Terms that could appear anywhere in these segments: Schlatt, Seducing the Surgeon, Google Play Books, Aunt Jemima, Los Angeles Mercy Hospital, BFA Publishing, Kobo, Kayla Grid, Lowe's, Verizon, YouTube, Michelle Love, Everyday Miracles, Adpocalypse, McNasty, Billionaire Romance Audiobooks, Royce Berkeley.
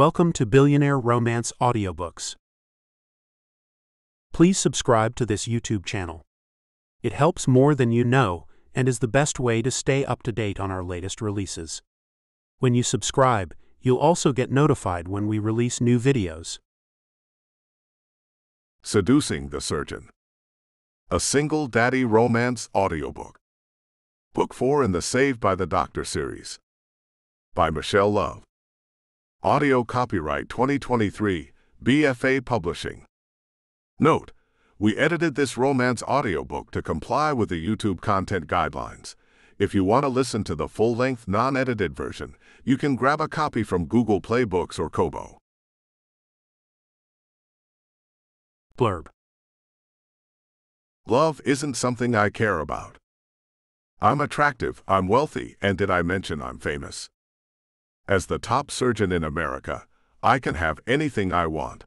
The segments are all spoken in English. Welcome to Billionaire Romance Audiobooks. Please subscribe to this YouTube channel. It helps more than you know and is the best way to stay up to date on our latest releases. When you subscribe, you'll also get notified when we release new videos. Seducing the Surgeon. A Single Daddy Romance Audiobook. Book 4 in the Saved by the Doctor series. By Michelle Love. Audio copyright 2023, BFA Publishing. Note: we edited this romance audiobook to comply with the YouTube content guidelines. If you want to listen to the full-length non-edited version, you can grab a copy from Google Play Books or Kobo. Blurb. Love isn't something I care about. I'm attractive, I'm wealthy, and did I mention I'm famous? As the top surgeon in America, I can have anything I want.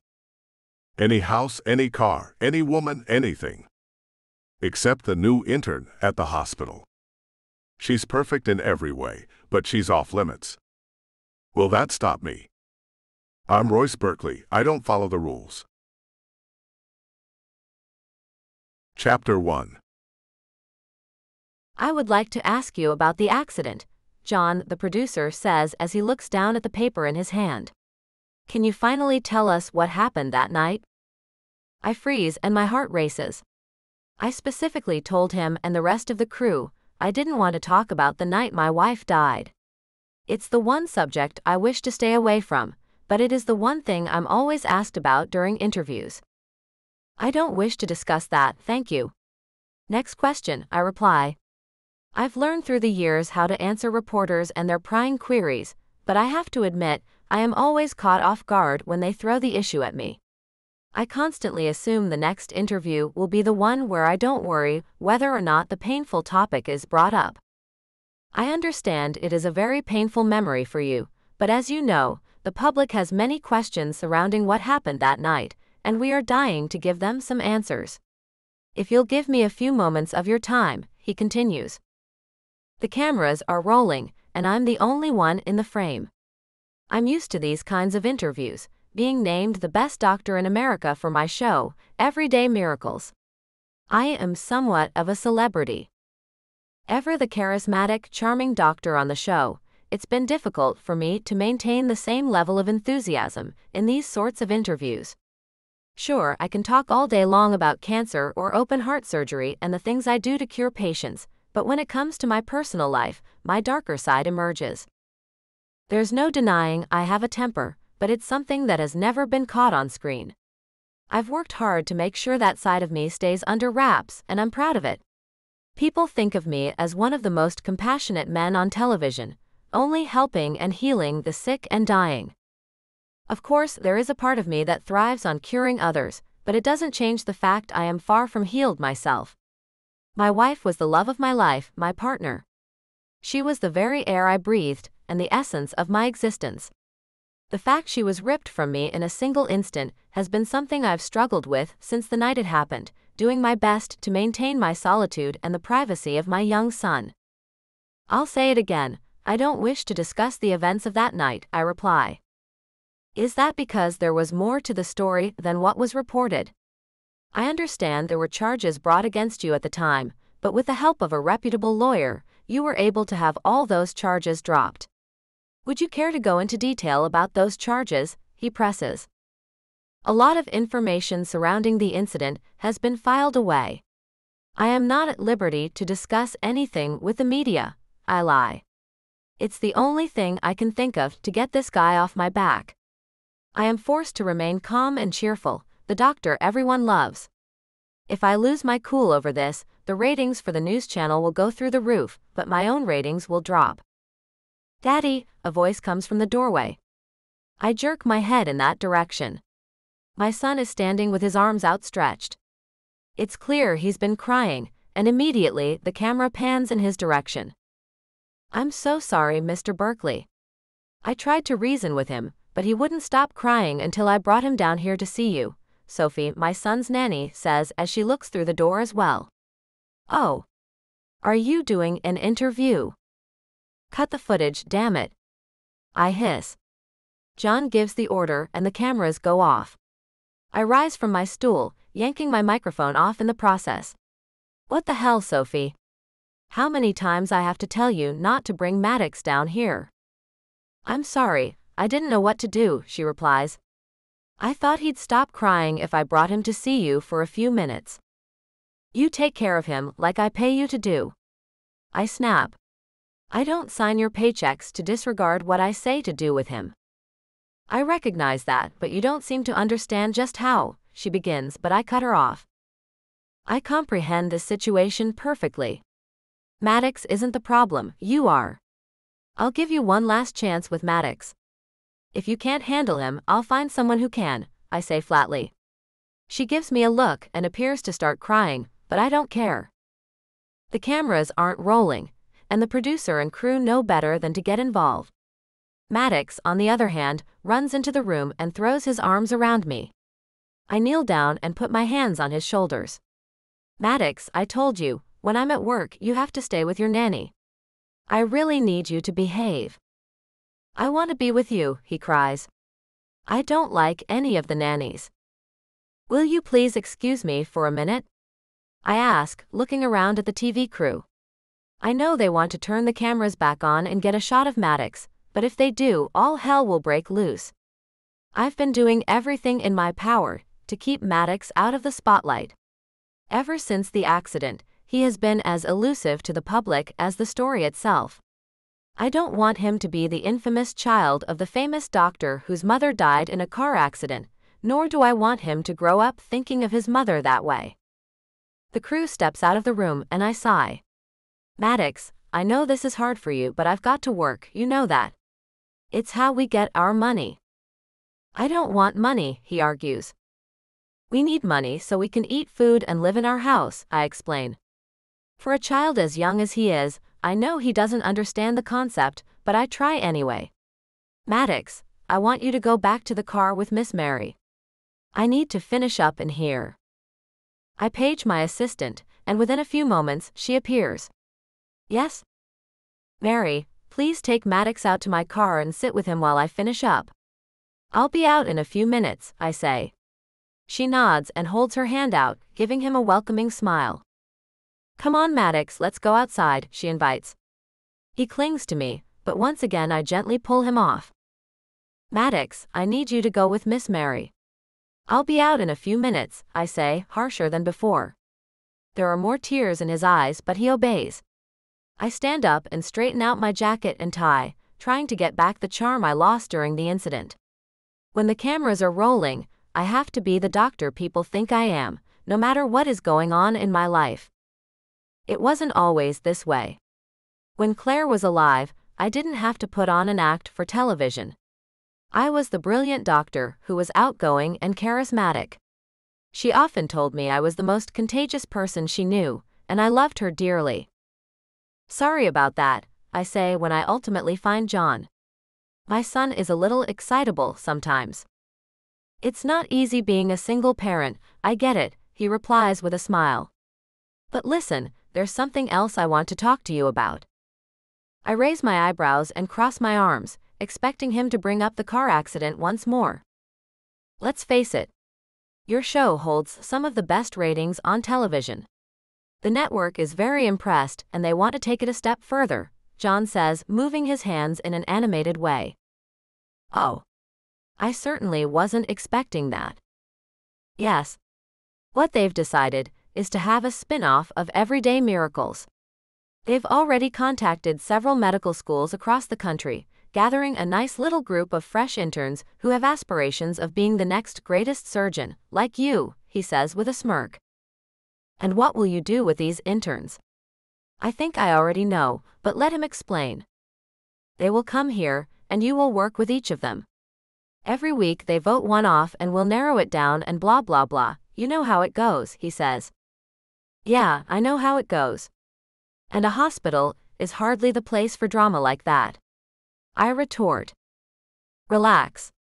Any house, any car, any woman, anything. Except the new intern at the hospital. She's perfect in every way, but she's off limits. Will that stop me? I'm Royce Berkeley, I don't follow the rules. Chapter 1. I would like to ask you about the accident, John, the producer, says as he looks down at the paper in his hand. Can you finally tell us what happened that night? I freeze and my heart races. I specifically told him and the rest of the crew I didn't want to talk about the night my wife died. It's the one subject I wish to stay away from, but it is the one thing I'm always asked about during interviews. I don't wish to discuss that, thank you. Next question, I reply. I've learned through the years how to answer reporters and their prying queries, but I have to admit, I am always caught off guard when they throw the issue at me. I constantly assume the next interview will be the one where I don't worry whether or not the painful topic is brought up. I understand it is a very painful memory for you, but as you know, the public has many questions surrounding what happened that night, and we are dying to give them some answers. If you'll give me a few moments of your time, he continues. The cameras are rolling, and I'm the only one in the frame. I'm used to these kinds of interviews, being named the best doctor in America for my show, Everyday Miracles. I am somewhat of a celebrity. Ever the charismatic, charming doctor on the show, it's been difficult for me to maintain the same level of enthusiasm in these sorts of interviews. Sure, I can talk all day long about cancer or open-heart surgery and the things I do to cure patients, but when it comes to my personal life, my darker side emerges. There's no denying I have a temper, but it's something that has never been caught on screen. I've worked hard to make sure that side of me stays under wraps, and I'm proud of it. People think of me as one of the most compassionate men on television, only helping and healing the sick and dying. Of course, there is a part of me that thrives on curing others, but it doesn't change the fact I am far from healed myself. My wife was the love of my life, my partner. She was the very air I breathed, and the essence of my existence. The fact she was ripped from me in a single instant has been something I've struggled with since the night it happened, doing my best to maintain my solitude and the privacy of my young son. I'll say it again, I don't wish to discuss the events of that night, I reply. Is that because there was more to the story than what was reported? I understand there were charges brought against you at the time, but with the help of a reputable lawyer, you were able to have all those charges dropped. Would you care to go into detail about those charges? He presses. A lot of information surrounding the incident has been filed away. I am not at liberty to discuss anything with the media, I lie. It's the only thing I can think of to get this guy off my back. I am forced to remain calm and cheerful, the doctor everyone loves. If I lose my cool over this, the ratings for the news channel will go through the roof, but my own ratings will drop. Daddy, a voice comes from the doorway. I jerk my head in that direction. My son is standing with his arms outstretched. It's clear he's been crying, and immediately the camera pans in his direction. I'm so sorry, Mr. Berkeley. I tried to reason with him, but he wouldn't stop crying until I brought him down here to see you, Sophie, my son's nanny, says as she looks through the door as well. Oh. Are you doing an interview? Cut the footage, damn it. I hiss. John gives the order and the cameras go off. I rise from my stool, yanking my microphone off in the process. What the hell, Sophie? How many times I have to tell you not to bring Maddox down here? I'm sorry, I didn't know what to do, she replies. I thought he'd stop crying if I brought him to see you for a few minutes. You take care of him like I pay you to do. I snap. I don't sign your paychecks to disregard what I say to do with him. I recognize that, but you don't seem to understand just how, she begins, but I cut her off. I comprehend this situation perfectly. Maddox isn't the problem, you are. I'll give you one last chance with Maddox. If you can't handle him, I'll find someone who can, I say flatly. She gives me a look and appears to start crying, but I don't care. The cameras aren't rolling, and the producer and crew know better than to get involved. Maddox, on the other hand, runs into the room and throws his arms around me. I kneel down and put my hands on his shoulders. Maddox, I told you, when I'm at work, you have to stay with your nanny. I really need you to behave. I want to be with you, he cries. I don't like any of the nannies. Will you please excuse me for a minute? I ask, looking around at the TV crew. I know they want to turn the cameras back on and get a shot of Maddox, but if they do, all hell will break loose. I've been doing everything in my power to keep Maddox out of the spotlight. Ever since the accident, he has been as elusive to the public as the story itself. I don't want him to be the infamous child of the famous doctor whose mother died in a car accident, nor do I want him to grow up thinking of his mother that way. The crew steps out of the room and I sigh. Maddox, I know this is hard for you, but I've got to work, you know that. It's how we get our money. I don't want money, he argues. We need money so we can eat food and live in our house, I explain. For a child as young as he is, I know he doesn't understand the concept, but I try anyway. Maddox, I want you to go back to the car with Miss Mary. I need to finish up in here. I page my assistant, and within a few moments, she appears. Yes? Mary, please take Maddox out to my car and sit with him while I finish up. I'll be out in a few minutes, I say. She nods and holds her hand out, giving him a welcoming smile. Come on, Maddox, let's go outside, she invites. He clings to me, but once again I gently pull him off. Maddox, I need you to go with Miss Mary. I'll be out in a few minutes, I say, harsher than before. There are more tears in his eyes, but he obeys. I stand up and straighten out my jacket and tie, trying to get back the charm I lost during the incident. When the cameras are rolling, I have to be the doctor people think I am, no matter what is going on in my life. It wasn't always this way. When Claire was alive, I didn't have to put on an act for television. I was the brilliant doctor who was outgoing and charismatic. She often told me I was the most contagious person she knew, and I loved her dearly. Sorry about that, I say when I ultimately find John. My son is a little excitable sometimes. It's not easy being a single parent, I get it, he replies with a smile. But listen, there's something else I want to talk to you about. I raise my eyebrows and cross my arms, expecting him to bring up the car accident once more. Let's face it. Your show holds some of the best ratings on television. The network is very impressed and they want to take it a step further, John says, moving his hands in an animated way. Oh. I certainly wasn't expecting that. Yes. What they've decided is to have a spin-off of Everyday Miracles. They've already contacted several medical schools across the country, gathering a nice little group of fresh interns who have aspirations of being the next greatest surgeon, like you, he says with a smirk. And what will you do with these interns? I think I already know, but let him explain. They will come here, and you will work with each of them. Every week they vote one off and we'll narrow it down and blah blah blah, you know how it goes, he says. Yeah, I know how it goes. And a hospital is hardly the place for drama like that. I retort. Relax.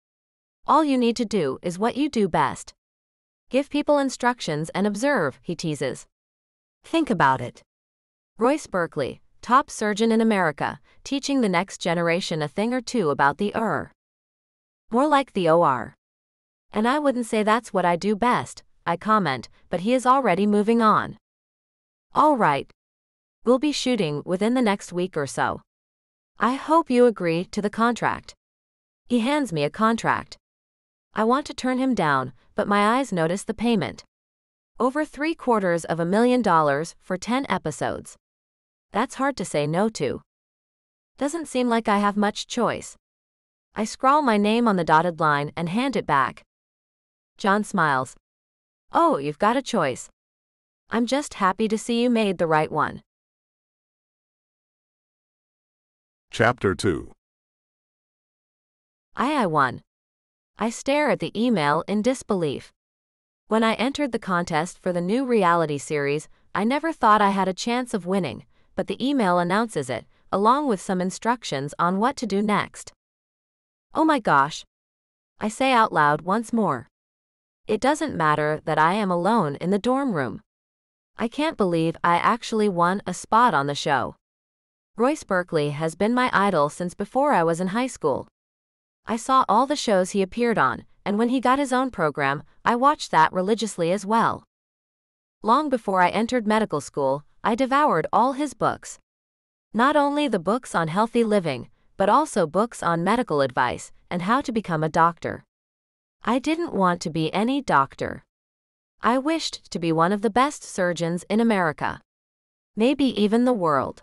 All you need to do is what you do best. Give people instructions and observe, he teases. Think about it. Royce Berkeley, top surgeon in America, teaching the next generation a thing or two about the More like the OR. And I wouldn't say that's what I do best, I comment, but he is already moving on. All right. We'll be shooting within the next week or so. I hope you agree to the contract. He hands me a contract. I want to turn him down, but my eyes notice the payment. Over $750,000 for 10 episodes. That's hard to say no to. Doesn't seem like I have much choice. I scrawl my name on the dotted line and hand it back. John smiles. Oh, you've got a choice. I'm just happy to see you made the right one. Chapter 2. I won. I stare at the email in disbelief. When I entered the contest for the new reality series, I never thought I had a chance of winning, but the email announces it, along with some instructions on what to do next. Oh my gosh! I say out loud once more. It doesn't matter that I am alone in the dorm room. I can't believe I actually won a spot on the show. Royce Berkeley has been my idol since before I was in high school. I saw all the shows he appeared on, and when he got his own program, I watched that religiously as well. Long before I entered medical school, I devoured all his books. Not only the books on healthy living, but also books on medical advice and how to become a doctor. I didn't want to be any doctor. I wished to be one of the best surgeons in America. Maybe even the world.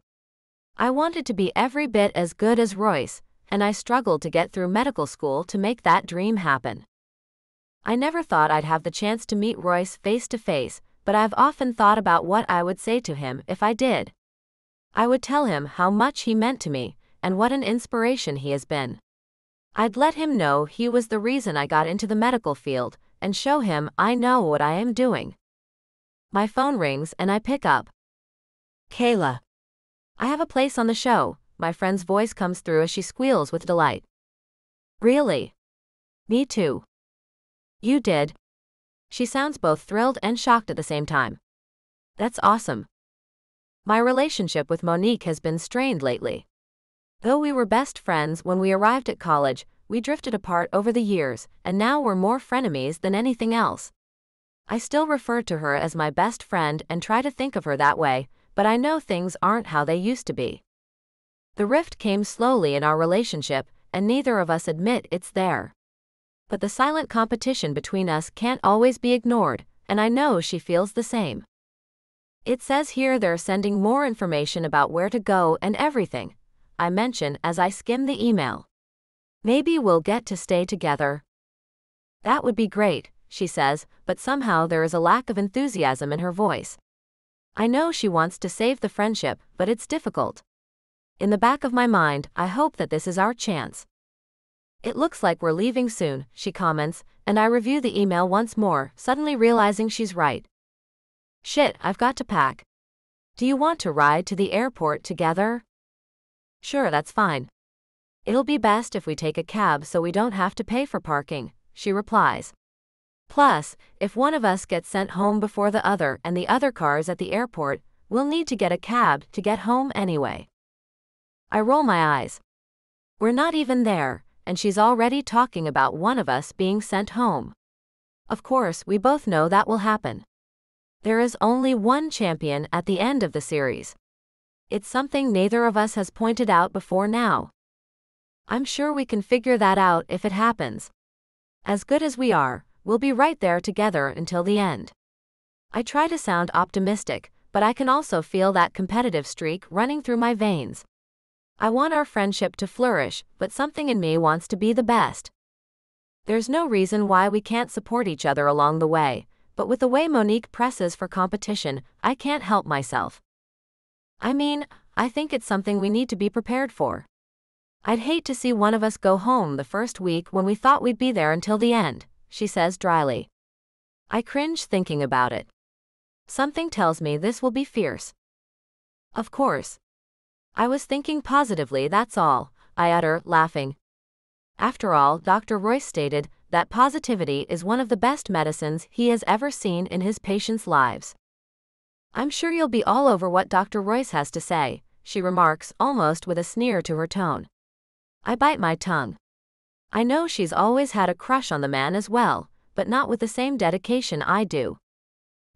I wanted to be every bit as good as Royce, and I struggled to get through medical school to make that dream happen. I never thought I'd have the chance to meet Royce face to face, but I've often thought about what I would say to him if I did. I would tell him how much he meant to me, and what an inspiration he has been. I'd let him know he was the reason I got into the medical field, and show him I know what I am doing. My phone rings and I pick up. Kayla. I have a place on the show, my friend's voice comes through as she squeals with delight. Really? Me too. You did? She sounds both thrilled and shocked at the same time. That's awesome. My relationship with Monique has been strained lately. Though we were best friends when we arrived at college, we drifted apart over the years, and now we're more frenemies than anything else. I still refer to her as my best friend and try to think of her that way, but I know things aren't how they used to be. The rift came slowly in our relationship, and neither of us admit it's there. But the silent competition between us can't always be ignored, and I know she feels the same. It says here they're sending more information about where to go and everything, I mention as I skim the email. Maybe we'll get to stay together. That would be great, she says, but somehow there is a lack of enthusiasm in her voice. I know she wants to save the friendship, but it's difficult. In the back of my mind, I hope that this is our chance. It looks like we're leaving soon, she comments, and I review the email once more, suddenly realizing she's right. Shit, I've got to pack. Do you want to ride to the airport together? Sure, that's fine. It'll be best if we take a cab so we don't have to pay for parking, she replies. Plus, if one of us gets sent home before the other and the other car's at the airport, we'll need to get a cab to get home anyway. I roll my eyes. We're not even there, and she's already talking about one of us being sent home. Of course, we both know that will happen. There is only one champion at the end of the series. It's something neither of us has pointed out before now. I'm sure we can figure that out if it happens. As good as we are, we'll be right there together until the end. I try to sound optimistic, but I can also feel that competitive streak running through my veins. I want our friendship to flourish, but something in me wants to be the best. There's no reason why we can't support each other along the way, but with the way Monique presses for competition, I can't help myself. I mean, I think it's something we need to be prepared for. I'd hate to see one of us go home the first week when we thought we'd be there until the end, she says dryly. I cringe thinking about it. Something tells me this will be fierce. Of course. I was thinking positively, that's all, I utter, laughing. After all, Dr. Royce stated that positivity is one of the best medicines he has ever seen in his patients' lives. I'm sure you'll be all over what Dr. Royce has to say, she remarks, almost with a sneer to her tone. I bite my tongue. I know she's always had a crush on the man as well, but not with the same dedication I do.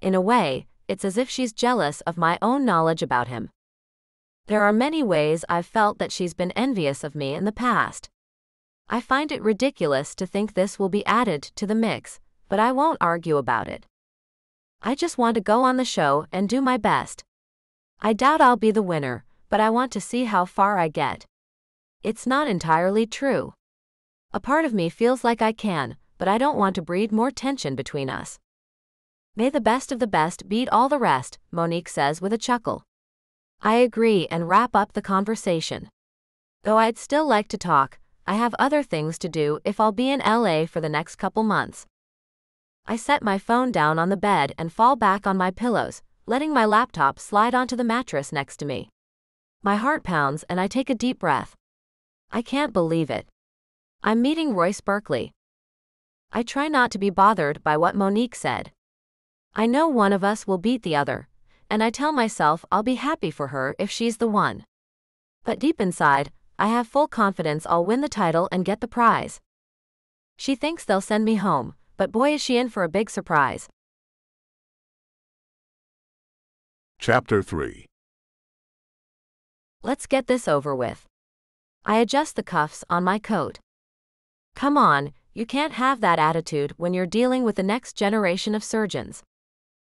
In a way, it's as if she's jealous of my own knowledge about him. There are many ways I've felt that she's been envious of me in the past. I find it ridiculous to think this will be added to the mix, but I won't argue about it. I just want to go on the show and do my best. I doubt I'll be the winner, but I want to see how far I get. It's not entirely true. A part of me feels like I can, but I don't want to breed more tension between us. May the best of the best beat all the rest, Monique says with a chuckle. I agree and wrap up the conversation. Though I'd still like to talk, I have other things to do if I'll be in LA for the next couple months. I set my phone down on the bed and fall back on my pillows, letting my laptop slide onto the mattress next to me. My heart pounds and I take a deep breath. I can't believe it. I'm meeting Royce Berkeley. I try not to be bothered by what Monique said. I know one of us will beat the other, and I tell myself I'll be happy for her if she's the one. But deep inside, I have full confidence I'll win the title and get the prize. She thinks they'll send me home, but boy is she in for a big surprise. Chapter 3. Let's get this over with. I adjust the cuffs on my coat. Come on, you can't have that attitude when you're dealing with the next generation of surgeons.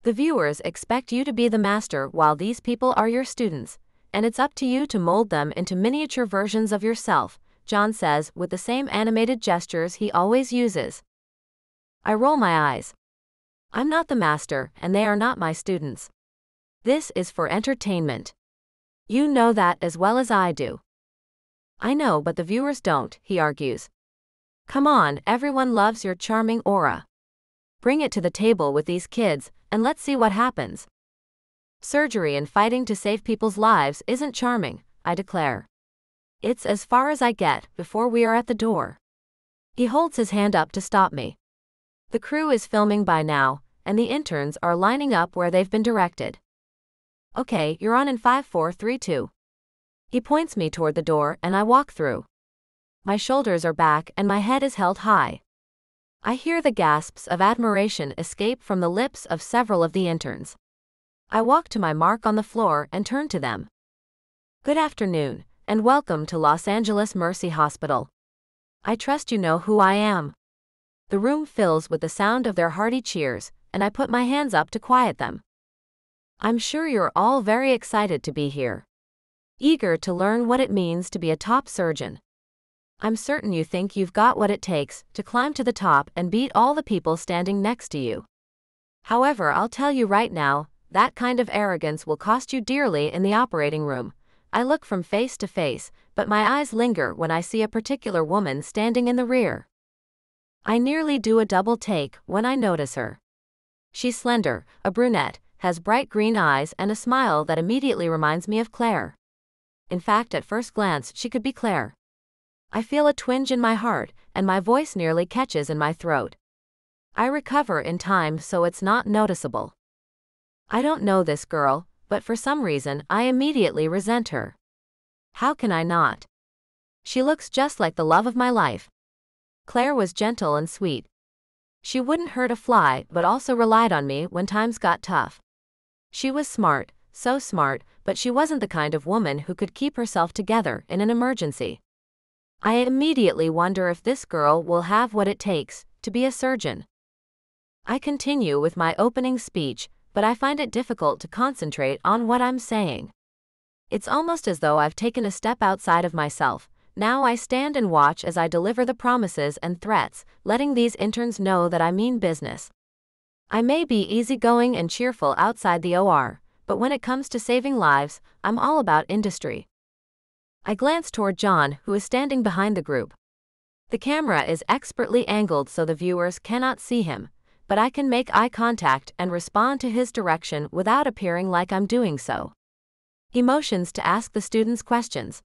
The viewers expect you to be the master while these people are your students, and it's up to you to mold them into miniature versions of yourself, John says with the same animated gestures he always uses. I roll my eyes. I'm not the master, and they are not my students. This is for entertainment. You know that as well as I do. I know, but the viewers don't, he argues. Come on, everyone loves your charming aura. Bring it to the table with these kids, and let's see what happens. Surgery and fighting to save people's lives isn't charming, I declare. It's as far as I get before we are at the door. He holds his hand up to stop me. The crew is filming by now, and the interns are lining up where they've been directed. Okay, you're on in 5, 4, 3, 2. He points me toward the door and I walk through. My shoulders are back and my head is held high. I hear the gasps of admiration escape from the lips of several of the interns. I walk to my mark on the floor and turn to them. Good afternoon, and welcome to Los Angeles Mercy Hospital. I trust you know who I am. The room fills with the sound of their hearty cheers, and I put my hands up to quiet them. I'm sure you're all very excited to be here. Eager to learn what it means to be a top surgeon. I'm certain you think you've got what it takes to climb to the top and beat all the people standing next to you. However, I'll tell you right now, that kind of arrogance will cost you dearly in the operating room. I look from face to face, but my eyes linger when I see a particular woman standing in the rear. I nearly do a double take when I notice her. She's slender, a brunette, has bright green eyes and a smile that immediately reminds me of Claire. In fact, at first glance, she could be Claire. I feel a twinge in my heart, and my voice nearly catches in my throat. I recover in time so it's not noticeable. I don't know this girl, but for some reason I immediately resent her. How can I not? She looks just like the love of my life. Claire was gentle and sweet. She wouldn't hurt a fly, but also relied on me when times got tough. She was smart, so smart, but she wasn't the kind of woman who could keep herself together in an emergency. I immediately wonder if this girl will have what it takes to be a surgeon. I continue with my opening speech, but I find it difficult to concentrate on what I'm saying. It's almost as though I've taken a step outside of myself. Now I stand and watch as I deliver the promises and threats, letting these interns know that I mean business. I may be easygoing and cheerful outside the OR, but when it comes to saving lives, I'm all about industry. I glance toward John, who is standing behind the group. The camera is expertly angled so the viewers cannot see him, but I can make eye contact and respond to his direction without appearing like I'm doing so. He motions to ask the students questions.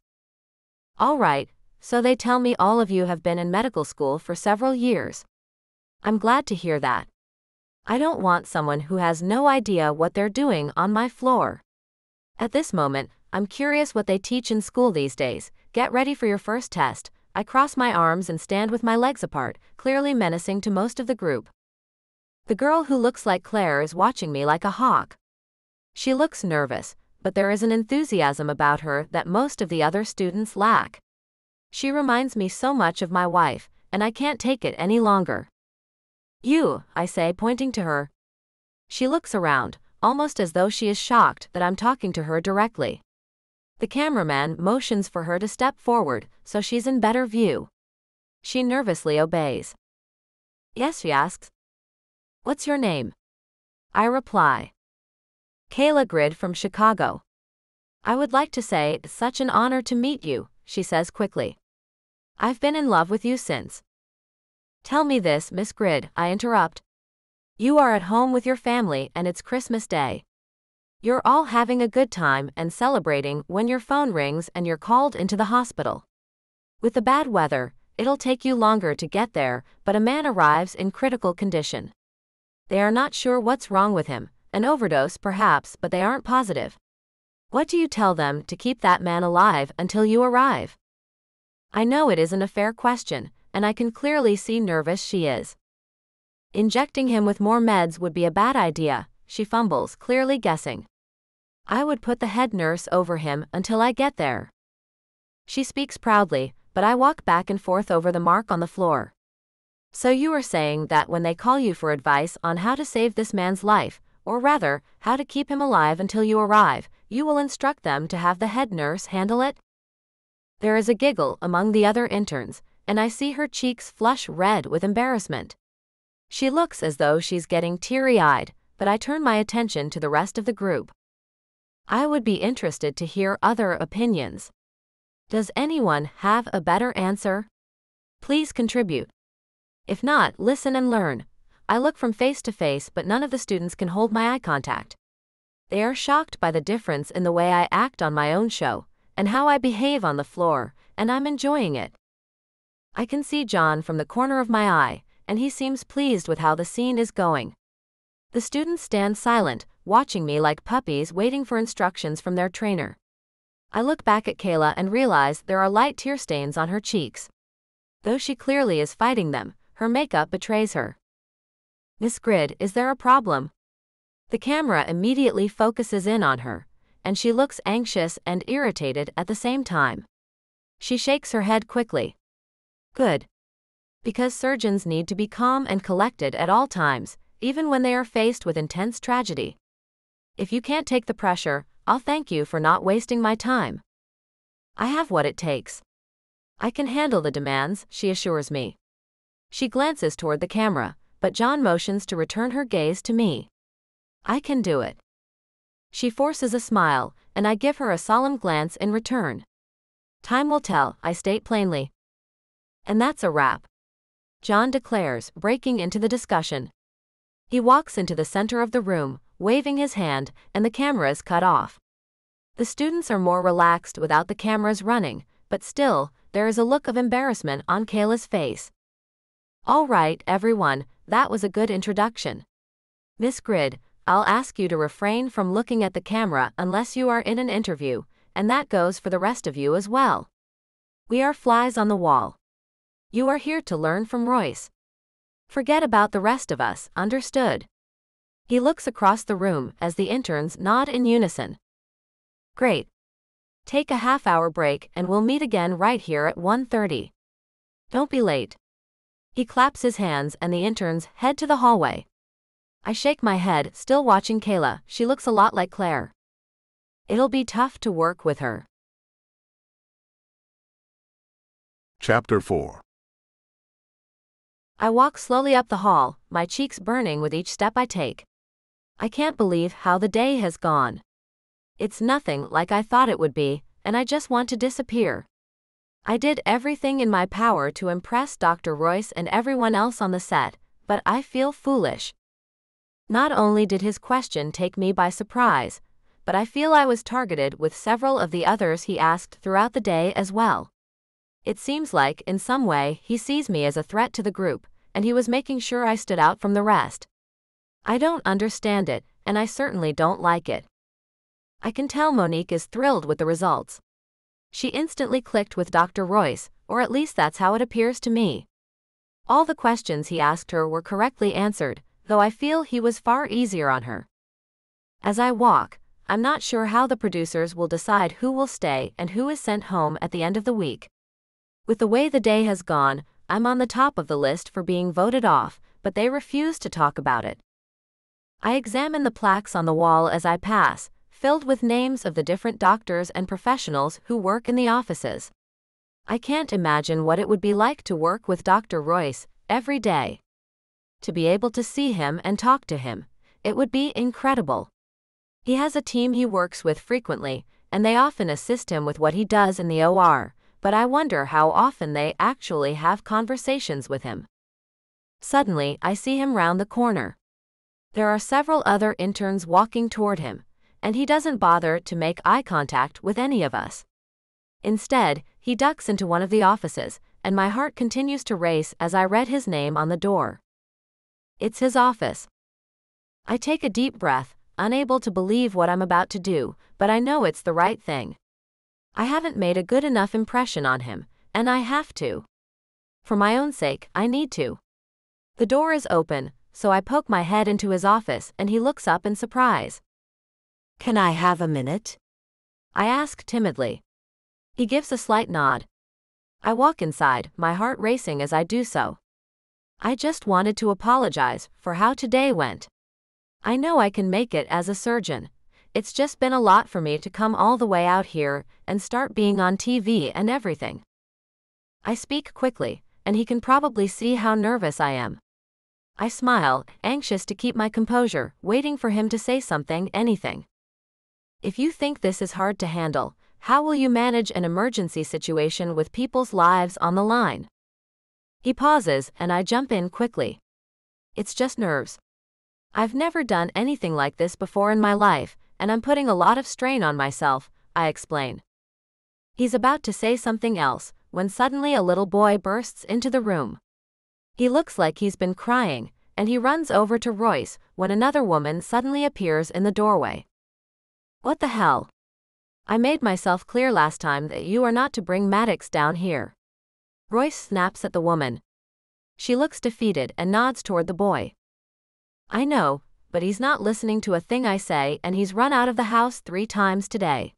All right, so they tell me all of you have been in medical school for several years. I'm glad to hear that. I don't want someone who has no idea what they're doing on my floor. At this moment, I'm curious what they teach in school these days. Get ready for your first test, I cross my arms and stand with my legs apart, clearly menacing to most of the group. The girl who looks like Claire is watching me like a hawk. She looks nervous, but there is an enthusiasm about her that most of the other students lack. She reminds me so much of my wife, and I can't take it any longer. "You," I say, pointing to her. She looks around, almost as though she is shocked that I'm talking to her directly. The cameraman motions for her to step forward, so she's in better view. She nervously obeys. "Yes," she asks. "What's your name?" I reply, "Kayla Grid from Chicago." "I would like to say it's such an honor to meet you," she says quickly. "I've been in love with you since." "Tell me this, Miss Grid," I interrupt. "You are at home with your family and it's Christmas Day. You're all having a good time and celebrating when your phone rings and you're called into the hospital. With the bad weather, it'll take you longer to get there, but a man arrives in critical condition. They are not sure what's wrong with him, an overdose perhaps, but they aren't positive. What do you tell them to keep that man alive until you arrive?" I know it isn't a fair question, and I can clearly see nervous she is. "Injecting him with more meds would be a bad idea," she fumbles, clearly guessing. "I would put the head nurse over him until I get there." She speaks proudly, but I walk back and forth over the mark on the floor. "So you are saying that when they call you for advice on how to save this man's life, or rather, how to keep him alive until you arrive, you will instruct them to have the head nurse handle it?" There is a giggle among the other interns, and I see her cheeks flush red with embarrassment. She looks as though she's getting teary-eyed, but I turn my attention to the rest of the group. I would be interested to hear other opinions. Does anyone have a better answer? Please contribute. If not, listen and learn. I look from face to face, but none of the students can hold my eye contact. They are shocked by the difference in the way I act on my own show, and how I behave on the floor, and I'm enjoying it. I can see John from the corner of my eye, and he seems pleased with how the scene is going. The students stand silent, watching me like puppies waiting for instructions from their trainer. I look back at Kayla and realize there are light tear stains on her cheeks. Though she clearly is fighting them, her makeup betrays her. "Miss Grid, is there a problem?" The camera immediately focuses in on her, and she looks anxious and irritated at the same time. She shakes her head quickly. Good. Because surgeons need to be calm and collected at all times, even when they are faced with intense tragedy. If you can't take the pressure, I'll thank you for not wasting my time. I have what it takes. I can handle the demands, she assures me. She glances toward the camera, but John motions to return her gaze to me. I can do it. She forces a smile, and I give her a solemn glance in return. Time will tell, I state plainly. And that's a wrap, John declares, breaking into the discussion. He walks into the center of the room, waving his hand, and the camera is cut off. The students are more relaxed without the cameras running, but still, there is a look of embarrassment on Kayla's face. All right, everyone, that was a good introduction. Miss Grid, I'll ask you to refrain from looking at the camera unless you are in an interview, and that goes for the rest of you as well. We are flies on the wall. You are here to learn from Royce. Forget about the rest of us, understood? He looks across the room as the interns nod in unison. Great. Take a half-hour break and we'll meet again right here at 1:30. Don't be late. He claps his hands and the interns head to the hallway. I shake my head, still watching Kayla. She looks a lot like Claire. It'll be tough to work with her. Chapter 4. I walk slowly up the hall, my cheeks burning with each step I take. I can't believe how the day has gone. It's nothing like I thought it would be, and I just want to disappear. I did everything in my power to impress Dr. Royce and everyone else on the set, but I feel foolish. Not only did his question take me by surprise, but I feel I was targeted with several of the others he asked throughout the day as well. It seems like, in some way, he sees me as a threat to the group, and he was making sure I stood out from the rest. I don't understand it, and I certainly don't like it. I can tell Monique is thrilled with the results. She instantly clicked with Dr. Royce, or at least that's how it appears to me. All the questions he asked her were correctly answered, though I feel he was far easier on her. As I walk, I'm not sure how the producers will decide who will stay and who is sent home at the end of the week. With the way the day has gone, I'm on the top of the list for being voted off, but they refuse to talk about it. I examine the plaques on the wall as I pass, filled with names of the different doctors and professionals who work in the offices. I can't imagine what it would be like to work with Dr. Royce every day. To be able to see him and talk to him, it would be incredible. He has a team he works with frequently, and they often assist him with what he does in the OR. But I wonder how often they actually have conversations with him. Suddenly, I see him round the corner. There are several other interns walking toward him, and he doesn't bother to make eye contact with any of us. Instead, he ducks into one of the offices, and my heart continues to race as I read his name on the door. It's his office. I take a deep breath, unable to believe what I'm about to do, but I know it's the right thing. I haven't made a good enough impression on him, and I have to. For my own sake, I need to. The door is open, so I poke my head into his office and he looks up in surprise. "Can I have a minute?" I ask timidly. He gives a slight nod. I walk inside, my heart racing as I do so. I just wanted to apologize for how today went. I know I can make it as a surgeon. It's just been a lot for me to come all the way out here and start being on TV and everything. I speak quickly, and he can probably see how nervous I am. I smile, anxious to keep my composure, waiting for him to say something, anything. "If you think this is hard to handle, how will you manage an emergency situation with people's lives on the line?" He pauses, and I jump in quickly. "It's just nerves. I've never done anything like this before in my life, and I'm putting a lot of strain on myself," I explain. He's about to say something else, when suddenly a little boy bursts into the room. He looks like he's been crying, and he runs over to Royce when another woman suddenly appears in the doorway. "What the hell? I made myself clear last time that you are not to bring Maddox down here." Royce snaps at the woman. She looks defeated and nods toward the boy. I know, but he's not listening to a thing I say, and he's run out of the house 3 times today.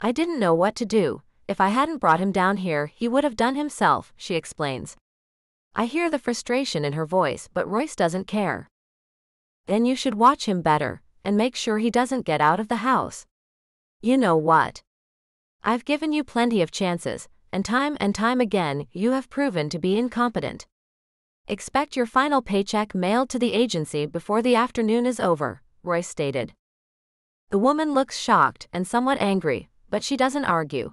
I didn't know what to do. If I hadn't brought him down here, he would have done himself, she explains. I hear the frustration in her voice, but Royce doesn't care. "Then you should watch him better, and make sure he doesn't get out of the house. You know what? I've given you plenty of chances, and time again, you have proven to be incompetent. Expect your final paycheck mailed to the agency before the afternoon is over," Royce stated. The woman looks shocked and somewhat angry, but she doesn't argue.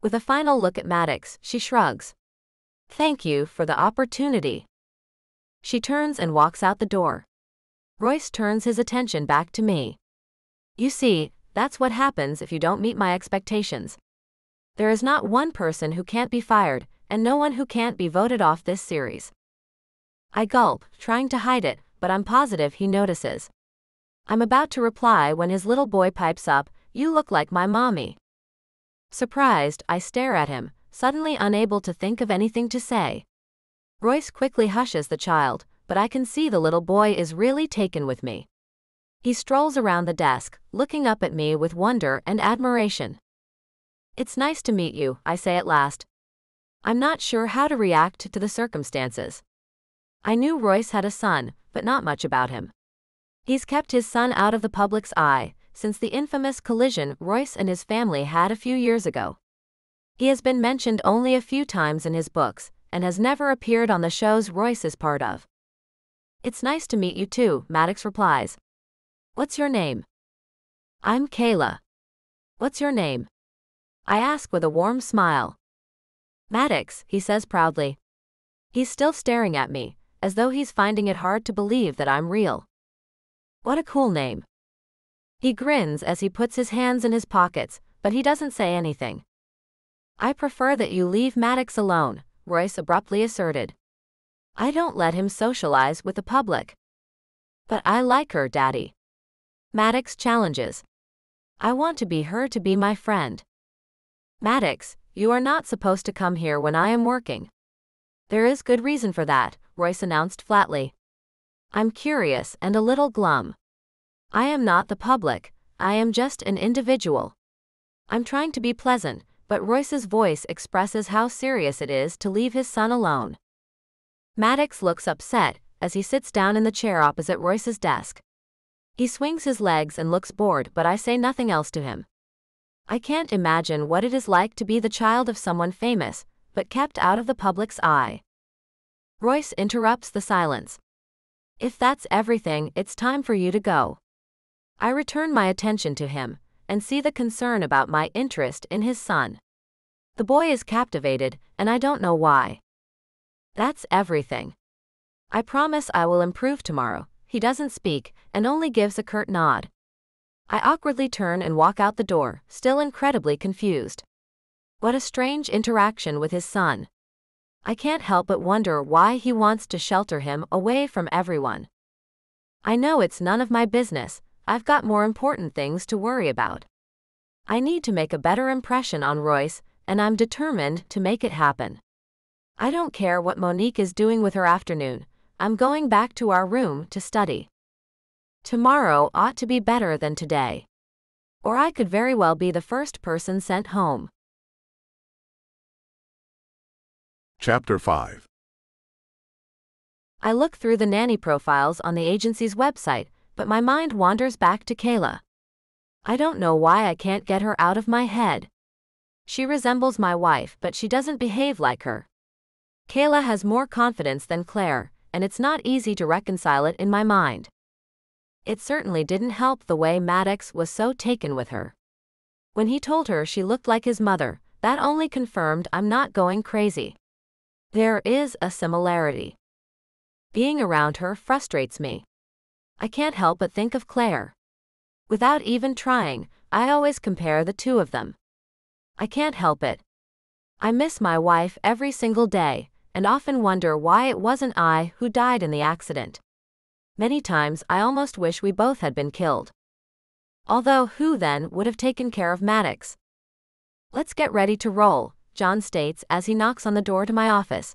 With a final look at Maddox, she shrugs. "Thank you for the opportunity." She turns and walks out the door. Royce turns his attention back to me. "You see, that's what happens if you don't meet my expectations. There is not one person who can't be fired, and no one who can't be voted off this series." I gulp, trying to hide it, but I'm positive he notices. I'm about to reply when his little boy pipes up, "You look like my mommy." Surprised, I stare at him, suddenly unable to think of anything to say. Royce quickly hushes the child, but I can see the little boy is really taken with me. He strolls around the desk, looking up at me with wonder and admiration. "It's nice to meet you," I say at last. I'm not sure how to react to the circumstances. I knew Royce had a son, but not much about him. He's kept his son out of the public's eye since the infamous collision Royce and his family had a few years ago. He has been mentioned only a few times in his books and has never appeared on the shows Royce is part of. "It's nice to meet you too," Maddox replies. "What's your name?" "I'm Kayla." "What's your name?" I ask with a warm smile. "Maddox," he says proudly. He's still staring at me, as though he's finding it hard to believe that I'm real. "What a cool name." He grins as he puts his hands in his pockets, but he doesn't say anything. "I prefer that you leave Maddox alone," Royce abruptly asserted. "I don't let him socialize with the public." "But I like her, Daddy." Maddox challenges. "I want her to be my friend." "Maddox, You are not supposed to come here when I am working. There is good reason for that, Royce announced flatly. I'm curious and a little glum. I am not the public, I am just an individual. I'm trying to be pleasant, but Royce's voice expresses how serious it is to leave his son alone. Maddox looks upset as he sits down in the chair opposite Royce's desk. He swings his legs and looks bored, but I say nothing else to him. I can't imagine what it is like to be the child of someone famous, but kept out of the public's eye. Royce interrupts the silence. If that's everything, it's time for you to go. I return my attention to him and see the concern about my interest in his son. The boy is captivated, and I don't know why. That's everything. I promise I will improve tomorrow. He doesn't speak and only gives a curt nod. I awkwardly turn and walk out the door, still incredibly confused. What a strange interaction with his son. I can't help but wonder why he wants to shelter him away from everyone. I know it's none of my business. I've got more important things to worry about. I need to make a better impression on Royce, and I'm determined to make it happen. I don't care what Monique is doing with her afternoon. I'm going back to our room to study. Tomorrow ought to be better than today. Or I could very well be the first person sent home. Chapter 5. I look through the nanny profiles on the agency's website, but my mind wanders back to Kayla. I don't know why I can't get her out of my head. She resembles my wife, but she doesn't behave like her. Kayla has more confidence than Claire, and it's not easy to reconcile it in my mind. It certainly didn't help the way Maddox was so taken with her. When he told her she looked like his mother, that only confirmed I'm not going crazy. There is a similarity. Being around her frustrates me. I can't help but think of Claire. Without even trying, I always compare the two of them. I can't help it. I miss my wife every single day, and often wonder why it wasn't I who died in the accident. Many times I almost wish we both had been killed. Although who then would have taken care of Maddox? Let's get ready to roll, John states as he knocks on the door to my office.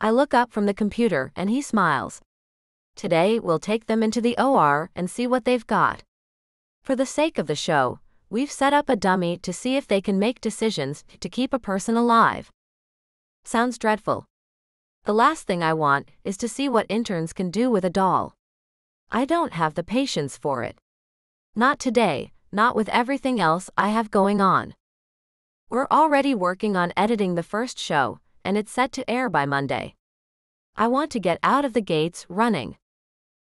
I look up from the computer and he smiles. Today we'll take them into the OR and see what they've got. For the sake of the show, we've set up a dummy to see if they can make decisions to keep a person alive. Sounds dreadful. The last thing I want is to see what interns can do with a doll. I don't have the patience for it. Not today, not with everything else I have going on. We're already working on editing the first show, and it's set to air by Monday. I want to get out of the gates running.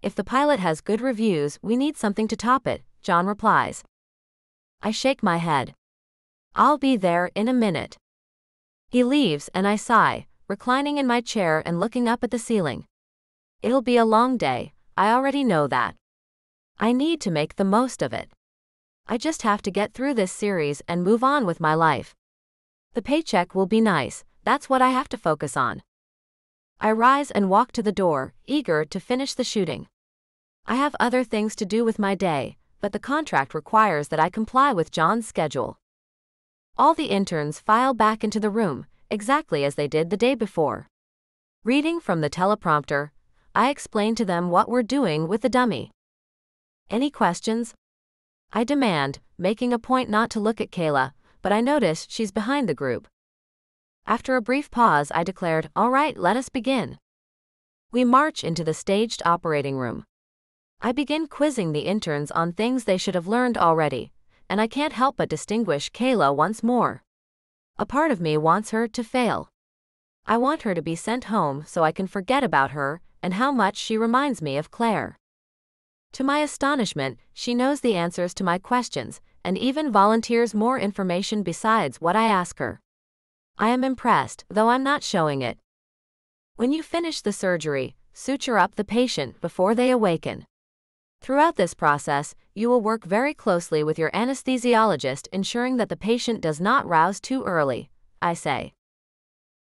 If the pilot has good reviews, we need something to top it, John replies. I shake my head. I'll be there in a minute. He leaves and I sigh, reclining in my chair and looking up at the ceiling. It'll be a long day, I already know that. I need to make the most of it. I just have to get through this series and move on with my life. The paycheck will be nice, that's what I have to focus on. I rise and walk to the door, eager to finish the shooting. I have other things to do with my day, but the contract requires that I comply with John's schedule. All the interns file back into the room, exactly as they did the day before. Reading from the teleprompter, I explain to them what we're doing with the dummy. Any questions? I demand, making a point not to look at Kayla, but I notice she's behind the group. After a brief pause, I declared, "All right, let us begin." We march into the staged operating room. I begin quizzing the interns on things they should have learned already, and I can't help but distinguish Kayla once more. A part of me wants her to fail. I want her to be sent home so I can forget about her and how much she reminds me of Claire. To my astonishment, she knows the answers to my questions and even volunteers more information besides what I ask her. I am impressed, though I'm not showing it. When you finish the surgery, suture up the patient before they awaken. Throughout this process, you will work very closely with your anesthesiologist, ensuring that the patient does not rouse too early, I say.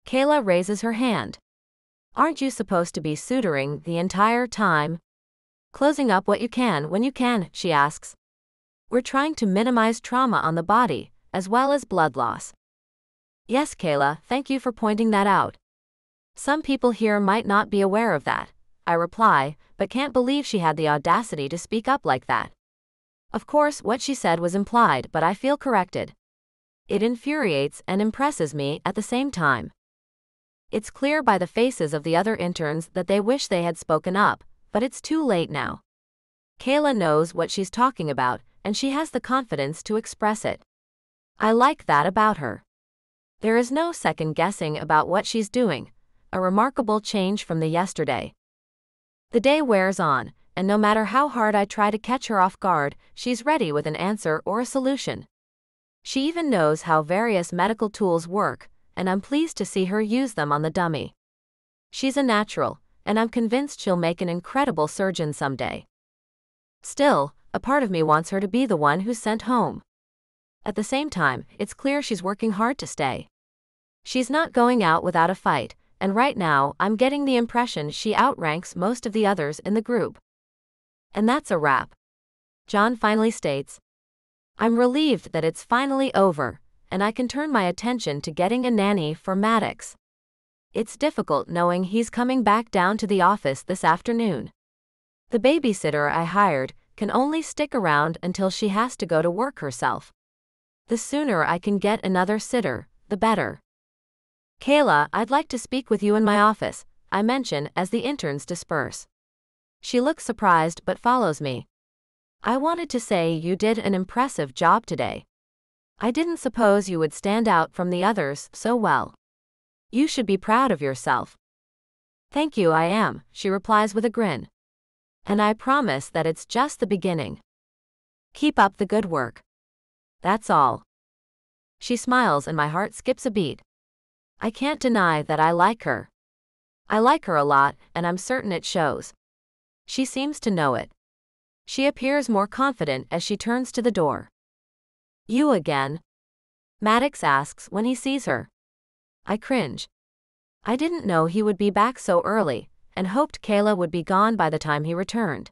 Kayla raises her hand. Aren't you supposed to be suturing the entire time? Closing up what you can when you can, she asks. We're trying to minimize trauma on the body, as well as blood loss. Yes, Kayla, thank you for pointing that out. Some people here might not be aware of that, I reply, but can't believe she had the audacity to speak up like that. Of course, what she said was implied, but I feel corrected. It infuriates and impresses me at the same time. It's clear by the faces of the other interns that they wish they had spoken up, but it's too late now. Kayla knows what she's talking about, and she has the confidence to express it. I like that about her. There is no second guessing about what she's doing, a remarkable change from the yesterday. The day wears on, and no matter how hard I try to catch her off guard, she's ready with an answer or a solution. She even knows how various medical tools work, and I'm pleased to see her use them on the dummy. She's a natural, and I'm convinced she'll make an incredible surgeon someday. Still, a part of me wants her to be the one who's sent home. At the same time, it's clear she's working hard to stay. She's not going out without a fight, and right now, I'm getting the impression she outranks most of the others in the group. And that's a wrap. John finally states, I'm relieved that it's finally over, and I can turn my attention to getting a nanny for Maddox. It's difficult knowing he's coming back down to the office this afternoon. The babysitter I hired can only stick around until she has to go to work herself. The sooner I can get another sitter, the better. Kayla, I'd like to speak with you in my office, I mention as the interns disperse. She looks surprised but follows me. I wanted to say you did an impressive job today. I didn't suppose you would stand out from the others so well. You should be proud of yourself. Thank you, I am, she replies with a grin. And I promise that it's just the beginning. Keep up the good work. That's all. She smiles and my heart skips a beat. I can't deny that I like her. I like her a lot, and I'm certain it shows. She seems to know it. She appears more confident as she turns to the door. You again? Maddox asks when he sees her. I cringe. I didn't know he would be back so early, and hoped Kayla would be gone by the time he returned.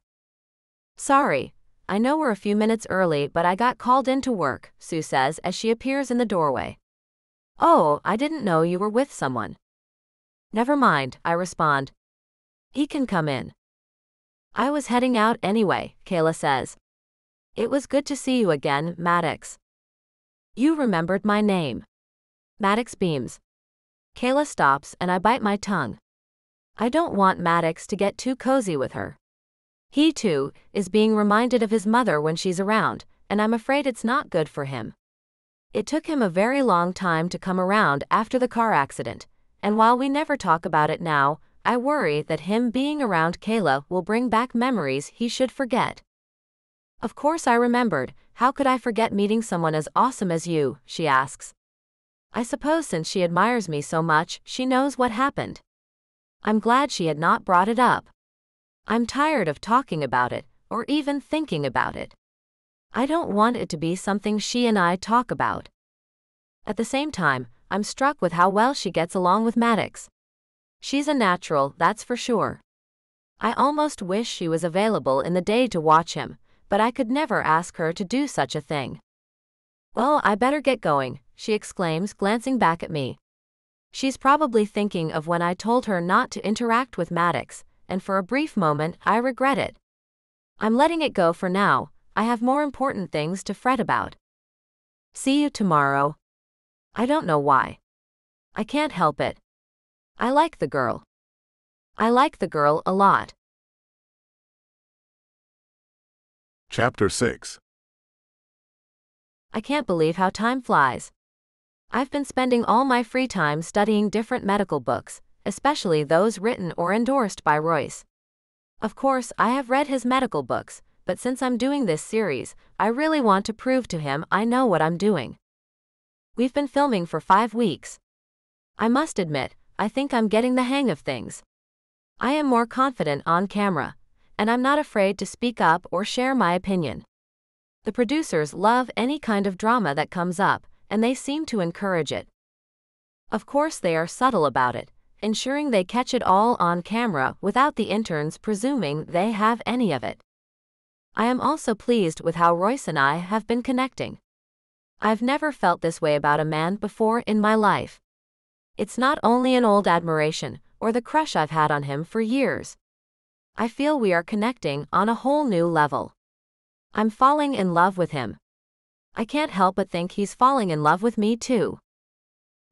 Sorry, I know we're a few minutes early, but I got called into work, Sue says as she appears in the doorway. Oh, I didn't know you were with someone. Never mind, I respond. He can come in. I was heading out anyway, Kayla says. It was good to see you again, Maddox. You remembered my name. Maddox beams. Kayla stops and I bite my tongue. I don't want Maddox to get too cozy with her. He, too, is being reminded of his mother when she's around, and I'm afraid it's not good for him. It took him a very long time to come around after the car accident, and while we never talk about it now, I worry that him being around Kayla will bring back memories he should forget. Of course I remembered. How could I forget meeting someone as awesome as you, she asks. I suppose since she admires me so much, she knows what happened. I'm glad she had not brought it up. I'm tired of talking about it, or even thinking about it. I don't want it to be something she and I talk about. At the same time, I'm struck with how well she gets along with Maddox. She's a natural, that's for sure. I almost wish she was available in the day to watch him, but I could never ask her to do such a thing. Well, I better get going, she exclaims, glancing back at me. She's probably thinking of when I told her not to interact with Maddox, and for a brief moment, I regret it. I'm letting it go for now. I have more important things to fret about. See you tomorrow. I don't know why. I can't help it. I like the girl. I like the girl a lot. Chapter 6. I can't believe how time flies. I've been spending all my free time studying different medical books, especially those written or endorsed by Royce. Of course, I have read his medical books, but since I'm doing this series, I really want to prove to him I know what I'm doing. We've been filming for 5 weeks. I must admit, I think I'm getting the hang of things. I am more confident on camera, and I'm not afraid to speak up or share my opinion. The producers love any kind of drama that comes up, and they seem to encourage it. Of course, they are subtle about it, ensuring they catch it all on camera without the interns presuming they have any of it. I am also pleased with how Royce and I have been connecting. I've never felt this way about a man before in my life. It's not only an old admiration or the crush I've had on him for years. I feel we are connecting on a whole new level. I'm falling in love with him. I can't help but think he's falling in love with me too.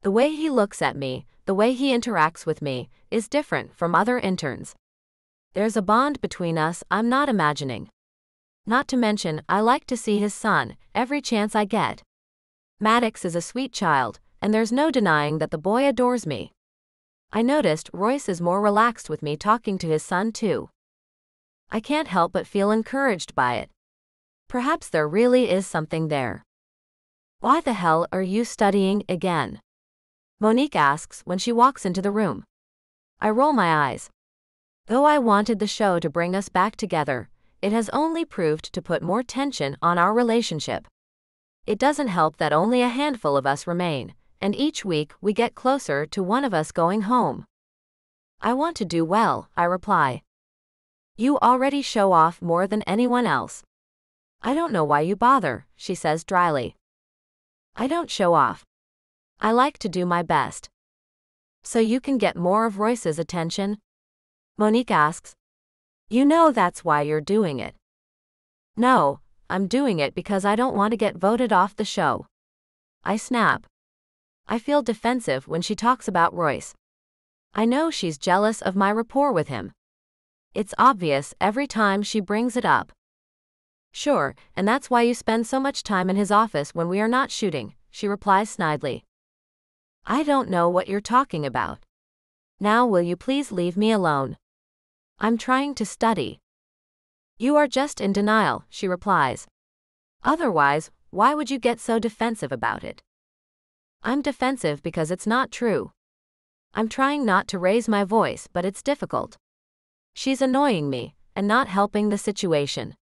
The way he looks at me, the way he interacts with me, is different from other interns. There's a bond between us I'm not imagining. Not to mention, I like to see his son every chance I get. Maddox is a sweet child, and there's no denying that the boy adores me. I noticed Royce is more relaxed with me talking to his son too. I can't help but feel encouraged by it. Perhaps there really is something there. Why the hell are you studying again? Monique asks when she walks into the room. I roll my eyes. Though I wanted the show to bring us back together, it has only proved to put more tension on our relationship. It doesn't help that only a handful of us remain, and each week we get closer to one of us going home. I want to do well, I reply. You already show off more than anyone else. I don't know why you bother, she says dryly. I don't show off. I like to do my best. So you can get more of Royce's attention? Monique asks. You know that's why you're doing it. No, I'm doing it because I don't want to get voted off the show. I snap. I feel defensive when she talks about Royce. I know she's jealous of my rapport with him. It's obvious every time she brings it up. Sure, and that's why you spend so much time in his office when we are not shooting, she replies snidely. I don't know what you're talking about. Now will you please leave me alone? I'm trying to study. You are just in denial, she replies. Otherwise, why would you get so defensive about it? I'm defensive because it's not true. I'm trying not to raise my voice, but it's difficult. She's annoying me and not helping the situation.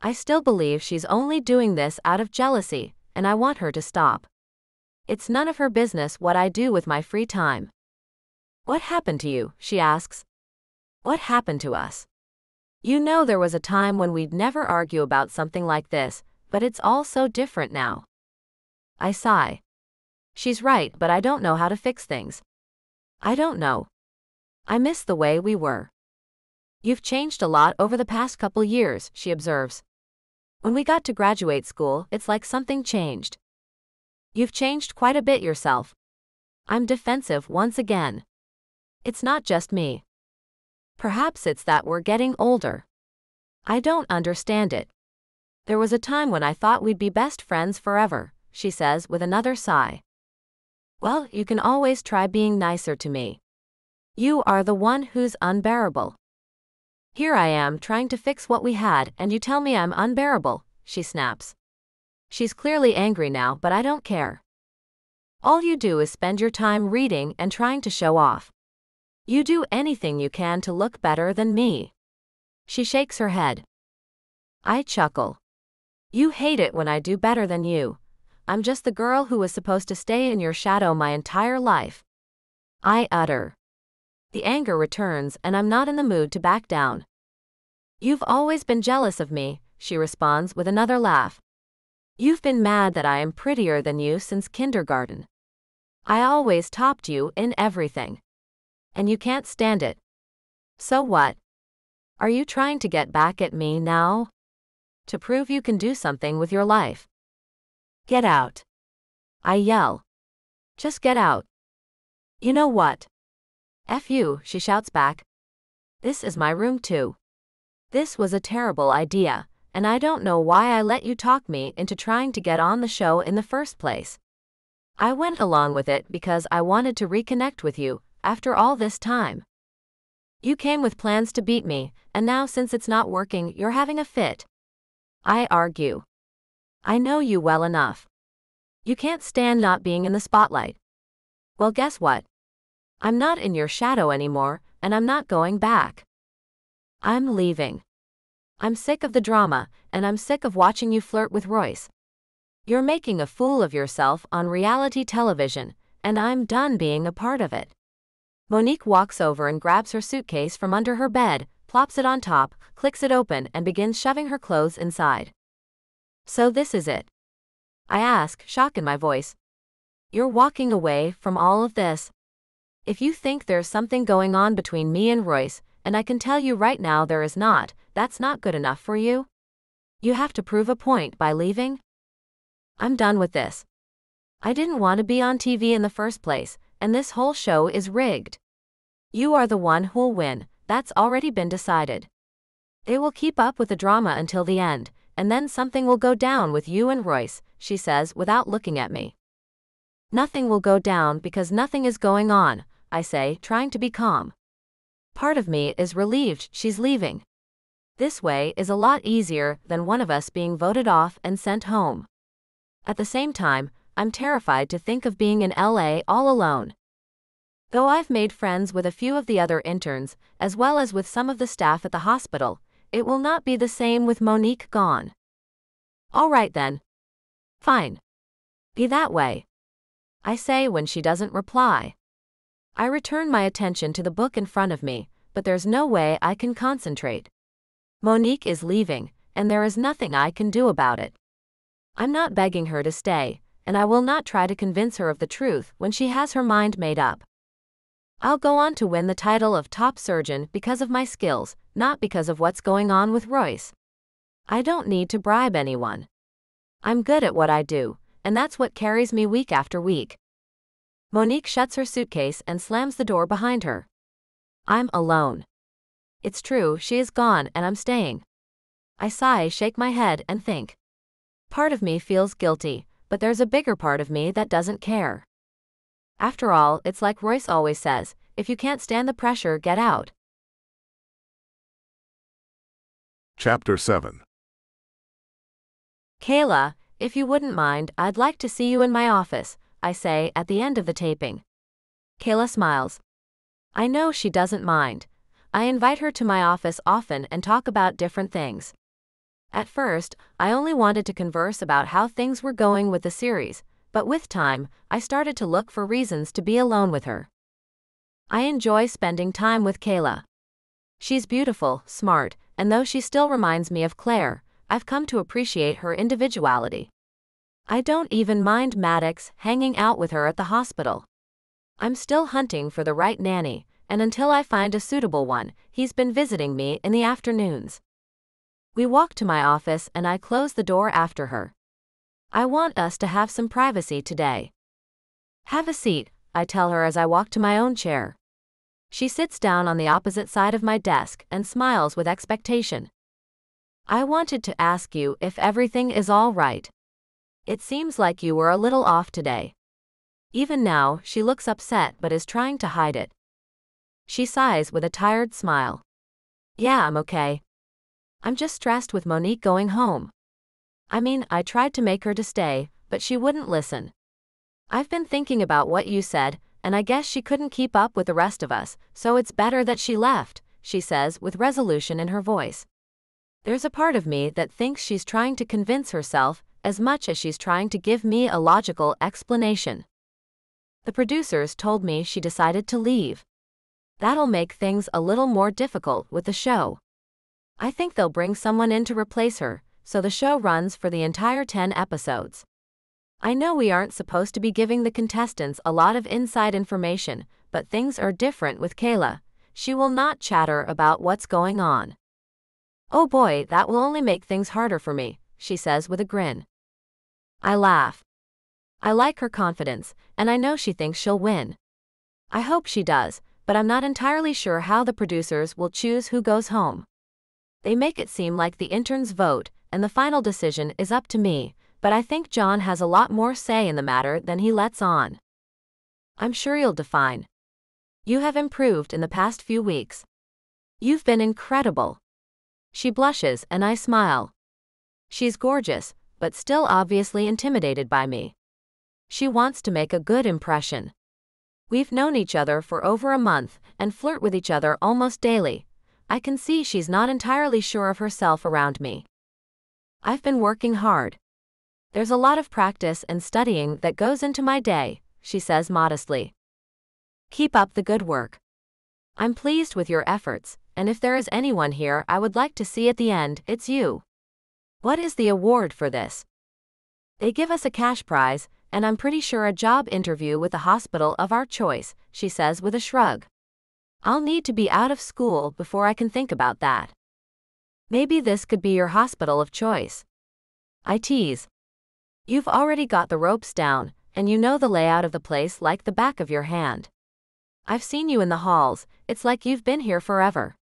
I still believe she's only doing this out of jealousy, and I want her to stop. It's none of her business what I do with my free time. What happened to you? She asks. What happened to us? You know there was a time when we'd never argue about something like this, but it's all so different now. I sigh. She's right, but I don't know how to fix things. I don't know. I miss the way we were. You've changed a lot over the past couple years, she observes. When we got to graduate school, it's like something changed. You've changed quite a bit yourself. I'm defensive once again. It's not just me. Perhaps it's that we're getting older. I don't understand it. There was a time when I thought we'd be best friends forever, she says with another sigh. Well, you can always try being nicer to me. You are the one who's unbearable. Here I am trying to fix what we had and you tell me I'm unbearable, she snaps. She's clearly angry now, but I don't care. All you do is spend your time reading and trying to show off. You do anything you can to look better than me. She shakes her head. I chuckle. You hate it when I do better than you. I'm just the girl who was supposed to stay in your shadow my entire life. I utter. The anger returns and I'm not in the mood to back down. You've always been jealous of me, she responds with another laugh. You've been mad that I am prettier than you since kindergarten. I always topped you in everything. And you can't stand it. So what? Are you trying to get back at me now? To prove you can do something with your life. Get out. I yell. Just get out. You know what? F you, she shouts back. This is my room too. This was a terrible idea. And I don't know why I let you talk me into trying to get on the show in the first place. I went along with it because I wanted to reconnect with you after all this time. You came with plans to beat me, and now since it's not working, you're having a fit. I argue. I know you well enough. You can't stand not being in the spotlight. Well, guess what? I'm not in your shadow anymore, and I'm not going back. I'm leaving. I'm sick of the drama, and I'm sick of watching you flirt with Royce. You're making a fool of yourself on reality television, and I'm done being a part of it. Monique walks over and grabs her suitcase from under her bed, plops it on top, clicks it open, and begins shoving her clothes inside. So this is it. I ask, shock in my voice. You're walking away from all of this. If you think there's something going on between me and Royce, and I can tell you right now there is not, that's not good enough for you. You have to prove a point by leaving. I'm done with this. I didn't want to be on TV in the first place, and this whole show is rigged. You are the one who'll win, that's already been decided. They will keep up with the drama until the end, and then something will go down with you and Royce, she says without looking at me. Nothing will go down because nothing is going on, I say, trying to be calm. Part of me is relieved she's leaving. This way is a lot easier than one of us being voted off and sent home. At the same time, I'm terrified to think of being in LA all alone. Though I've made friends with a few of the other interns, as well as with some of the staff at the hospital, it will not be the same with Monique gone. All right then. Fine. Be that way, I say when she doesn't reply. I return my attention to the book in front of me, but there's no way I can concentrate. Monique is leaving, and there is nothing I can do about it. I'm not begging her to stay, and I will not try to convince her of the truth when she has her mind made up. I'll go on to win the title of top surgeon because of my skills, not because of what's going on with Royce. I don't need to bribe anyone. I'm good at what I do, and that's what carries me week after week. Monique shuts her suitcase and slams the door behind her. I'm alone. It's true, she is gone and I'm staying. I sigh, shake my head, and think. Part of me feels guilty, but there's a bigger part of me that doesn't care. After all, it's like Royce always says, if you can't stand the pressure, get out. Chapter 7. Kayla, if you wouldn't mind, I'd like to see you in my office, I say at the end of the taping. Kayla smiles. I know she doesn't mind. I invite her to my office often and talk about different things. At first, I only wanted to converse about how things were going with the series, but with time, I started to look for reasons to be alone with her. I enjoy spending time with Kayla. She's beautiful, smart, and though she still reminds me of Claire, I've come to appreciate her individuality. I don't even mind Maddox hanging out with her at the hospital. I'm still hunting for the right nanny, and until I find a suitable one, he's been visiting me in the afternoons. We walk to my office and I close the door after her. I want us to have some privacy today. Have a seat, I tell her as I walk to my own chair. She sits down on the opposite side of my desk and smiles with expectation. I wanted to ask you if everything is all right. It seems like you were a little off today. Even now, she looks upset but is trying to hide it. She sighs with a tired smile. Yeah, I'm okay. I'm just stressed with Monique going home. I mean, I tried to make her to stay, but she wouldn't listen. I've been thinking about what you said, and I guess she couldn't keep up with the rest of us, so it's better that she left, she says with resolution in her voice. There's a part of me that thinks she's trying to convince herself as much as she's trying to give me a logical explanation. The producers told me she decided to leave. That'll make things a little more difficult with the show. I think they'll bring someone in to replace her, so the show runs for the entire 10 episodes. I know we aren't supposed to be giving the contestants a lot of inside information, but things are different with Kayla. She will not chatter about what's going on. Oh boy, that will only make things harder for me, she says with a grin. I laugh. I like her confidence, and I know she thinks she'll win. I hope she does. But I'm not entirely sure how the producers will choose who goes home. They make it seem like the interns vote, and the final decision is up to me, but I think John has a lot more say in the matter than he lets on. I'm sure you'll do fine. You have improved in the past few weeks. You've been incredible. She blushes and I smile. She's gorgeous, but still obviously intimidated by me. She wants to make a good impression. We've known each other for over a month and flirt with each other almost daily. I can see she's not entirely sure of herself around me. I've been working hard. There's a lot of practice and studying that goes into my day, she says modestly. Keep up the good work. I'm pleased with your efforts, and if there is anyone here I would like to see at the end, it's you. What is the award for this? They give us a cash prize, and I'm pretty sure a job interview with a hospital of our choice, she says with a shrug. I'll need to be out of school before I can think about that. Maybe this could be your hospital of choice. I tease. You've already got the ropes down, and you know the layout of the place like the back of your hand. I've seen you in the halls, it's like you've been here forever.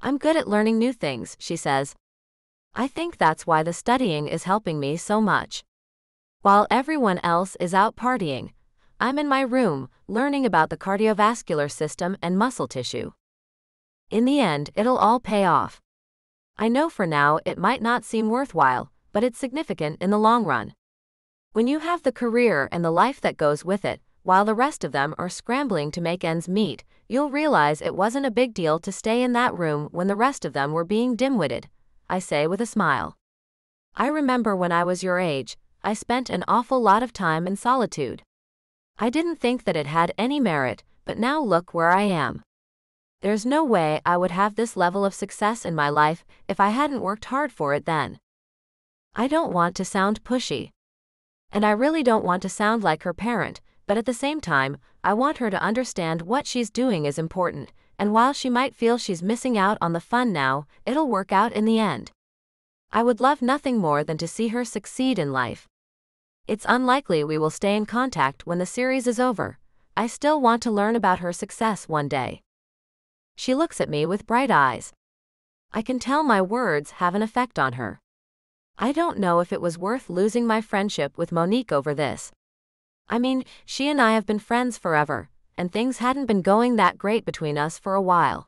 I'm good at learning new things, she says. I think that's why the studying is helping me so much. While everyone else is out partying, I'm in my room, learning about the cardiovascular system and muscle tissue. In the end, it'll all pay off. I know for now it might not seem worthwhile, but it's significant in the long run. When you have the career and the life that goes with it, while the rest of them are scrambling to make ends meet, you'll realize it wasn't a big deal to stay in that room when the rest of them were being dim-witted, I say with a smile. I remember when I was your age, I spent an awful lot of time in solitude. I didn't think that it had any merit, but now look where I am. There's no way I would have this level of success in my life if I hadn't worked hard for it then. I don't want to sound pushy. And I really don't want to sound like her parent, but at the same time, I want her to understand what she's doing is important, and while she might feel she's missing out on the fun now, it'll work out in the end. I would love nothing more than to see her succeed in life. It's unlikely we will stay in contact when the series is over. I still want to learn about her success one day. She looks at me with bright eyes. I can tell my words have an effect on her. I don't know if it was worth losing my friendship with Monique over this. I mean, she and I have been friends forever, and things hadn't been going that great between us for a while.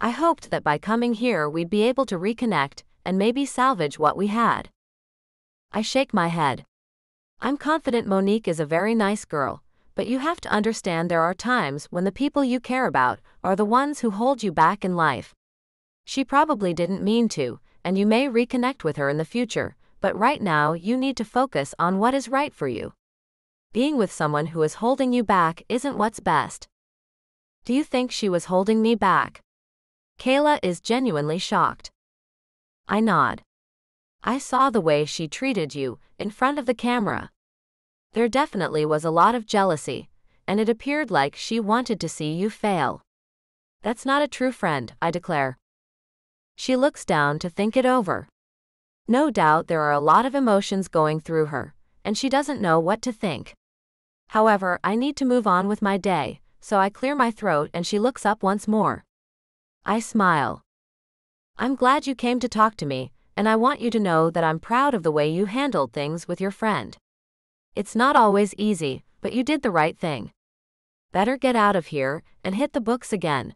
I hoped that by coming here we'd be able to reconnect and maybe salvage what we had. I shake my head. I'm confident Monique is a very nice girl, but you have to understand there are times when the people you care about are the ones who hold you back in life. She probably didn't mean to, and you may reconnect with her in the future, but right now you need to focus on what is right for you. Being with someone who is holding you back isn't what's best. Do you think she was holding me back? Kayla is genuinely shocked. I nod. I saw the way she treated you, in front of the camera. There definitely was a lot of jealousy, and it appeared like she wanted to see you fail. That's not a true friend, I declare. She looks down to think it over. No doubt there are a lot of emotions going through her, and she doesn't know what to think. However, I need to move on with my day, so I clear my throat and she looks up once more. I smile. I'm glad you came to talk to me, and I want you to know that I'm proud of the way you handled things with your friend. It's not always easy, but you did the right thing. Better get out of here and hit the books again.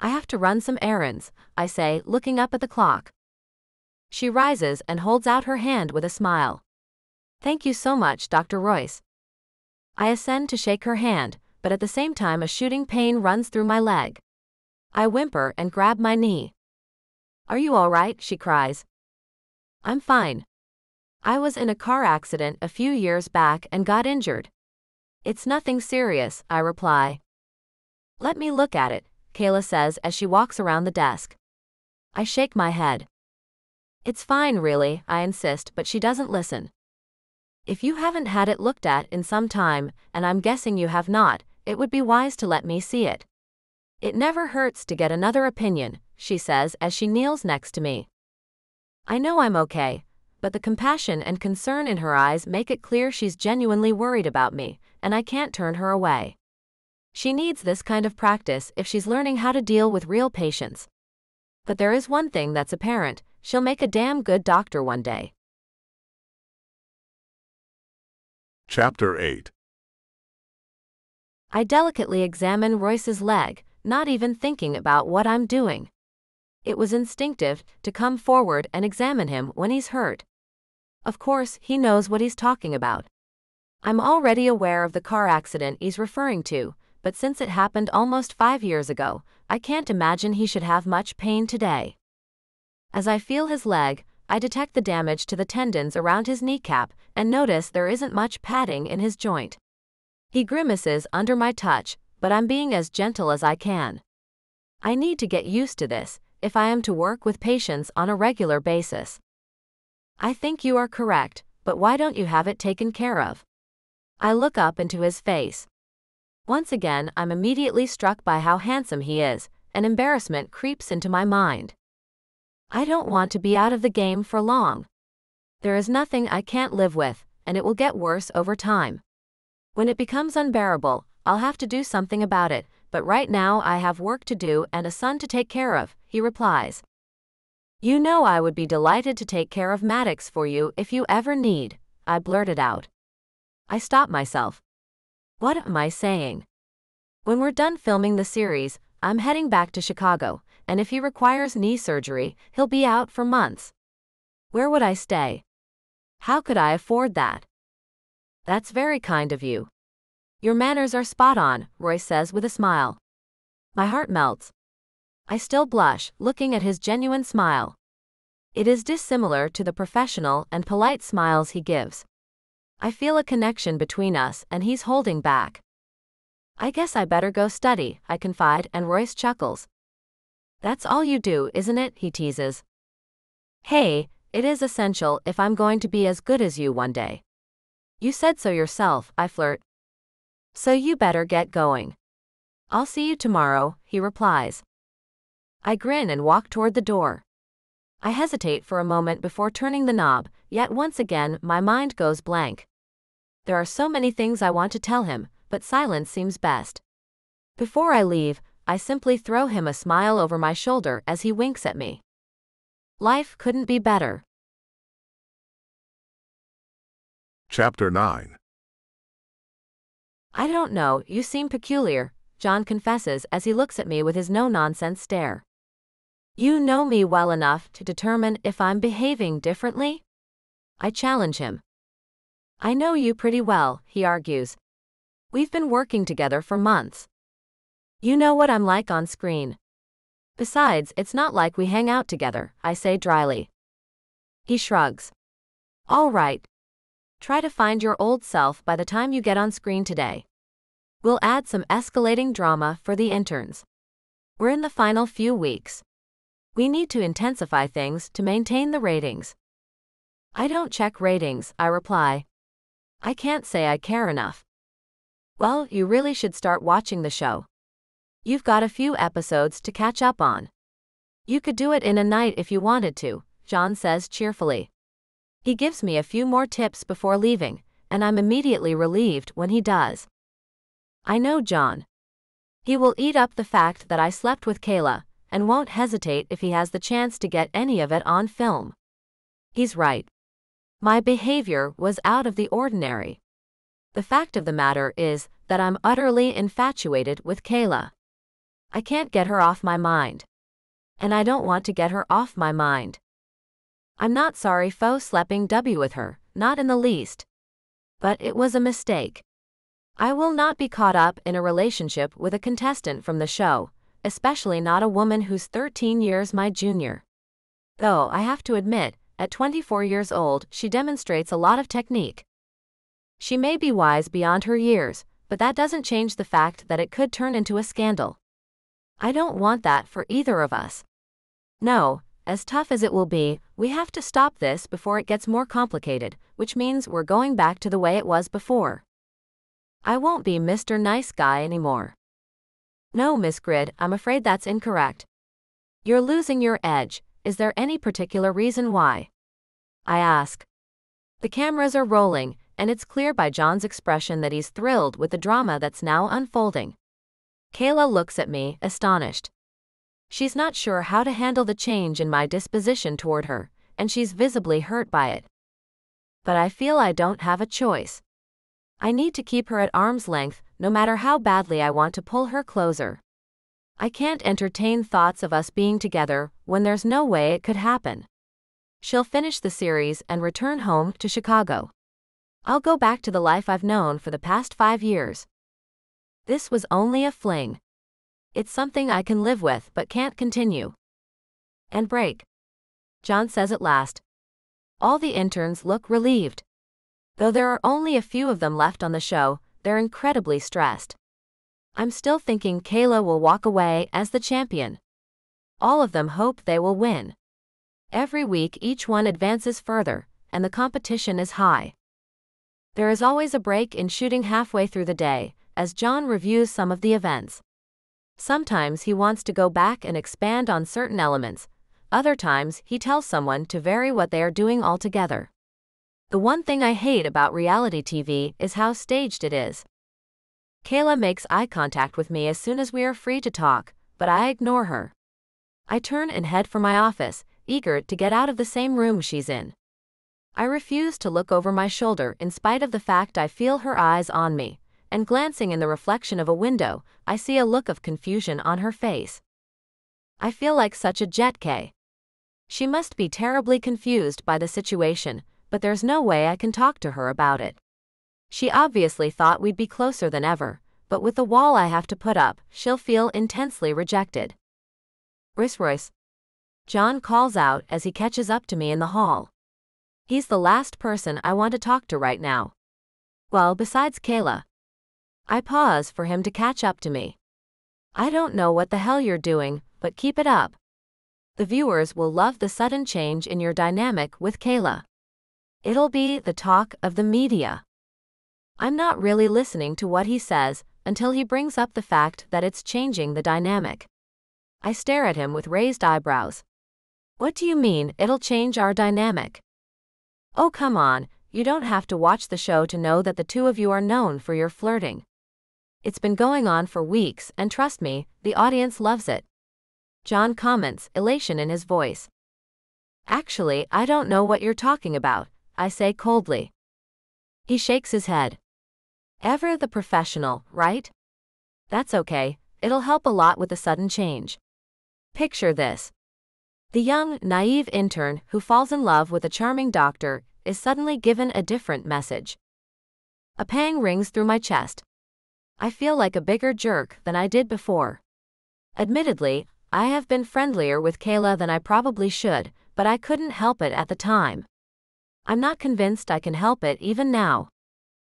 I have to run some errands, I say, looking up at the clock. She rises and holds out her hand with a smile. Thank you so much, Dr. Royce. I ascend to shake her hand, but at the same time a shooting pain runs through my leg. I whimper and grab my knee. Are you all right? She cries. I'm fine. I was in a car accident a few years back and got injured. It's nothing serious, I reply. Let me look at it, Kayla says as she walks around the desk. I shake my head. It's fine really, I insist, but she doesn't listen. If you haven't had it looked at in some time, and I'm guessing you have not, it would be wise to let me see it. It never hurts to get another opinion, she says as she kneels next to me. I know I'm okay, but the compassion and concern in her eyes make it clear she's genuinely worried about me, and I can't turn her away. She needs this kind of practice if she's learning how to deal with real patients. But there is one thing that's apparent, she'll make a damn good doctor one day. Chapter 8. I delicately examine Royce's leg, not even thinking about what I'm doing. It was instinctive to come forward and examine him when he's hurt. Of course, he knows what he's talking about. I'm already aware of the car accident he's referring to, but since it happened almost 5 years ago, I can't imagine he should have much pain today. As I feel his leg, I detect the damage to the tendons around his kneecap and notice there isn't much padding in his joint. He grimaces under my touch, but I'm being as gentle as I can. I need to get used to this if I am to work with patients on a regular basis. I think you are correct, but why don't you have it taken care of? I look up into his face. Once again, I'm immediately struck by how handsome he is, and embarrassment creeps into my mind. I don't want to be out of the game for long. There is nothing I can't live with, and it will get worse over time. When it becomes unbearable, I'll have to do something about it, but right now I have work to do and a son to take care of, he replies. You know I would be delighted to take care of Maddox for you if you ever need, I blurted out. I stop myself. What am I saying? When we're done filming the series, I'm heading back to Chicago, and if he requires knee surgery, he'll be out for months. Where would I stay? How could I afford that? That's very kind of you. Your manners are spot on, Roy says with a smile. My heart melts. I still blush, looking at his genuine smile. It is dissimilar to the professional and polite smiles he gives. I feel a connection between us and he's holding back. I guess I better go study, I confide, and Royce chuckles. That's all you do, isn't it? He teases. Hey, it is essential if I'm going to be as good as you one day. You said so yourself, I flirt. So you better get going. I'll see you tomorrow, he replies. I grin and walk toward the door. I hesitate for a moment before turning the knob, yet once again my mind goes blank. There are so many things I want to tell him, but silence seems best. Before I leave, I simply throw him a smile over my shoulder as he winks at me. Life couldn't be better. Chapter 9. I don't know, you seem peculiar, John confesses as he looks at me with his no-nonsense stare. You know me well enough to determine if I'm behaving differently? I challenge him. I know you pretty well, he argues. We've been working together for months. You know what I'm like on screen. Besides, it's not like we hang out together, I say dryly. He shrugs. All right. Try to find your old self by the time you get on screen today. We'll add some escalating drama for the interns. We're in the final few weeks. We need to intensify things to maintain the ratings. I don't check ratings, I reply. I can't say I care enough. Well, you really should start watching the show. You've got a few episodes to catch up on. You could do it in a night if you wanted to, John says cheerfully. He gives me a few more tips before leaving, and I'm immediately relieved when he does. I know John. He will eat up the fact that I slept with Kayla, and won't hesitate if he has the chance to get any of it on film. He's right. My behavior was out of the ordinary. The fact of the matter is that I'm utterly infatuated with Kayla. I can't get her off my mind. And I don't want to get her off my mind. I'm not sorry for sleeping with her, not in the least. But it was a mistake. I will not be caught up in a relationship with a contestant from the show, especially not a woman who's 13 years my junior. Though I have to admit, at 24 years old, she demonstrates a lot of technique. She may be wise beyond her years, but that doesn't change the fact that it could turn into a scandal. I don't want that for either of us. No, as tough as it will be, we have to stop this before it gets more complicated, which means we're going back to the way it was before. I won't be Mr. Nice Guy anymore. No, Miss Grid, I'm afraid that's incorrect. You're losing your edge. Is there any particular reason why? I ask. The cameras are rolling, and it's clear by John's expression that he's thrilled with the drama that's now unfolding. Kayla looks at me, astonished. She's not sure how to handle the change in my disposition toward her, and she's visibly hurt by it. But I feel I don't have a choice. I need to keep her at arm's length, no matter how badly I want to pull her closer. I can't entertain thoughts of us being together when there's no way it could happen. She'll finish the series and return home to Chicago. I'll go back to the life I've known for the past 5 years. This was only a fling. It's something I can live with but can't continue. And break. John says at last. All the interns look relieved. Though there are only a few of them left on the show, they're incredibly stressed. I'm still thinking Kayla will walk away as the champion. All of them hope they will win. Every week each one advances further, and the competition is high. There is always a break in shooting halfway through the day, as John reviews some of the events. Sometimes he wants to go back and expand on certain elements, other times he tells someone to vary what they are doing altogether. The one thing I hate about reality TV is how staged it is. Kayla makes eye contact with me as soon as we are free to talk, but I ignore her. I turn and head for my office, eager to get out of the same room she's in. I refuse to look over my shoulder in spite of the fact I feel her eyes on me, and glancing in the reflection of a window, I see a look of confusion on her face. I feel like such a jet K. She must be terribly confused by the situation, but there's no way I can talk to her about it. She obviously thought we'd be closer than ever, but with the wall I have to put up, she'll feel intensely rejected. Royce, John calls out as he catches up to me in the hall. He's the last person I want to talk to right now. Well, besides Kayla. I pause for him to catch up to me. I don't know what the hell you're doing, but keep it up. The viewers will love the sudden change in your dynamic with Kayla. It'll be the talk of the media. I'm not really listening to what he says until he brings up the fact that it's changing the dynamic. I stare at him with raised eyebrows. What do you mean it'll change our dynamic? Oh, come on, you don't have to watch the show to know that the two of you are known for your flirting. It's been going on for weeks, and trust me, the audience loves it. John comments, elation in his voice. Actually, I don't know what you're talking about, I say coldly. He shakes his head. Ever the professional, right? That's okay, it'll help a lot with the sudden change. Picture this. The young, naive intern who falls in love with a charming doctor is suddenly given a different message. A pang rings through my chest. I feel like a bigger jerk than I did before. Admittedly, I have been friendlier with Kayla than I probably should, but I couldn't help it at the time. I'm not convinced I can help it even now.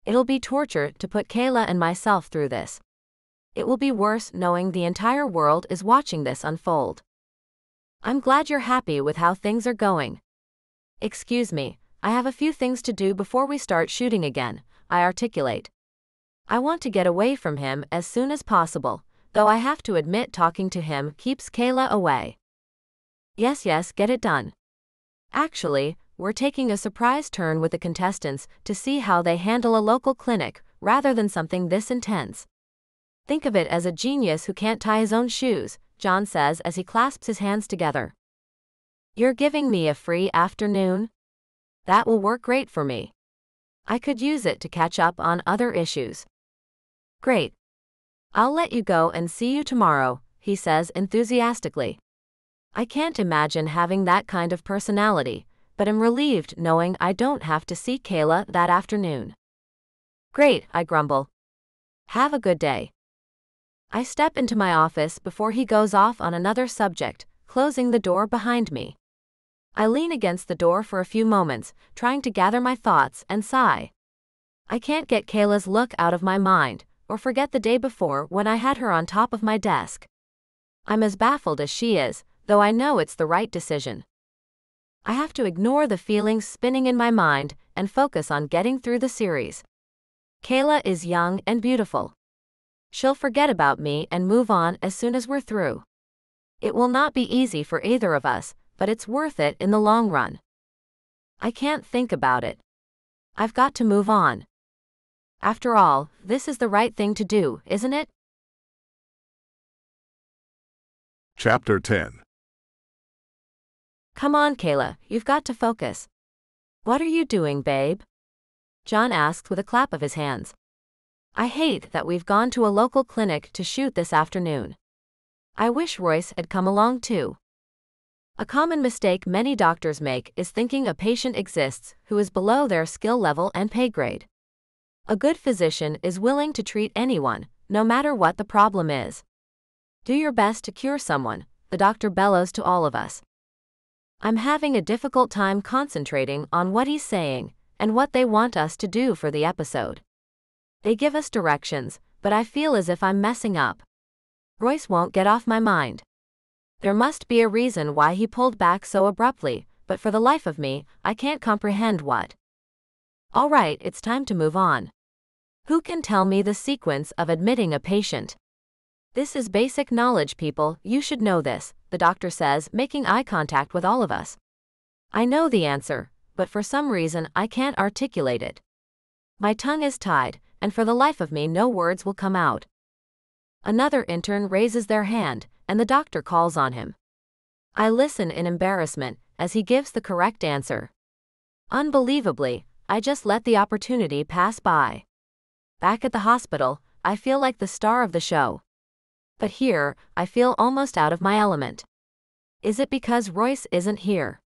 It'll be torture to put Kayla and myself through this. It will be worse knowing the entire world is watching this unfold. I'm glad you're happy with how things are going. Excuse me, I have a few things to do before we start shooting again, I articulate. I want to get away from him as soon as possible, though I have to admit talking to him keeps Kayla away. Yes, get it done. Actually, we're taking a surprise turn with the contestants to see how they handle a local clinic rather than something this intense. Think of it as a genius who can't tie his own shoes, John says as he clasps his hands together. You're giving me a free afternoon? That will work great for me. I could use it to catch up on other issues. Great. I'll let you go and see you tomorrow, he says enthusiastically. I can't imagine having that kind of personality, but I'm relieved knowing I don't have to see Kayla that afternoon. Great, I grumble. Have a good day. I step into my office before he goes off on another subject, closing the door behind me. I lean against the door for a few moments, trying to gather my thoughts and sigh. I can't get Kayla's look out of my mind, or forget the day before when I had her on top of my desk. I'm as baffled as she is, though I know it's the right decision. I have to ignore the feelings spinning in my mind and focus on getting through the series. Kayla is young and beautiful. She'll forget about me and move on as soon as we're through. It will not be easy for either of us, but it's worth it in the long run. I can't think about it. I've got to move on. After all, this is the right thing to do, isn't it? Chapter 10. Come on, Kayla, you've got to focus. What are you doing, babe? John asks with a clap of his hands. I hate that we've gone to a local clinic to shoot this afternoon. I wish Royce had come along too. A common mistake many doctors make is thinking a patient exists who is below their skill level and pay grade. A good physician is willing to treat anyone, no matter what the problem is. Do your best to cure someone, the doctor bellows to all of us. I'm having a difficult time concentrating on what he's saying and what they want us to do for the episode. They give us directions, but I feel as if I'm messing up. Royce won't get off my mind. There must be a reason why he pulled back so abruptly, but for the life of me, I can't comprehend what. All right, it's time to move on. Who can tell me the sequence of admitting a patient? This is basic knowledge, people, you should know this, the doctor says, making eye contact with all of us. I know the answer, but for some reason I can't articulate it. My tongue is tied, and for the life of me no words will come out. Another intern raises their hand, and the doctor calls on him. I listen in embarrassment as he gives the correct answer. Unbelievably, I just let the opportunity pass by. Back at the hospital, I feel like the star of the show. But here, I feel almost out of my element. Is it because Royce isn't here?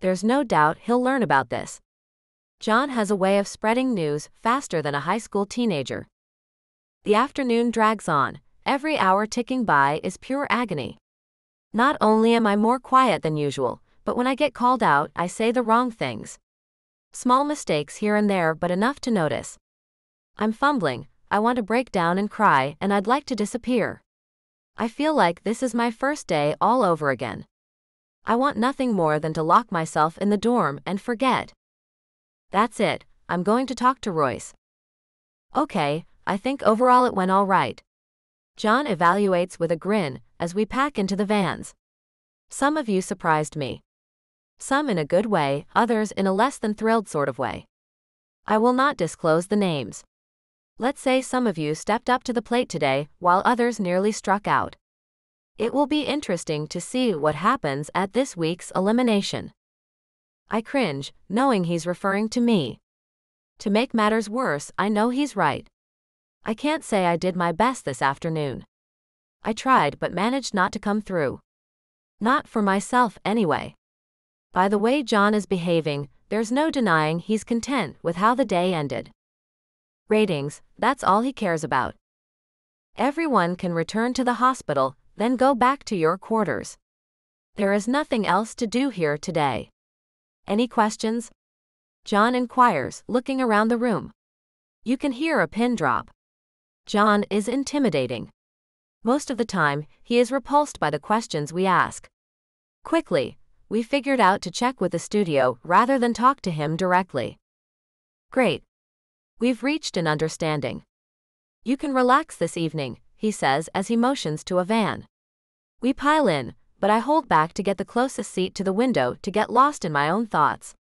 There's no doubt he'll learn about this. John has a way of spreading news faster than a high school teenager. The afternoon drags on. Every hour ticking by is pure agony. Not only am I more quiet than usual, but when I get called out, I say the wrong things. Small mistakes here and there, but enough to notice. I'm fumbling, I want to break down and cry, and I'd like to disappear. I feel like this is my first day all over again. I want nothing more than to lock myself in the dorm and forget. That's it, I'm going to talk to Royce. Okay, I think overall it went all right. John evaluates with a grin as we pack into the vans. Some of you surprised me. Some in a good way, others in a less than thrilled sort of way. I will not disclose the names. Let's say some of you stepped up to the plate today, while others nearly struck out. It will be interesting to see what happens at this week's elimination. I cringe, knowing he's referring to me. To make matters worse, I know he's right. I can't say I did my best this afternoon. I tried but managed not to come through. Not for myself anyway. By the way John is behaving, there's no denying he's content with how the day ended. Ratings, that's all he cares about. Everyone can return to the hospital, then go back to your quarters. There is nothing else to do here today. Any questions? John inquires, looking around the room. You can hear a pin drop. John is intimidating. Most of the time, he is repulsed by the questions we ask. Quickly, we figured out to check with the studio rather than talk to him directly. Great. We've reached an understanding. You can relax this evening, he says as he motions to a van. We pile in, but I hold back to get the closest seat to the window to get lost in my own thoughts.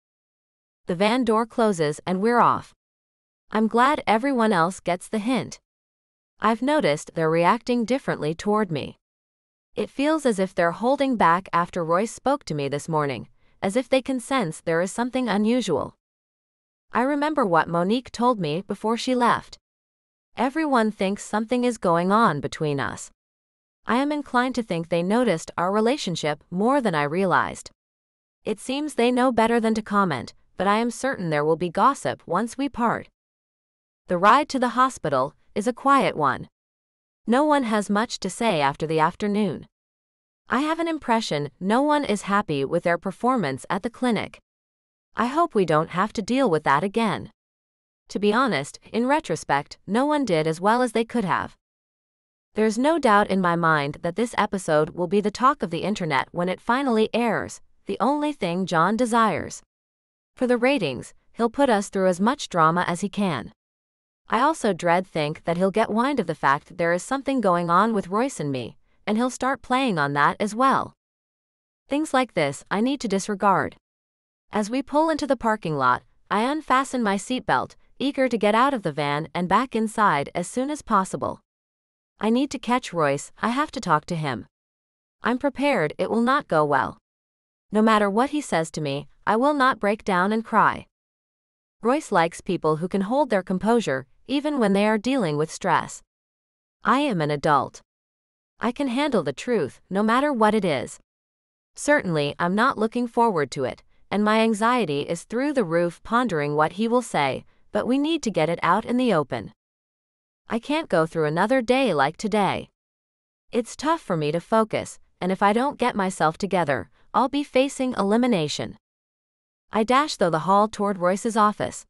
The van door closes and we're off. I'm glad everyone else gets the hint. I've noticed they're reacting differently toward me. It feels as if they're holding back after Royce spoke to me this morning, as if they can sense there is something unusual. I remember what Monique told me before she left. Everyone thinks something is going on between us. I am inclined to think they noticed our relationship more than I realized. It seems they know better than to comment, but I am certain there will be gossip once we part. The ride to the hospital is a quiet one. No one has much to say after the afternoon. I have an impression no one is happy with their performance at the clinic. I hope we don't have to deal with that again. To be honest, in retrospect, no one did as well as they could have. There's no doubt in my mind that this episode will be the talk of the internet when it finally airs, the only thing John desires. For the ratings, he'll put us through as much drama as he can. I also dread think that he'll get wind of the fact that there is something going on with Royce and me, and he'll start playing on that as well. Things like this I need to disregard. As we pull into the parking lot, I unfasten my seatbelt, eager to get out of the van and back inside as soon as possible. I need to catch Royce, I have to talk to him. I'm prepared it will not go well. No matter what he says to me, I will not break down and cry. Royce likes people who can hold their composure, even when they are dealing with stress. I am an adult. I can handle the truth, no matter what it is. Certainly, I'm not looking forward to it, and my anxiety is through the roof pondering what he will say, but we need to get it out in the open. I can't go through another day like today. It's tough for me to focus, and if I don't get myself together, I'll be facing elimination. I dash through the hall toward Royce's office.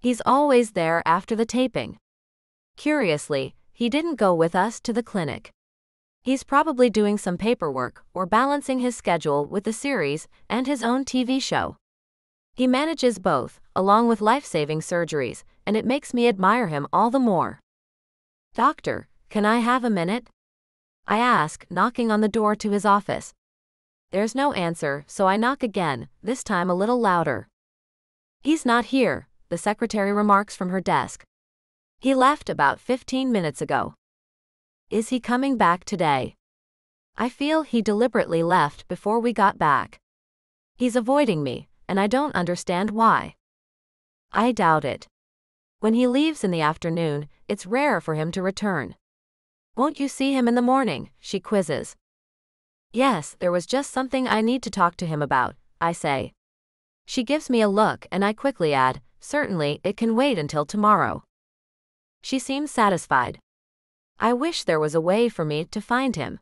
He's always there after the taping. Curiously, he didn't go with us to the clinic. He's probably doing some paperwork or balancing his schedule with the series and his own TV show. He manages both, along with life-saving surgeries, and it makes me admire him all the more. "Doctor, can I have a minute?" I ask, knocking on the door to his office. There's no answer, so I knock again, this time a little louder. "He's not here," the secretary remarks from her desk. "He left about 15 minutes ago." "Is he coming back today?" I feel he deliberately left before we got back. He's avoiding me, and I don't understand why. I doubt it. When he leaves in the afternoon, it's rare for him to return. "Won't you see him in the morning?" she quizzes. "Yes, there was just something I need to talk to him about," I say. She gives me a look and I quickly add, "Certainly, it can wait until tomorrow." She seems satisfied. I wish there was a way for me to find him.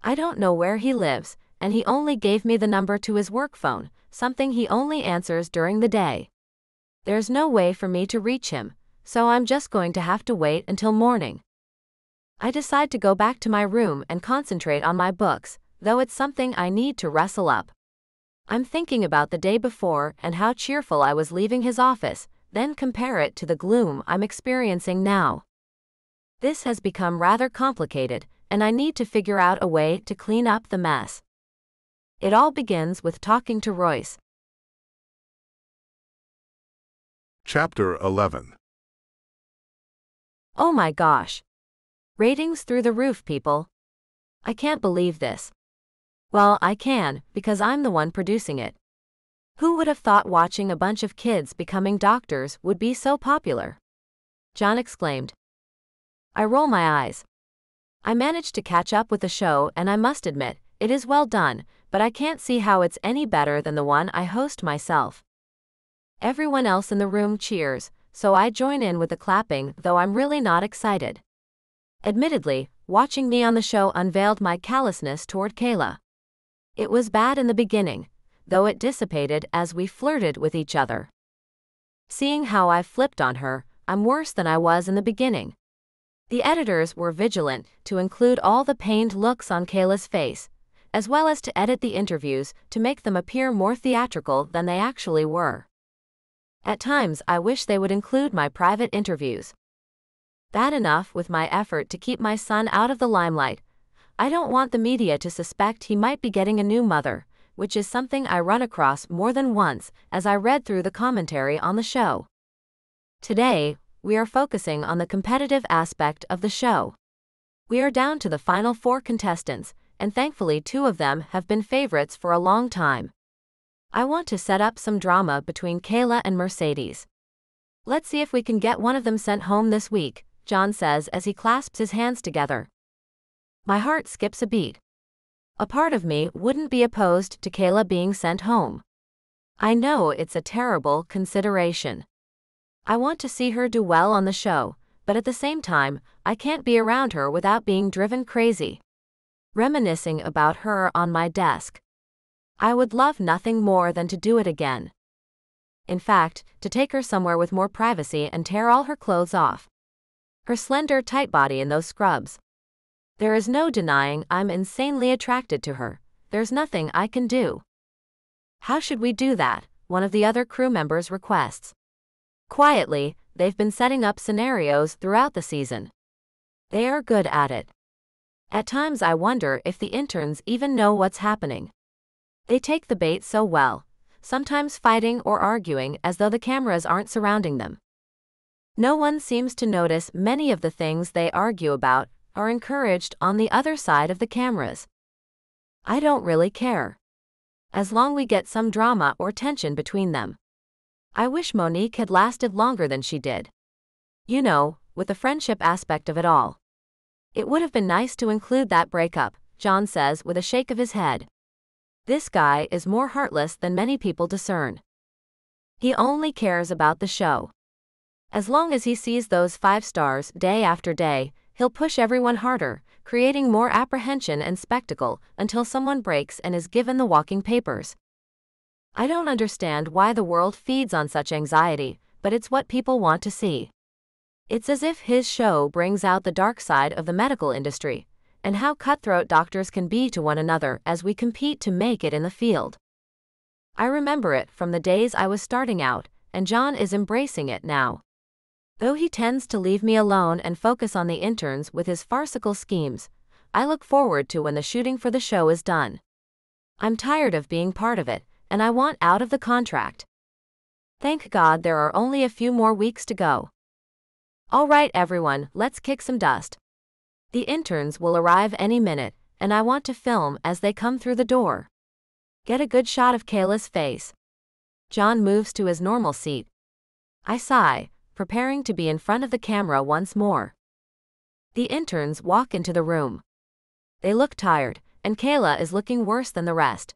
I don't know where he lives, and he only gave me the number to his work phone, something he only answers during the day. There's no way for me to reach him, so I'm just going to have to wait until morning. I decide to go back to my room and concentrate on my books, though it's something I need to wrestle up. I'm thinking about the day before and how cheerful I was leaving his office, then compare it to the gloom I'm experiencing now. This has become rather complicated, and I need to figure out a way to clean up the mess. It all begins with talking to Royce. Chapter 11. Oh my gosh. Ratings through the roof, people. I can't believe this. Well, I can, because I'm the one producing it. Who would have thought watching a bunch of kids becoming doctors would be so popular? John exclaimed. I roll my eyes. I managed to catch up with the show, and I must admit, it is well done, but I can't see how it's any better than the one I host myself. Everyone else in the room cheers, so I join in with the clapping, though I'm really not excited. Admittedly, watching me on the show unveiled my callousness toward Kayla. It was bad in the beginning, though it dissipated as we flirted with each other. Seeing how I flipped on her, I'm worse than I was in the beginning. The editors were vigilant to include all the pained looks on Kayla's face, as well as to edit the interviews to make them appear more theatrical than they actually were. At times I wish they would include my private interviews. Bad enough with my effort to keep my son out of the limelight, I don't want the media to suspect he might be getting a new mother, which is something I run across more than once as I read through the commentary on the show. Today, we are focusing on the competitive aspect of the show. We are down to the final 4 contestants, and thankfully 2 of them have been favorites for a long time. I want to set up some drama between Kayla and Mercedes. Let's see if we can get one of them sent home this week, John says as he clasps his hands together. My heart skips a beat. A part of me wouldn't be opposed to Kayla being sent home. I know it's a terrible consideration. I want to see her do well on the show, but at the same time, I can't be around her without being driven crazy. Reminiscing about her on my desk. I would love nothing more than to do it again. In fact, to take her somewhere with more privacy and tear all her clothes off. Her slender, tight body in those scrubs. There is no denying I'm insanely attracted to her. There's nothing I can do. "How should we do that?" one of the other crew members requests. Quietly, they've been setting up scenarios throughout the season. They are good at it. At times I wonder if the interns even know what's happening. They take the bait so well, sometimes fighting or arguing as though the cameras aren't surrounding them. No one seems to notice many of the things they argue about are encouraged on the other side of the cameras. I don't really care. As long as we get some drama or tension between them. I wish Monique had lasted longer than she did. You know, with the friendship aspect of it all. It would have been nice to include that breakup, John says with a shake of his head. This guy is more heartless than many people discern. He only cares about the show. As long as he sees those 5 stars day after day, he'll push everyone harder, creating more apprehension and spectacle until someone breaks and is given the walking papers. I don't understand why the world feeds on such anxiety, but it's what people want to see. It's as if his show brings out the dark side of the medical industry, and how cutthroat doctors can be to one another as we compete to make it in the field. I remember it from the days I was starting out, and John is embracing it now. Though he tends to leave me alone and focus on the interns with his farcical schemes, I look forward to when the shooting for the show is done. I'm tired of being part of it, and I want out of the contract. Thank God there are only a few more weeks to go. All right, everyone, let's kick some dust. The interns will arrive any minute, and I want to film as they come through the door. Get a good shot of Kayla's face. John moves to his normal seat. I sigh, preparing to be in front of the camera once more. The interns walk into the room. They look tired, and Kayla is looking worse than the rest.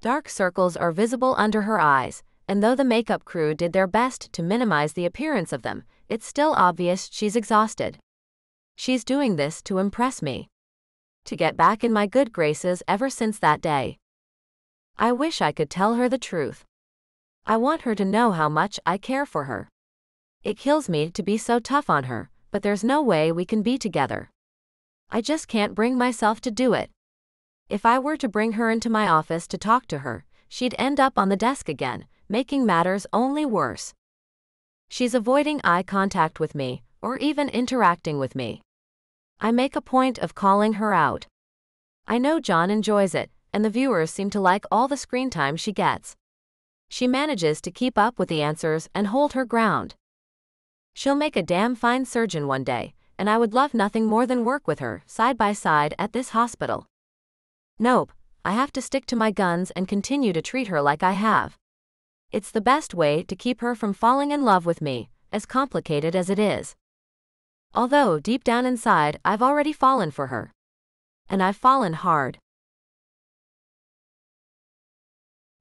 Dark circles are visible under her eyes, and though the makeup crew did their best to minimize the appearance of them, it's still obvious she's exhausted. She's doing this to impress me, to get back in my good graces ever since that day. I wish I could tell her the truth. I want her to know how much I care for her. It kills me to be so tough on her, but there's no way we can be together. I just can't bring myself to do it. If I were to bring her into my office to talk to her, she'd end up on the desk again, making matters only worse. She's avoiding eye contact with me, or even interacting with me. I make a point of calling her out. I know John enjoys it, and the viewers seem to like all the screen time she gets. She manages to keep up with the answers and hold her ground. She'll make a damn fine surgeon one day, and I would love nothing more than work with her side by side at this hospital. Nope, I have to stick to my guns and continue to treat her like I have. It's the best way to keep her from falling in love with me, as complicated as it is. Although deep down inside I've already fallen for her. And I've fallen hard.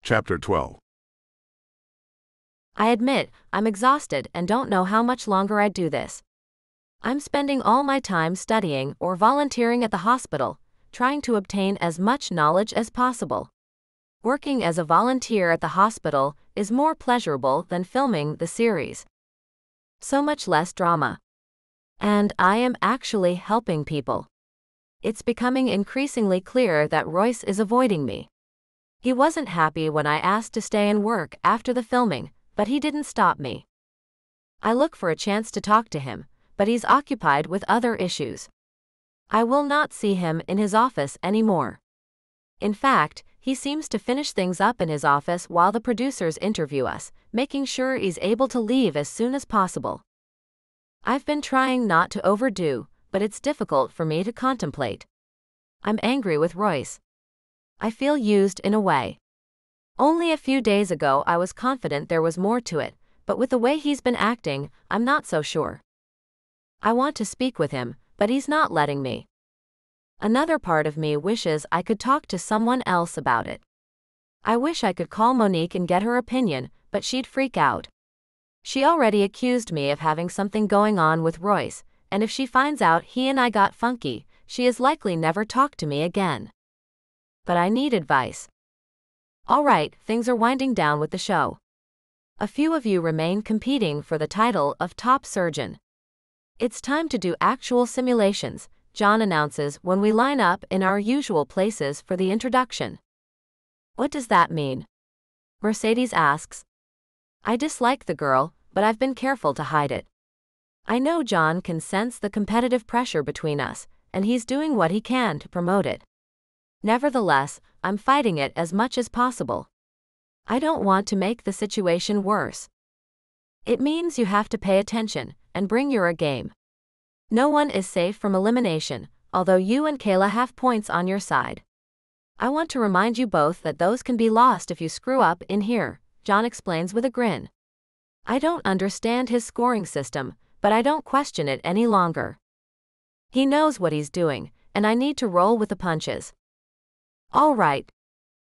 Chapter 12. I admit, I'm exhausted and don't know how much longer I do this. I'm spending all my time studying or volunteering at the hospital, trying to obtain as much knowledge as possible. Working as a volunteer at the hospital is more pleasurable than filming the series. So much less drama. And I am actually helping people. It's becoming increasingly clear that Royce is avoiding me. He wasn't happy when I asked to stay and work after the filming, but he didn't stop me. I look for a chance to talk to him, but he's occupied with other issues. I will not see him in his office anymore. In fact, he seems to finish things up in his office while the producers interview us, making sure he's able to leave as soon as possible. I've been trying not to overdo, but it's difficult for me to contemplate. I'm angry with Royce. I feel used in a way. Only a few days ago I was confident there was more to it, but with the way he's been acting, I'm not so sure. I want to speak with him, but he's not letting me. Another part of me wishes I could talk to someone else about it. I wish I could call Monique and get her opinion, but she'd freak out. She already accused me of having something going on with Royce, and if she finds out he and I got funky, she is likely never to talk to me again. But I need advice. All right, things are winding down with the show. A few of you remain competing for the title of top surgeon. It's time to do actual simulations, John announces when we line up in our usual places for the introduction. What does that mean? Mercedes asks. I dislike the girl, but I've been careful to hide it. I know John can sense the competitive pressure between us, and he's doing what he can to promote it. Nevertheless, I'm fighting it as much as possible. I don't want to make the situation worse. It means you have to pay attention and bring your A game. No one is safe from elimination, although you and Kayla have points on your side. I want to remind you both that those can be lost if you screw up in here, John explains with a grin. I don't understand his scoring system, but I don't question it any longer. He knows what he's doing, and I need to roll with the punches. All right.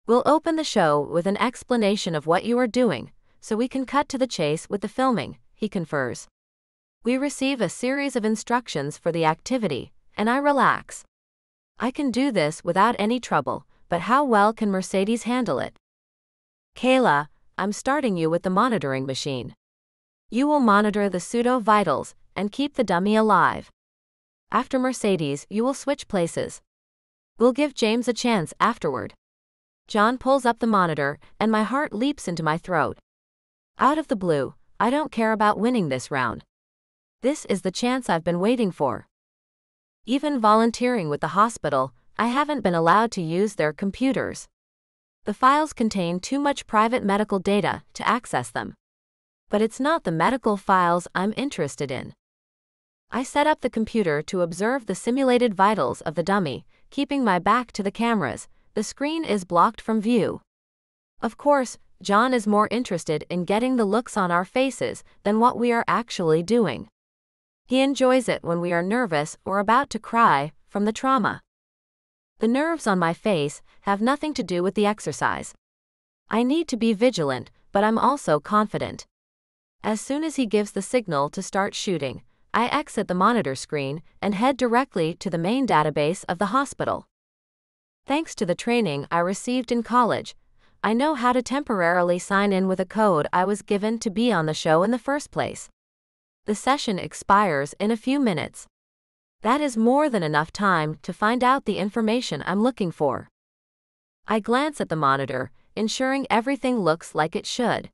We'll open the show with an explanation of what you are doing, so we can cut to the chase with the filming, he confers. We receive a series of instructions for the activity, and I relax. I can do this without any trouble, but how well can Mercedes handle it? Kayla, I'm starting you with the monitoring machine. You will monitor the pseudo-vitals and keep the dummy alive. After Mercedes, you will switch places. We'll give James a chance afterward. John pulls up the monitor, and my heart leaps into my throat. Out of the blue, I don't care about winning this round. This is the chance I've been waiting for. Even volunteering with the hospital, I haven't been allowed to use their computers. The files contain too much private medical data to access them. But it's not the medical files I'm interested in. I set up the computer to observe the simulated vitals of the dummy, keeping my back to the cameras. The screen is blocked from view. Of course, John is more interested in getting the looks on our faces than what we are actually doing. He enjoys it when we are nervous or about to cry from the trauma. The nerves on my face have nothing to do with the exercise. I need to be vigilant, but I'm also confident. As soon as he gives the signal to start shooting, I exit the monitor screen and head directly to the main database of the hospital. Thanks to the training I received in college, I know how to temporarily sign in with a code I was given to be on the show in the first place. The session expires in a few minutes. That is more than enough time to find out the information I'm looking for. I glance at the monitor, ensuring everything looks like it should.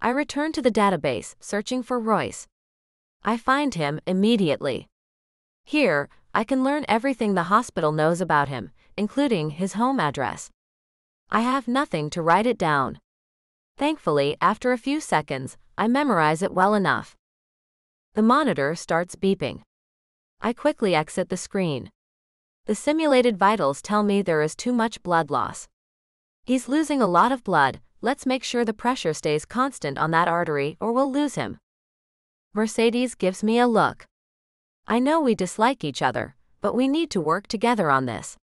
I return to the database, searching for Royce. I find him immediately. Here, I can learn everything the hospital knows about him, including his home address. I have nothing to write it down. Thankfully, after a few seconds, I memorize it well enough. The monitor starts beeping. I quickly exit the screen. The simulated vitals tell me there is too much blood loss. He's losing a lot of blood. Let's make sure the pressure stays constant on that artery or we'll lose him. Mercedes gives me a look. I know we dislike each other, but we need to work together on this.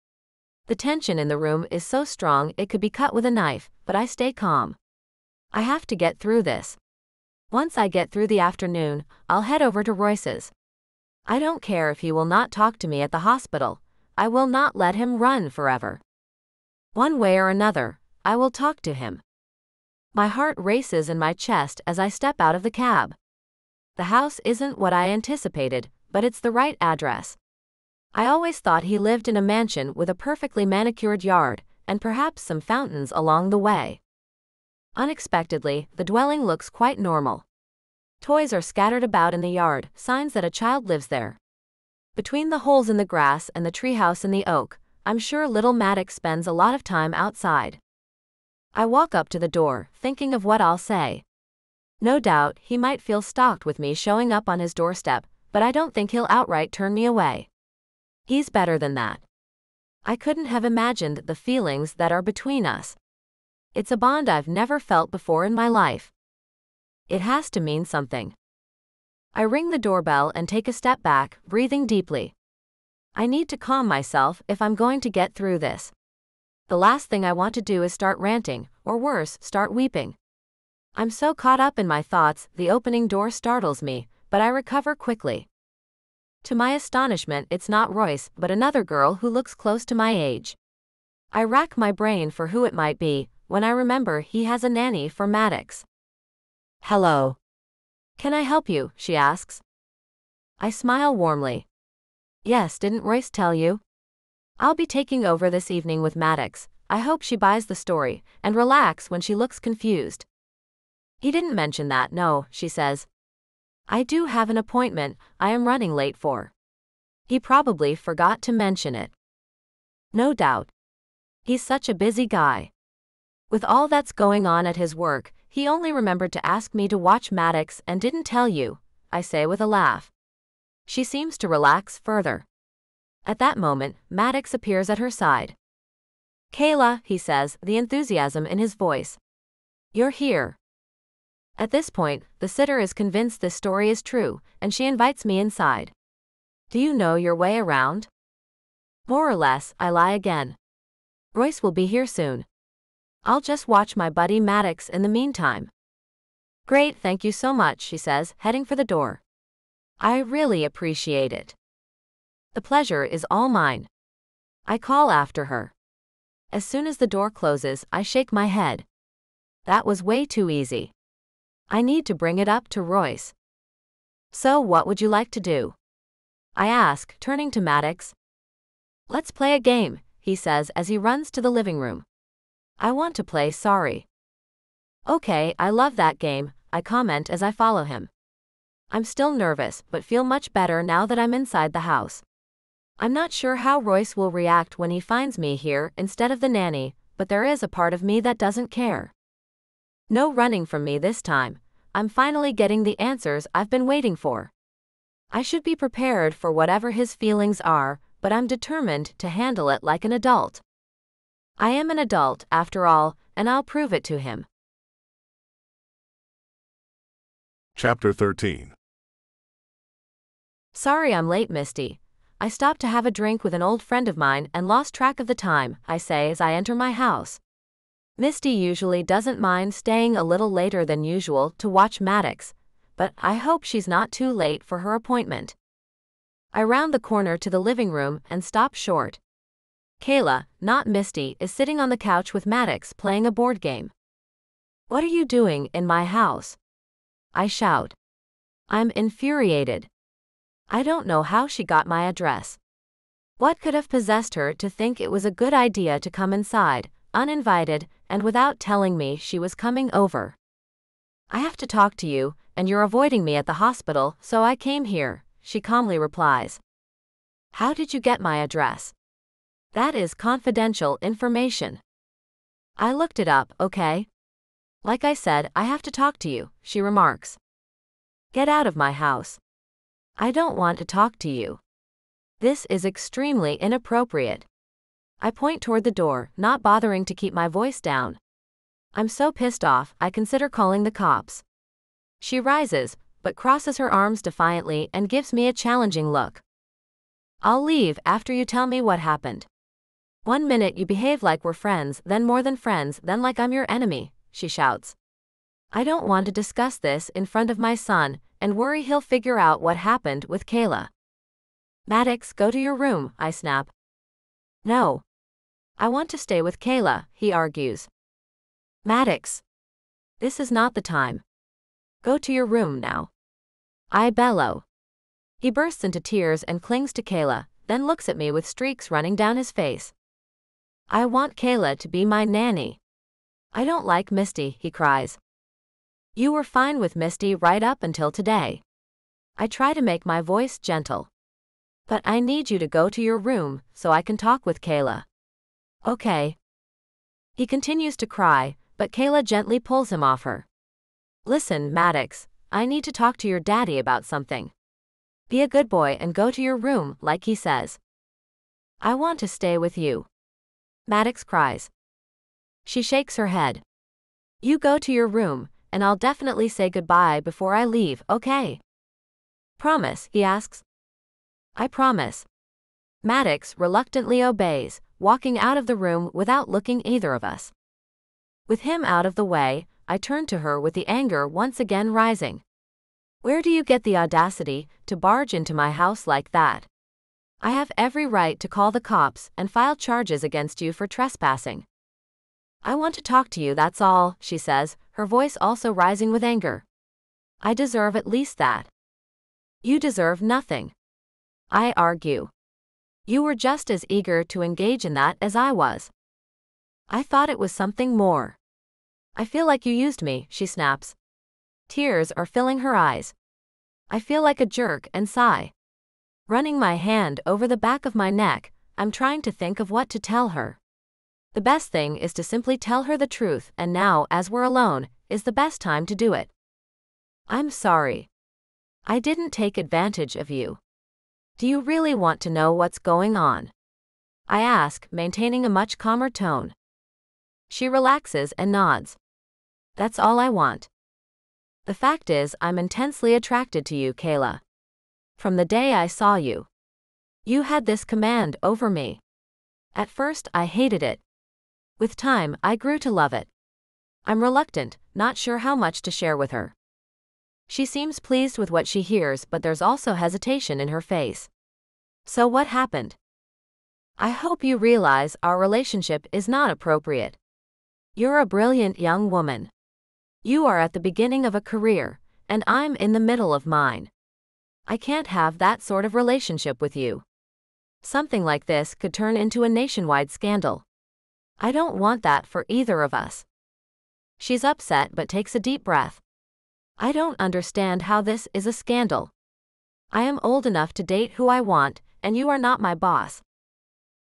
The tension in the room is so strong it could be cut with a knife, but I stay calm. I have to get through this. Once I get through the afternoon, I'll head over to Royce's. I don't care if he will not talk to me at the hospital. I will not let him run forever. One way or another, I will talk to him. My heart races in my chest as I step out of the cab. The house isn't what I anticipated, but it's the right address. I always thought he lived in a mansion with a perfectly manicured yard, and perhaps some fountains along the way. Unexpectedly, the dwelling looks quite normal. Toys are scattered about in the yard, signs that a child lives there. Between the holes in the grass and the treehouse in the oak, I'm sure little Maddox spends a lot of time outside. I walk up to the door, thinking of what I'll say. No doubt, he might feel stalked with me showing up on his doorstep, but I don't think he'll outright turn me away. He's better than that. I couldn't have imagined the feelings that are between us. It's a bond I've never felt before in my life. It has to mean something. I ring the doorbell and take a step back, breathing deeply. I need to calm myself if I'm going to get through this. The last thing I want to do is start ranting, or worse, start weeping. I'm so caught up in my thoughts, the opening door startles me, but I recover quickly. To my astonishment, it's not Royce, but another girl who looks close to my age. I rack my brain for who it might be, when I remember he has a nanny for Maddox. "Hello. Can I help you?" she asks. I smile warmly. "Yes, didn't Royce tell you? I'll be taking over this evening with Maddox. I hope she buys the story, and relax when she looks confused." "He didn't mention that, no," she says. "I do have an appointment I am running late for. He probably forgot to mention it." No doubt. He's such a busy guy. With all that's going on at his work, he only remembered to ask me to watch Maddox and didn't tell you, I say with a laugh. She seems to relax further. At that moment, Maddox appears at her side. "Kayla," he says, the enthusiasm in his voice. "You're here." At this point, the sitter is convinced this story is true, and she invites me inside. "Do you know your way around?" "More or less," I lie again. "Royce will be here soon. I'll just watch my buddy Maddox in the meantime." "Great, thank you so much," she says, heading for the door. "I really appreciate it. The pleasure is all mine." I call after her. As soon as the door closes, I shake my head. That was way too easy. I need to bring it up to Royce. "So what would you like to do?" I ask, turning to Maddox. Let's play a game, he says as he runs to the living room. I want to play Sorry. Okay, I love that game, I comment as I follow him. I'm still nervous, but feel much better now that I'm inside the house. I'm not sure how Royce will react when he finds me here instead of the nanny, but there is a part of me that doesn't care. No running from me this time. I'm finally getting the answers I've been waiting for. I should be prepared for whatever his feelings are, but I'm determined to handle it like an adult. I am an adult, after all, and I'll prove it to him. Chapter 13. Sorry I'm late, Misty. I stopped to have a drink with an old friend of mine and lost track of the time, I say as I enter my house. Misty usually doesn't mind staying a little later than usual to watch Maddox, but I hope she's not too late for her appointment. I round the corner to the living room and stop short. Kayla, not Misty, is sitting on the couch with Maddox playing a board game. What are you doing in my house? I shout. I'm infuriated. I don't know how she got my address. What could have possessed her to think it was a good idea to come inside, uninvited, and without telling me she was coming over? I have to talk to you, and you're avoiding me at the hospital, so I came here, she calmly replies. How did you get my address? That is confidential information. I looked it up, okay? Like I said, I have to talk to you, she remarks. Get out of my house. I don't want to talk to you. This is extremely inappropriate. I point toward the door, not bothering to keep my voice down. I'm so pissed off, I consider calling the cops. She rises, but crosses her arms defiantly and gives me a challenging look. I'll leave after you tell me what happened. 1 minute you behave like we're friends, then more than friends, then like I'm your enemy, she shouts. I don't want to discuss this in front of my son and worry he'll figure out what happened with Kayla. Maddox, go to your room, I snap. No. I want to stay with Kayla, he argues. Maddox. This is not the time. Go to your room now. I bellow. He bursts into tears and clings to Kayla, then looks at me with streaks running down his face. I want Kayla to be my nanny. I don't like Misty, he cries. You were fine with Misty right up until today. I try to make my voice gentle. But I need you to go to your room so I can talk with Kayla. Okay. He continues to cry, but Kayla gently pulls him off her. Listen, Maddox, I need to talk to your daddy about something. Be a good boy and go to your room like he says. I want to stay with you. Maddox cries. She shakes her head. You go to your room, and I'll definitely say goodbye before I leave, okay? Promise, he asks. I promise. Maddox reluctantly obeys, walking out of the room without looking either of us. With him out of the way, I turn to her with the anger once again rising. Where do you get the audacity to barge into my house like that? I have every right to call the cops and file charges against you for trespassing. I want to talk to you, that's all, she says, her voice also rising with anger. I deserve at least that. You deserve nothing. I argue. You were just as eager to engage in that as I was. I thought it was something more. I feel like you used me, she snaps. Tears are filling her eyes. I feel like a jerk and sigh. Running my hand over the back of my neck, I'm trying to think of what to tell her. The best thing is to simply tell her the truth, and now, as we're alone, is the best time to do it. I'm sorry. I didn't take advantage of you. Do you really want to know what's going on? I ask, maintaining a much calmer tone. She relaxes and nods. That's all I want. The fact is, I'm intensely attracted to you, Kayla. From the day I saw you. You had this command over me. At first, I hated it. With time, I grew to love it. I'm reluctant, not sure how much to share with her. She seems pleased with what she hears, but there's also hesitation in her face. So what happened? I hope you realize our relationship is not appropriate. You're a brilliant young woman. You are at the beginning of a career, and I'm in the middle of mine. I can't have that sort of relationship with you. Something like this could turn into a nationwide scandal. I don't want that for either of us." She's upset but takes a deep breath. "I don't understand how this is a scandal. I am old enough to date who I want, and you are not my boss."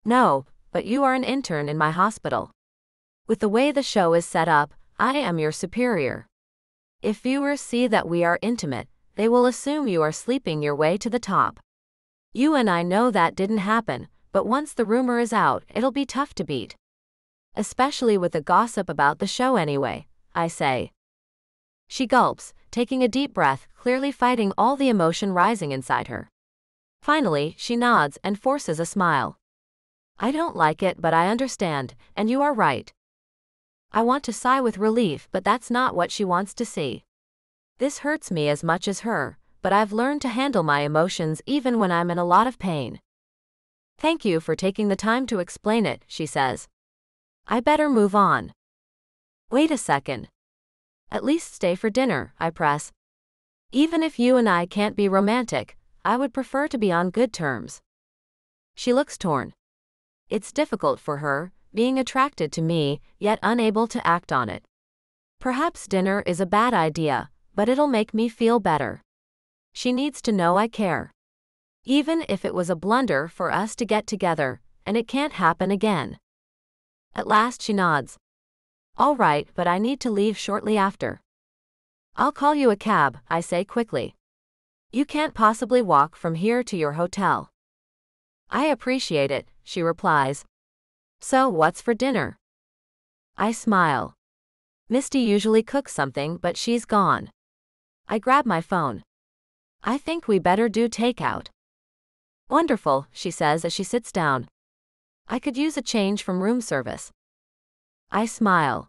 "No, but you are an intern in my hospital. With the way the show is set up, I am your superior. If viewers see that we are intimate, they will assume you are sleeping your way to the top. You and I know that didn't happen, but once the rumor is out, it'll be tough to beat. Especially with the gossip about the show anyway," I say. She gulps, taking a deep breath, clearly fighting all the emotion rising inside her. Finally, she nods and forces a smile. "I don't like it, but I understand, and you are right." I want to sigh with relief, but that's not what she wants to see. This hurts me as much as her, but I've learned to handle my emotions even when I'm in a lot of pain. "Thank you for taking the time to explain it," she says. "I better move on." "Wait a second. At least stay for dinner," I press. "Even if you and I can't be romantic, I would prefer to be on good terms." She looks torn. It's difficult for her, being attracted to me, yet unable to act on it. Perhaps dinner is a bad idea, but it'll make me feel better. She needs to know I care. Even if it was a blunder for us to get together, and it can't happen again. At last she nods. "All right, but I need to leave shortly after." "I'll call you a cab," I say quickly. "You can't possibly walk from here to your hotel." "I appreciate it," she replies. "So what's for dinner?" I smile. Misty usually cooks something, but she's gone. I grab my phone. "I think we better do takeout." "Wonderful," she says as she sits down. "I could use a change from room service." I smile.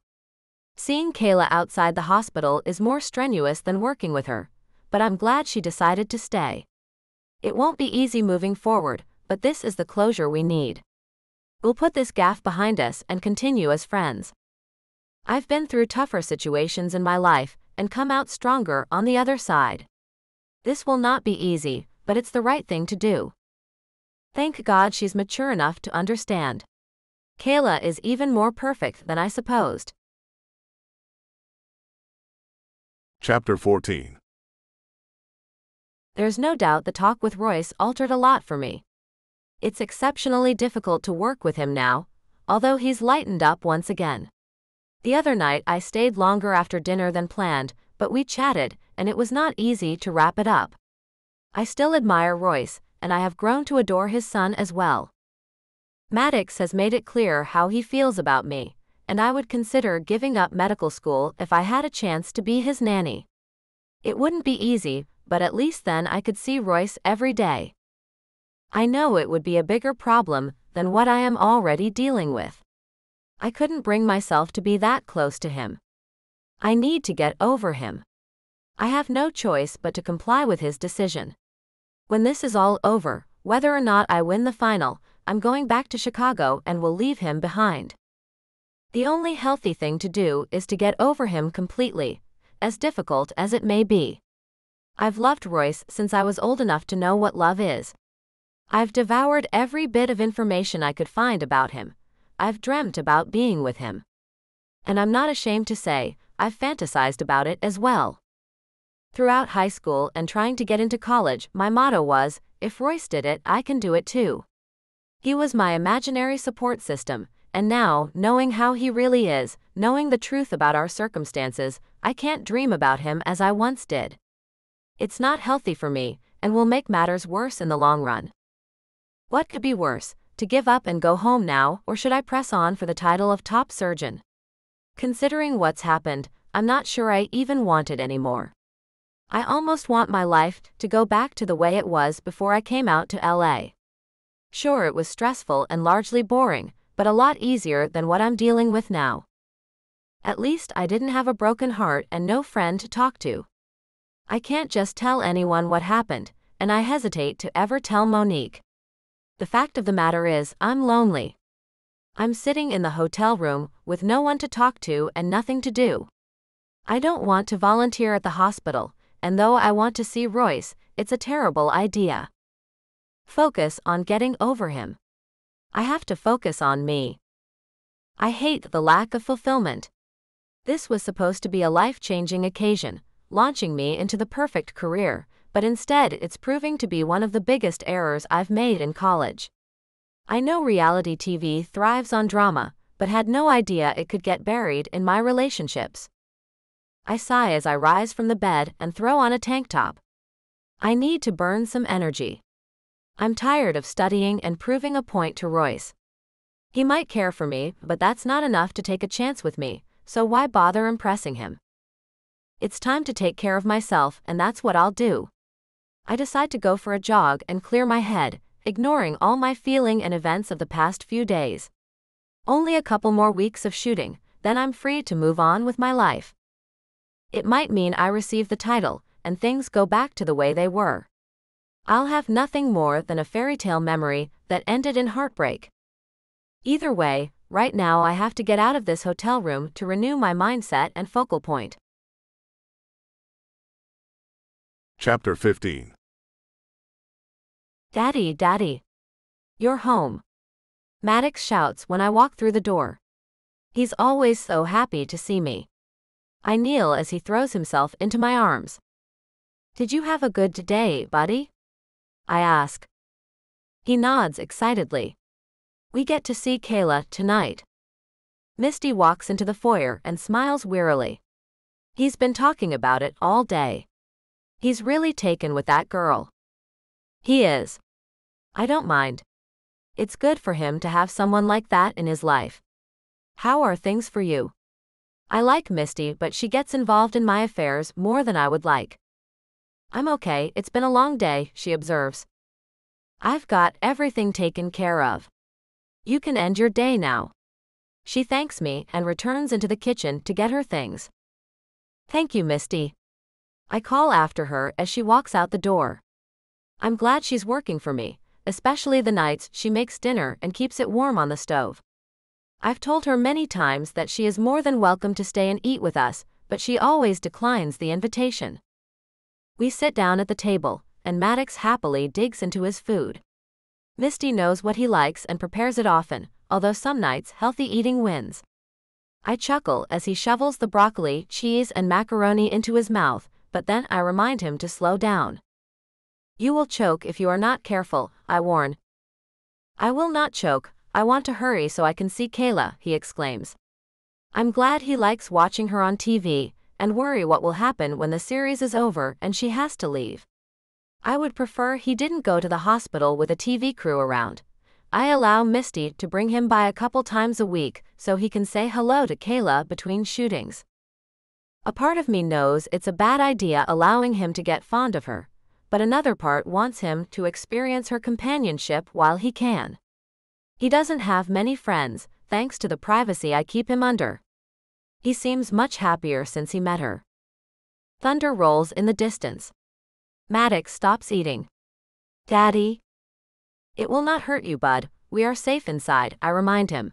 Seeing Kayla outside the hospital is more strenuous than working with her, but I'm glad she decided to stay. It won't be easy moving forward, but this is the closure we need. We'll put this gaffe behind us and continue as friends. I've been through tougher situations in my life and come out stronger on the other side. This will not be easy, but it's the right thing to do. Thank God she's mature enough to understand. Kayla is even more perfect than I supposed. Chapter 14. There's no doubt the talk with Royce altered a lot for me. It's exceptionally difficult to work with him now, although he's lightened up once again. The other night I stayed longer after dinner than planned, but we chatted, and it was not easy to wrap it up. I still admire Royce, and I have grown to adore his son as well. Maddox has made it clear how he feels about me, and I would consider giving up medical school if I had a chance to be his nanny. It wouldn't be easy, but at least then I could see Royce every day. I know it would be a bigger problem than what I am already dealing with. I couldn't bring myself to be that close to him. I need to get over him. I have no choice but to comply with his decision. When this is all over, whether or not I win the final, I'm going back to Chicago and will leave him behind. The only healthy thing to do is to get over him completely, as difficult as it may be. I've loved Royce since I was old enough to know what love is. I've devoured every bit of information I could find about him. I've dreamt about being with him. And I'm not ashamed to say, I've fantasized about it as well. Throughout high school and trying to get into college, my motto was, if Royce did it, I can do it too. He was my imaginary support system, and now, knowing how he really is, knowing the truth about our circumstances, I can't dream about him as I once did. It's not healthy for me, and will make matters worse in the long run. What could be worse, to give up and go home now, or should I press on for the title of top surgeon? Considering what's happened, I'm not sure I even want it anymore. I almost want my life to go back to the way it was before I came out to LA. Sure, it was stressful and largely boring, but a lot easier than what I'm dealing with now. At least I didn't have a broken heart and no friend to talk to. I can't just tell anyone what happened, and I hesitate to ever tell Monique. The fact of the matter is, I'm lonely. I'm sitting in the hotel room with no one to talk to and nothing to do. I don't want to volunteer at the hospital, and though I want to see Royce, it's a terrible idea. Focus on getting over him. I have to focus on me. I hate the lack of fulfillment. This was supposed to be a life-changing occasion, launching me into the perfect career, but instead it's proving to be one of the biggest errors I've made in college. I know reality TV thrives on drama, but had no idea it could get buried in my relationships. I sigh as I rise from the bed and throw on a tank top. I need to burn some energy. I'm tired of studying and proving a point to Royce. He might care for me, but that's not enough to take a chance with me, so why bother impressing him? It's time to take care of myself, and that's what I'll do. I decide to go for a jog and clear my head, ignoring all my feeling and events of the past few days. Only a couple more weeks of shooting, then I'm free to move on with my life. It might mean I receive the title, and things go back to the way they were. I'll have nothing more than a fairy tale memory that ended in heartbreak. Either way, right now I have to get out of this hotel room to renew my mindset and focal point. Chapter 15. Daddy, Daddy. You're home. Maddox shouts when I walk through the door. He's always so happy to see me. I kneel as he throws himself into my arms. Did you have a good day, buddy? I ask. He nods excitedly. We get to see Kayla tonight. Misty walks into the foyer and smiles wearily. He's been talking about it all day. He's really taken with that girl. He is. I don't mind. It's good for him to have someone like that in his life. How are things for you? I like Misty, but she gets involved in my affairs more than I would like. I'm okay, it's been a long day, she observes. I've got everything taken care of. You can end your day now. She thanks me and returns into the kitchen to get her things. Thank you, Misty. I call after her as she walks out the door. I'm glad she's working for me, especially the nights she makes dinner and keeps it warm on the stove. I've told her many times that she is more than welcome to stay and eat with us, but she always declines the invitation. We sit down at the table, and Maddox happily digs into his food. Misty knows what he likes and prepares it often, although some nights healthy eating wins. I chuckle as he shovels the broccoli, cheese, and macaroni into his mouth, but then I remind him to slow down. You will choke if you are not careful, I warn. I will not choke, I want to hurry so I can see Kayla, he exclaims. I'm glad he likes watching her on TV, and worry what will happen when the series is over and she has to leave. I would prefer he didn't go to the hospital with a TV crew around. I allow Misty to bring him by a couple times a week so he can say hello to Kayla between shootings. A part of me knows it's a bad idea allowing him to get fond of her, but another part wants him to experience her companionship while he can. He doesn't have many friends, thanks to the privacy I keep him under. He seems much happier since he met her. Thunder rolls in the distance. Maddox stops eating. Daddy. It will not hurt you, bud. We are safe inside, I remind him.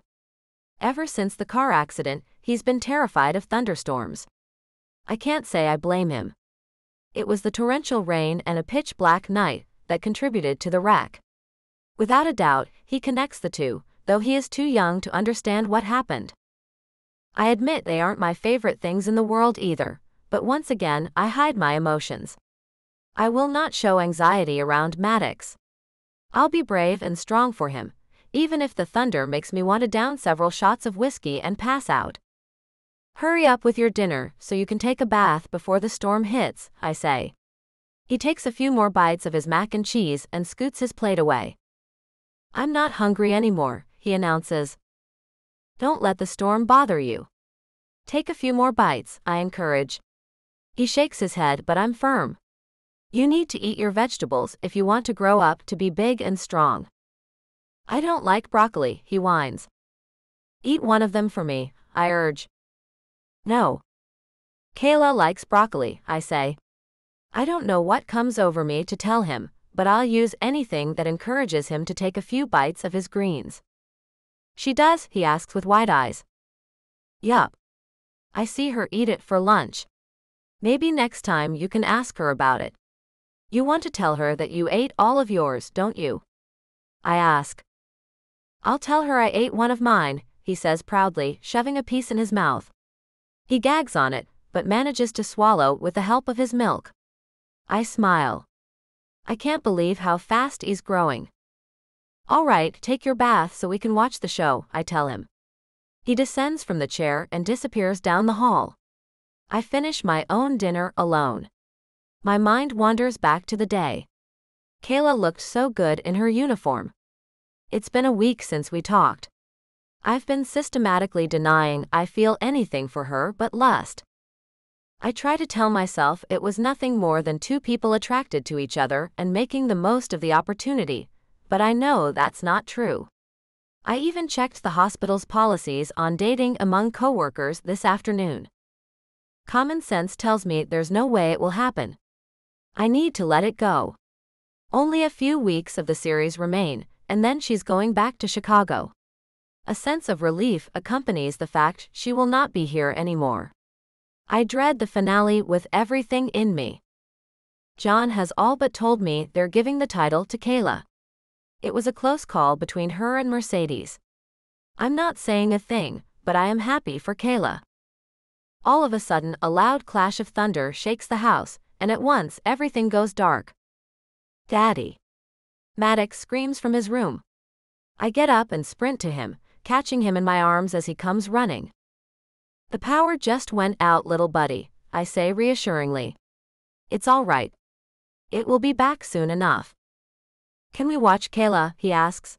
Ever since the car accident, he's been terrified of thunderstorms. I can't say I blame him. It was the torrential rain and a pitch-black night that contributed to the wreck. Without a doubt, he connects the two, though he is too young to understand what happened. I admit they aren't my favorite things in the world either, but once again I hide my emotions. I will not show anxiety around Maddox. I'll be brave and strong for him, even if the thunder makes me want to down several shots of whiskey and pass out. Hurry up with your dinner so you can take a bath before the storm hits, I say. He takes a few more bites of his mac and cheese and scoots his plate away. I'm not hungry anymore, he announces. Don't let the storm bother you. Take a few more bites, I encourage. He shakes his head, but I'm firm. You need to eat your vegetables if you want to grow up to be big and strong. I don't like broccoli, he whines. Eat one of them for me, I urge. No. Kayla likes broccoli, I say. I don't know what comes over me to tell him, but I'll use anything that encourages him to take a few bites of his greens. She does, he asks with wide eyes. Yup. I see her eat it for lunch. Maybe next time you can ask her about it. You want to tell her that you ate all of yours, don't you? I ask. I'll tell her I ate one of mine, he says proudly, shoving a piece in his mouth. He gags on it, but manages to swallow with the help of his milk. I smile. I can't believe how fast he's growing. All right, take your bath so we can watch the show, I tell him. He descends from the chair and disappears down the hall. I finish my own dinner alone. My mind wanders back to the day. Kayla looked so good in her uniform. It's been a week since we talked. I've been systematically denying I feel anything for her but lust. I try to tell myself it was nothing more than two people attracted to each other and making the most of the opportunity, but I know that's not true. I even checked the hospital's policies on dating among coworkers this afternoon. Common sense tells me there's no way it will happen. I need to let it go. Only a few weeks of the series remain, and then she's going back to Chicago. A sense of relief accompanies the fact she will not be here anymore. I dread the finale with everything in me. John has all but told me they're giving the title to Kayla. It was a close call between her and Mercedes. I'm not saying a thing, but I am happy for Kayla. All of a sudden, a loud clash of thunder shakes the house, and at once everything goes dark. Daddy! Maddox screams from his room. I get up and sprint to him, catching him in my arms as he comes running. The power just went out, little buddy, I say reassuringly. It's all right. It will be back soon enough. Can we watch Kayla? He asks.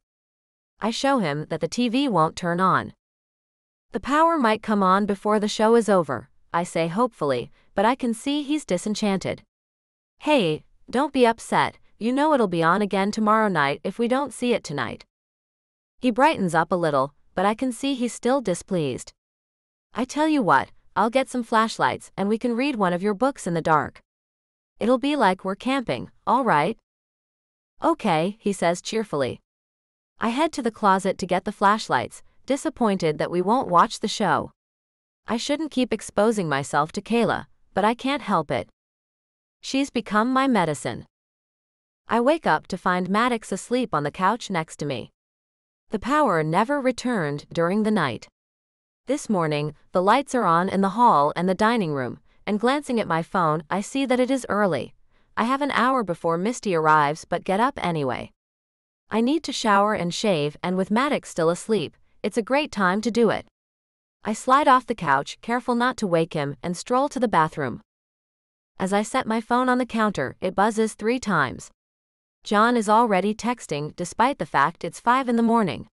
I show him that the TV won't turn on. The power might come on before the show is over, I say hopefully, but I can see he's disenchanted. Hey, don't be upset, you know it'll be on again tomorrow night if we don't see it tonight. He brightens up a little, but I can see he's still displeased. I tell you what, I'll get some flashlights and we can read one of your books in the dark. It'll be like we're camping, all right? Okay, he says cheerfully. I head to the closet to get the flashlights, disappointed that we won't watch the show. I shouldn't keep exposing myself to Kayla, but I can't help it. She's become my medicine. I wake up to find Maddox asleep on the couch next to me. The power never returned during the night. This morning, the lights are on in the hall and the dining room, and glancing at my phone, I see that it is early. I have an hour before Misty arrives but get up anyway. I need to shower and shave, and with Maddox still asleep, it's a great time to do it. I slide off the couch, careful not to wake him, and stroll to the bathroom. As I set my phone on the counter, it buzzes 3 times. John is already texting despite the fact it's 5 in the morning.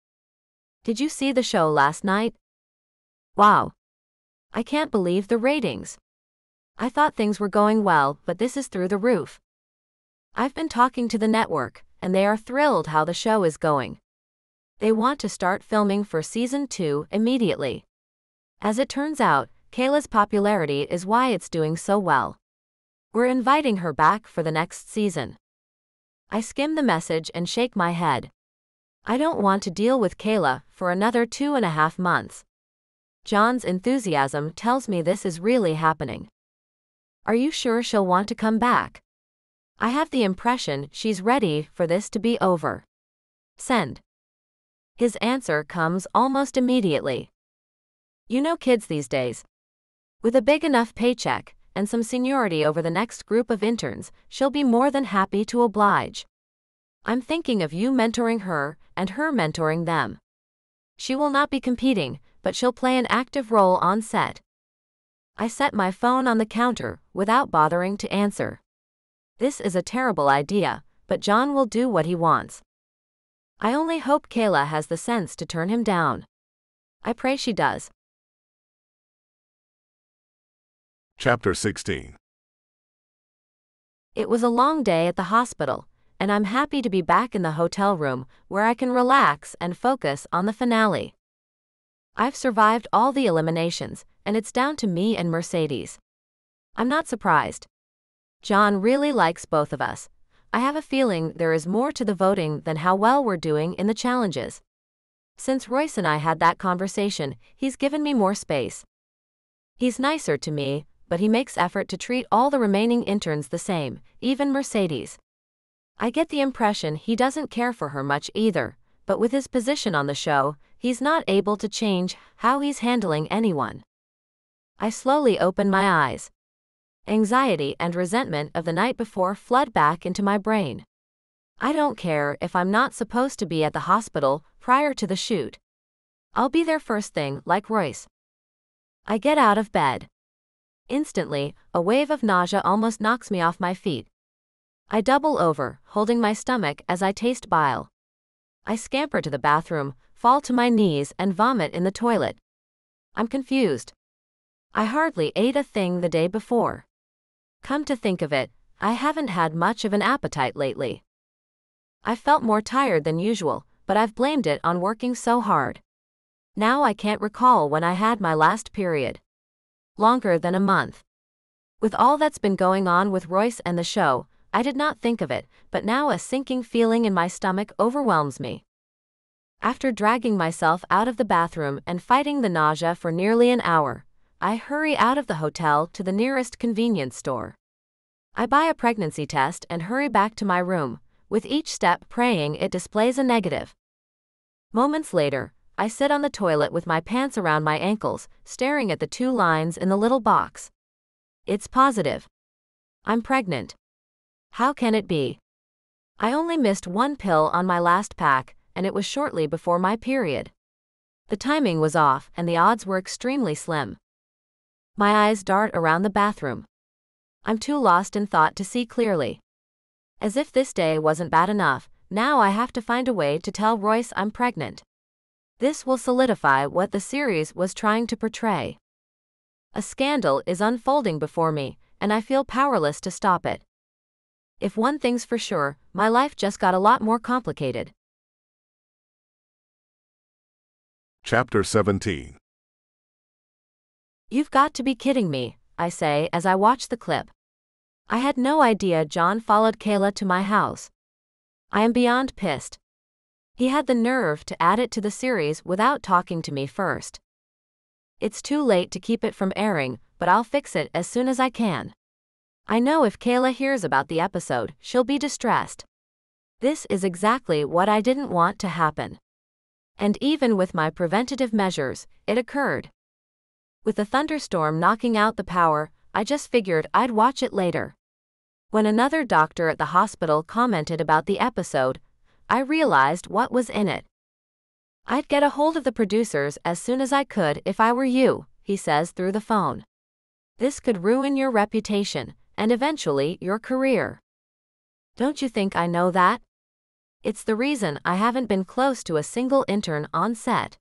Did you see the show last night? Wow. I can't believe the ratings. I thought things were going well, but this is through the roof. I've been talking to the network, and they are thrilled how the show is going. They want to start filming for season 2 immediately. As it turns out, Kayla's popularity is why it's doing so well. We're inviting her back for the next season. I skim the message and shake my head. I don't want to deal with Kayla for another 2.5 months. John's enthusiasm tells me this is really happening. Are you sure she'll want to come back? I have the impression she's ready for this to be over. Send. His answer comes almost immediately. You know kids these days. With a big enough paycheck, and some seniority over the next group of interns, she'll be more than happy to oblige. I'm thinking of you mentoring her, and her mentoring them. She will not be competing, but she'll play an active role on set. I set my phone on the counter, without bothering to answer. This is a terrible idea, but John will do what he wants. I only hope Kayla has the sense to turn him down. I pray she does. Chapter 16. It was a long day at the hospital, and I'm happy to be back in the hotel room where I can relax and focus on the finale. I've survived all the eliminations, and it's down to me and Mercedes. I'm not surprised. John really likes both of us. I have a feeling there is more to the voting than how well we're doing in the challenges. Since Royce and I had that conversation, he's given me more space. He's nicer to me, but he makes effort to treat all the remaining interns the same, even Mercedes. I get the impression he doesn't care for her much either, but with his position on the show, he's not able to change how he's handling anyone. I slowly open my eyes. Anxiety and resentment of the night before flood back into my brain. I don't care if I'm not supposed to be at the hospital prior to the shoot. I'll be there first thing like Royce. I get out of bed. Instantly, a wave of nausea almost knocks me off my feet. I double over, holding my stomach as I taste bile. I scamper to the bathroom, fall to my knees and vomit in the toilet. I'm confused. I hardly ate a thing the day before. Come to think of it, I haven't had much of an appetite lately. I felt more tired than usual, but I've blamed it on working so hard. Now I can't recall when I had my last period. Longer than a month. With all that's been going on with Royce and the show, I did not think of it, but now a sinking feeling in my stomach overwhelms me. After dragging myself out of the bathroom and fighting the nausea for nearly an hour, I hurry out of the hotel to the nearest convenience store. I buy a pregnancy test and hurry back to my room, with each step praying it displays a negative. Moments later, I sit on the toilet with my pants around my ankles, staring at the two lines in the little box. It's positive. I'm pregnant. How can it be? I only missed one pill on my last pack, and it was shortly before my period. The timing was off, and the odds were extremely slim. My eyes dart around the bathroom. I'm too lost in thought to see clearly. As if this day wasn't bad enough, now I have to find a way to tell Royce I'm pregnant. This will solidify what the series was trying to portray. A scandal is unfolding before me, and I feel powerless to stop it. If one thing's for sure, my life just got a lot more complicated. Chapter 17. You've got to be kidding me, I say as I watch the clip. I had no idea John followed Kayla to my house. I am beyond pissed. He had the nerve to add it to the series without talking to me first. It's too late to keep it from airing, but I'll fix it as soon as I can. I know if Kayla hears about the episode, she'll be distressed. This is exactly what I didn't want to happen. And even with my preventative measures, it occurred. With the thunderstorm knocking out the power, I just figured I'd watch it later. When another doctor at the hospital commented about the episode, I realized what was in it. I'd get a hold of the producers as soon as I could if I were you, he says through the phone. This could ruin your reputation, and eventually your career. Don't you think I know that? It's the reason I haven't been close to a single intern on set.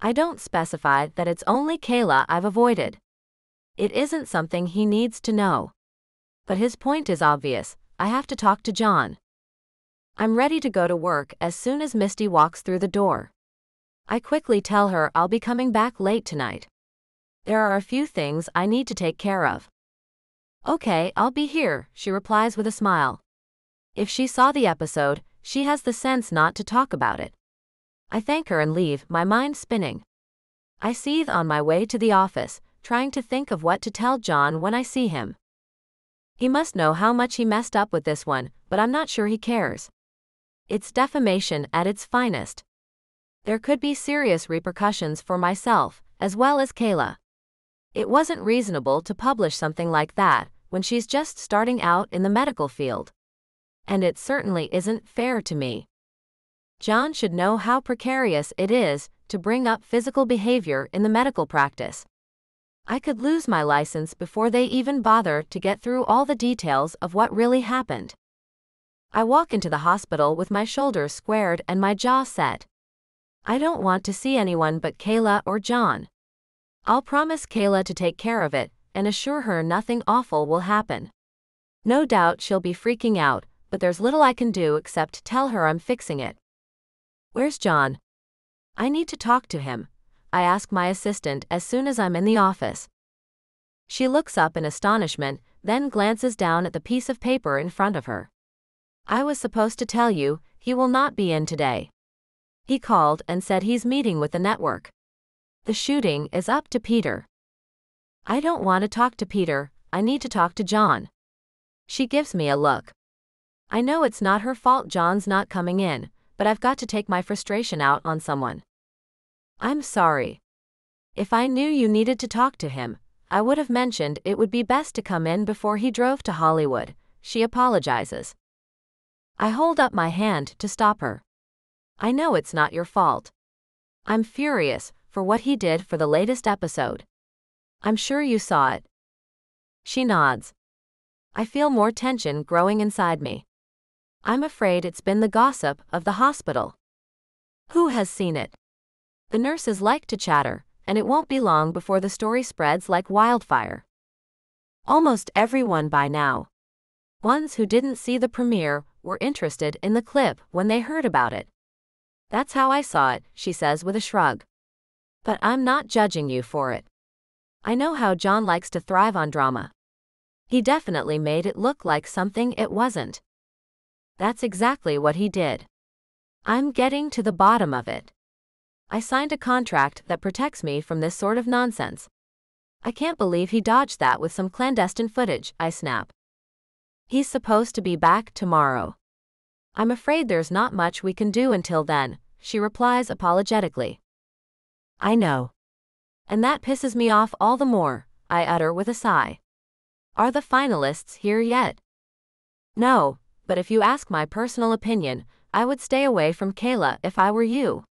I don't specify that it's only Kayla I've avoided. It isn't something he needs to know. But his point is obvious, I have to talk to John. I'm ready to go to work as soon as Misty walks through the door. I quickly tell her I'll be coming back late tonight. There are a few things I need to take care of. Okay, I'll be here, she replies with a smile. If she saw the episode, she has the sense not to talk about it. I thank her and leave, my mind spinning. I seethe on my way to the office, trying to think of what to tell John when I see him. He must know how much he messed up with this one, but I'm not sure he cares. It's defamation at its finest. There could be serious repercussions for myself, as well as Kayla. It wasn't reasonable to publish something like that when she's just starting out in the medical field. And it certainly isn't fair to me. John should know how precarious it is to bring up physical behavior in the medical practice. I could lose my license before they even bother to get through all the details of what really happened. I walk into the hospital with my shoulders squared and my jaw set. I don't want to see anyone but Kayla or John. I'll promise Kayla to take care of it and assure her nothing awful will happen. No doubt she'll be freaking out, but there's little I can do except tell her I'm fixing it. Where's John? I need to talk to him, I ask my assistant as soon as I'm in the office. She looks up in astonishment, then glances down at the piece of paper in front of her. I was supposed to tell you, he will not be in today. He called and said he's meeting with the network. The shooting is up to Peter. I don't want to talk to Peter, I need to talk to John. She gives me a look. I know it's not her fault John's not coming in, but I've got to take my frustration out on someone. I'm sorry. If I knew you needed to talk to him, I would have mentioned it would be best to come in before he drove to Hollywood, she apologizes. I hold up my hand to stop her. I know it's not your fault. I'm furious for what he did for the latest episode. I'm sure you saw it. She nods. I feel more tension growing inside me. I'm afraid it's been the gossip of the hospital. Who has seen it? The nurses like to chatter, and it won't be long before the story spreads like wildfire. Almost everyone by now. Ones who didn't see the premiere were interested in the clip when they heard about it. That's how I saw it, she says with a shrug. But I'm not judging you for it. I know how John likes to thrive on drama. He definitely made it look like something it wasn't. That's exactly what he did. I'm getting to the bottom of it. I signed a contract that protects me from this sort of nonsense. I can't believe he dodged that with some clandestine footage, I snap. He's supposed to be back tomorrow. I'm afraid there's not much we can do until then, she replies apologetically. I know. And that pisses me off all the more, I utter with a sigh. Are the finalists here yet? No. But if you ask my personal opinion, I would stay away from Kayla if I were you.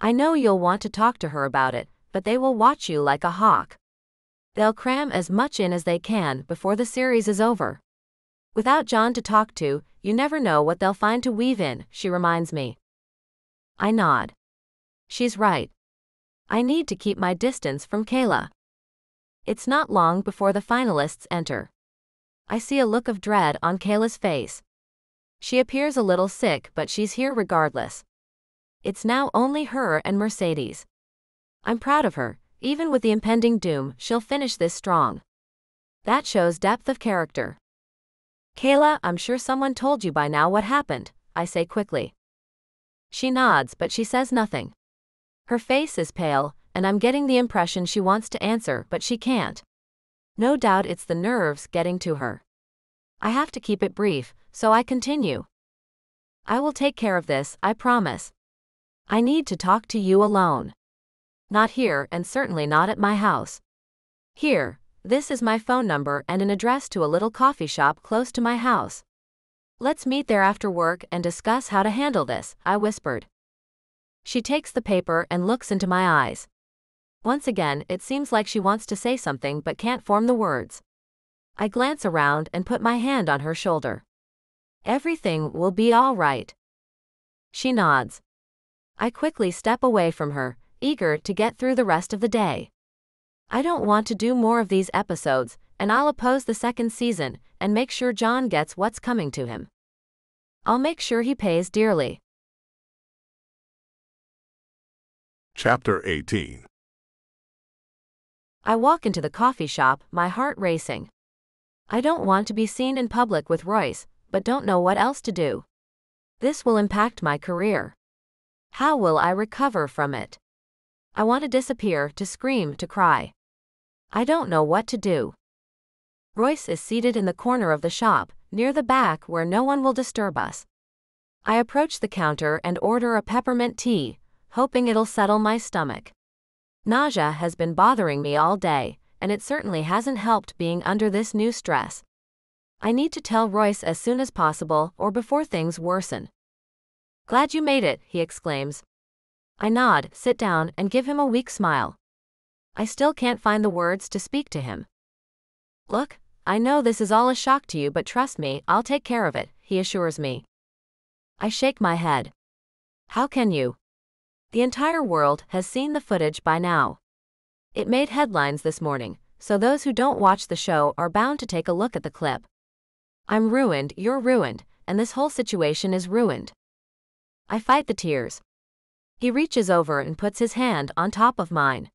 I know you'll want to talk to her about it, but they will watch you like a hawk. They'll cram as much in as they can before the series is over. Without John to talk to, you never know what they'll find to weave in, she reminds me. I nod. She's right. I need to keep my distance from Kayla. It's not long before the finalists enter. I see a look of dread on Kayla's face. She appears a little sick, but she's here regardless. It's now only her and Mercedes. I'm proud of her. Even with the impending doom, she'll finish this strong. That shows depth of character. Kayla, I'm sure someone told you by now what happened, I say quickly. She nods, but she says nothing. Her face is pale, and I'm getting the impression she wants to answer, but she can't. No doubt it's the nerves getting to her. I have to keep it brief, so I continue. I will take care of this, I promise. I need to talk to you alone. Not here, and certainly not at my house. Here, this is my phone number and an address to a little coffee shop close to my house. Let's meet there after work and discuss how to handle this, I whispered. She takes the paper and looks into my eyes. Once again, it seems like she wants to say something but can't form the words. I glance around and put my hand on her shoulder. Everything will be all right. She nods. I quickly step away from her, eager to get through the rest of the day. I don't want to do more of these episodes, and I'll oppose the second season and make sure John gets what's coming to him. I'll make sure he pays dearly. Chapter 18. I walk into the coffee shop, my heart racing. I don't want to be seen in public with Royce, but don't know what else to do. This will impact my career. How will I recover from it? I want to disappear, to scream, to cry. I don't know what to do. Royce is seated in the corner of the shop, near the back where no one will disturb us. I approach the counter and order a peppermint tea, hoping it'll settle my stomach. Nausea has been bothering me all day, and it certainly hasn't helped being under this new stress. I need to tell Royce as soon as possible or before things worsen. Glad you made it, he exclaims. I nod, sit down, and give him a weak smile. I still can't find the words to speak to him. Look, I know this is all a shock to you, but trust me, I'll take care of it, he assures me. I shake my head. How can you? The entire world has seen the footage by now. It made headlines this morning, so those who don't watch the show are bound to take a look at the clip. I'm ruined, you're ruined, and this whole situation is ruined. I fight the tears. He reaches over and puts his hand on top of mine.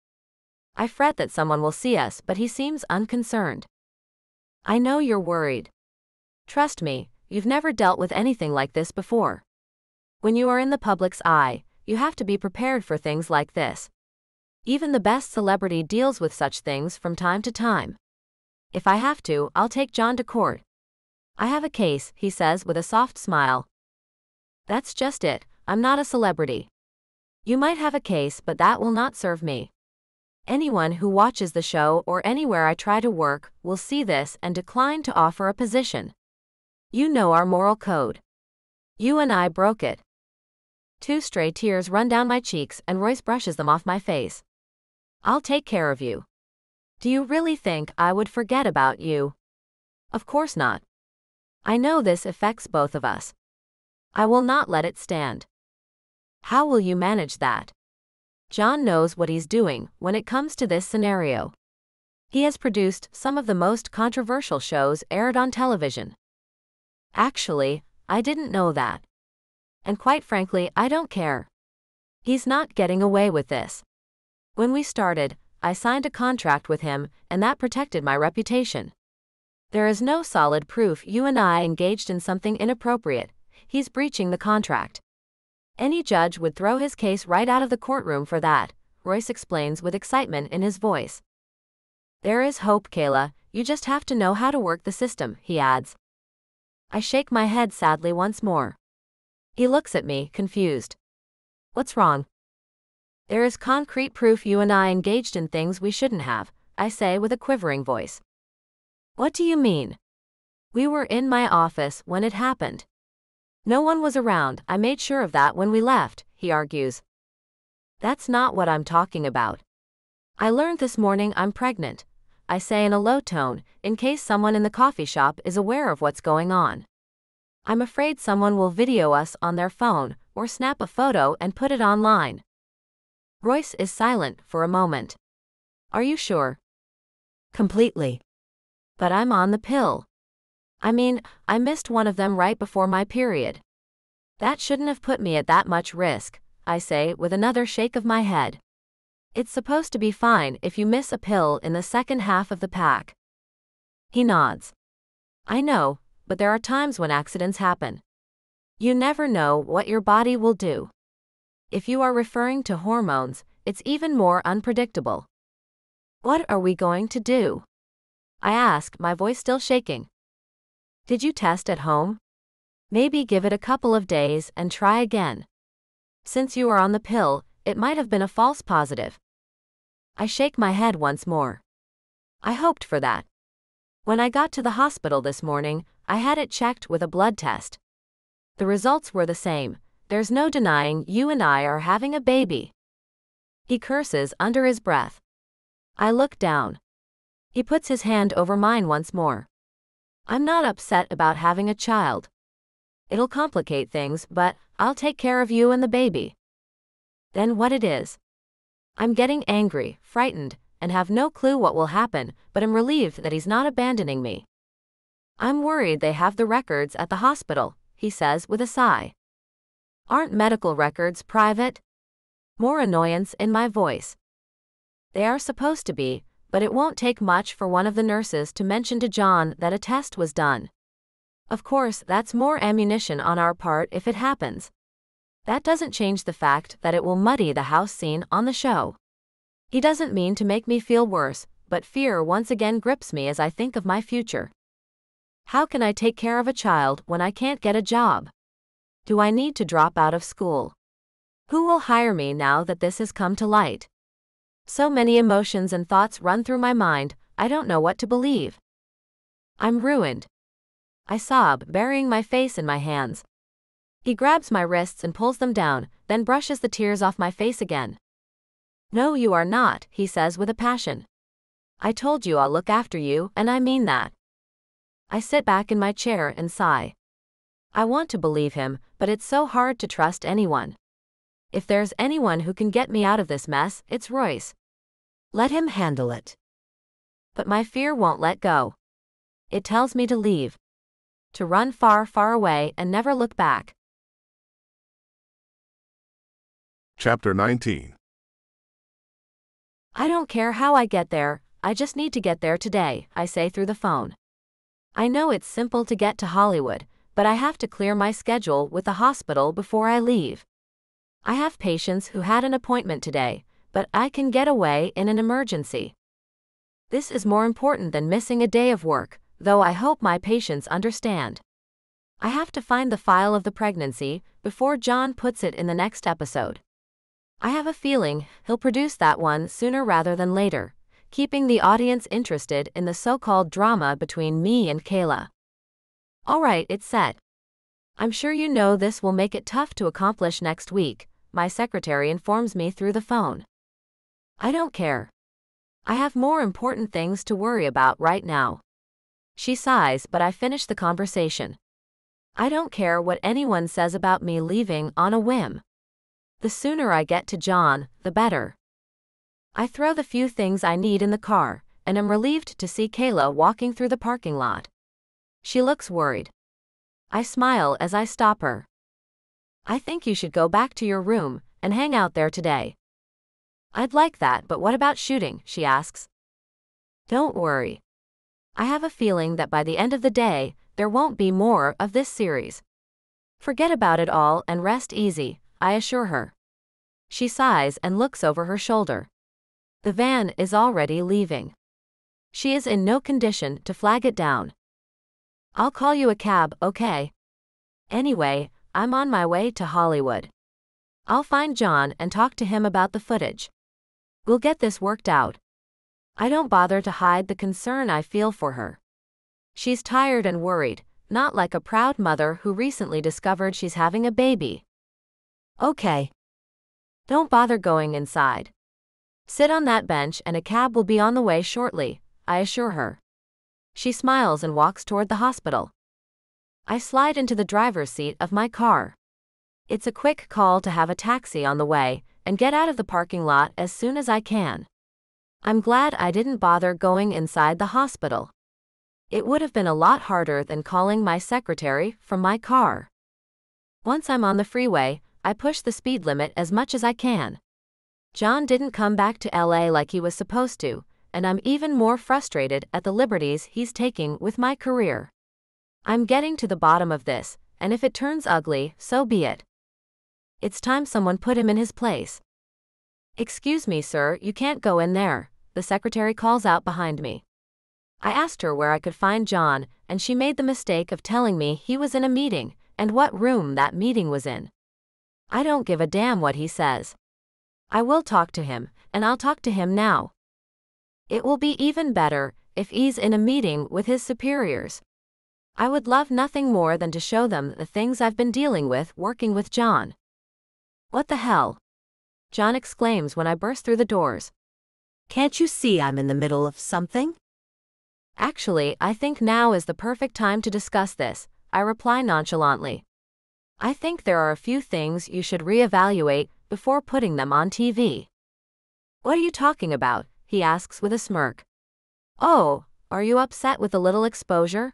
I fret that someone will see us, but he seems unconcerned. I know you're worried. Trust me, you've never dealt with anything like this before. When you are in the public's eye, you have to be prepared for things like this. Even the best celebrity deals with such things from time to time. If I have to, I'll take John to court. I have a case, he says with a soft smile. That's just it, I'm not a celebrity. You might have a case, but that will not serve me. Anyone who watches the show or anywhere I try to work will see this and decline to offer a position. You know our moral code. You and I broke it. Two stray tears run down my cheeks and Royce brushes them off my face. I'll take care of you. Do you really think I would forget about you? Of course not. I know this affects both of us. I will not let it stand. How will you manage that? John knows what he's doing when it comes to this scenario. He has produced some of the most controversial shows aired on television. Actually, I didn't know that. And quite frankly, I don't care. He's not getting away with this. When we started, I signed a contract with him, and that protected my reputation. There is no solid proof you and I engaged in something inappropriate. He's breaching the contract. Any judge would throw his case right out of the courtroom for that, Royce explains with excitement in his voice. There is hope, Kayla, you just have to know how to work the system, he adds. I shake my head sadly once more. He looks at me, confused. What's wrong? There is concrete proof you and I engaged in things we shouldn't have, I say with a quivering voice. What do you mean? We were in my office when it happened. No one was around, I made sure of that when we left, he argues. That's not what I'm talking about. I learned this morning I'm pregnant, I say in a low tone, in case someone in the coffee shop is aware of what's going on. I'm afraid someone will video us on their phone, or snap a photo and put it online. Royce is silent for a moment. Are you sure? Completely. But I'm on the pill. I mean, I missed one of them right before my period. That shouldn't have put me at that much risk, I say with another shake of my head. It's supposed to be fine if you miss a pill in the second half of the pack. He nods. I know, but there are times when accidents happen. You never know what your body will do. If you are referring to hormones, it's even more unpredictable. What are we going to do? I ask, my voice still shaking. Did you test at home? Maybe give it a couple of days and try again. Since you are on the pill, it might have been a false positive. I shake my head once more. I hoped for that. When I got to the hospital this morning, I had it checked with a blood test. The results were the same. There's no denying you and I are having a baby. He curses under his breath. I look down. He puts his hand over mine once more. I'm not upset about having a child. It'll complicate things, but I'll take care of you and the baby. Then what it is. I'm getting angry, frightened, and have no clue what will happen, but I'm relieved that he's not abandoning me. I'm worried they have the records at the hospital, he says with a sigh. Aren't medical records private? More annoyance in my voice. They are supposed to be, but it won't take much for one of the nurses to mention to John that a test was done. Of course, that's more ammunition on our part if it happens. That doesn't change the fact that it will muddy the house scene on the show. He doesn't mean to make me feel worse, but fear once again grips me as I think of my future. How can I take care of a child when I can't get a job? Do I need to drop out of school? Who will hire me now that this has come to light? So many emotions and thoughts run through my mind, I don't know what to believe. I'm ruined. I sob, burying my face in my hands. He grabs my wrists and pulls them down, then brushes the tears off my face again. No, you are not, he says with a passion. I told you I'll look after you, and I mean that. I sit back in my chair and sigh. I want to believe him, but it's so hard to trust anyone. If there's anyone who can get me out of this mess, it's Royce. Let him handle it. But my fear won't let go. It tells me to leave. To run far, far away and never look back. Chapter 19. I don't care how I get there, I just need to get there today, I say through the phone. I know it's simple to get to Hollywood, but I have to clear my schedule with the hospital before I leave. I have patients who had an appointment today, but I can get away in an emergency. This is more important than missing a day of work, though I hope my patients understand. I have to find the file of the pregnancy before John puts it in the next episode. I have a feeling he'll produce that one sooner rather than later, keeping the audience interested in the so-called drama between me and Kayla. All right, it's set. I'm sure you know this will make it tough to accomplish next week, my secretary informs me through the phone. I don't care. I have more important things to worry about right now. She sighs, but I finish the conversation. I don't care what anyone says about me leaving on a whim. The sooner I get to John, the better. I throw the few things I need in the car, and am relieved to see Kayla walking through the parking lot. She looks worried. I smile as I stop her. I think you should go back to your room and hang out there today. I'd like that, but what about shooting? She asks. Don't worry. I have a feeling that by the end of the day, there won't be more of this series. Forget about it all and rest easy, I assure her. She sighs and looks over her shoulder. The van is already leaving. She is in no condition to flag it down. I'll call you a cab, okay? Anyway, I'm on my way to Hollywood. I'll find John and talk to him about the footage. We'll get this worked out. I don't bother to hide the concern I feel for her. She's tired and worried, not like a proud mother who recently discovered she's having a baby. Okay. Don't bother going inside. Sit on that bench and a cab will be on the way shortly, I assure her. She smiles and walks toward the hospital. I slide into the driver's seat of my car. It's a quick call to have a taxi on the way and get out of the parking lot as soon as I can. I'm glad I didn't bother going inside the hospital. It would have been a lot harder than calling my secretary from my car. Once I'm on the freeway, I push the speed limit as much as I can. John didn't come back to LA like he was supposed to, and I'm even more frustrated at the liberties he's taking with my career. I'm getting to the bottom of this, and if it turns ugly, so be it. It's time someone put him in his place. Excuse me, sir, you can't go in there, the secretary calls out behind me. I asked her where I could find John, and she made the mistake of telling me he was in a meeting, and what room that meeting was in. I don't give a damn what he says. I will talk to him, and I'll talk to him now. It will be even better if he's in a meeting with his superiors. I would love nothing more than to show them the things I've been dealing with working with John. What the hell? John exclaims when I burst through the doors. Can't you see I'm in the middle of something? Actually, I think now is the perfect time to discuss this, I reply nonchalantly. I think there are a few things you should reevaluate before putting them on TV. What are you talking about? He asks with a smirk. Oh, are you upset with the little exposure?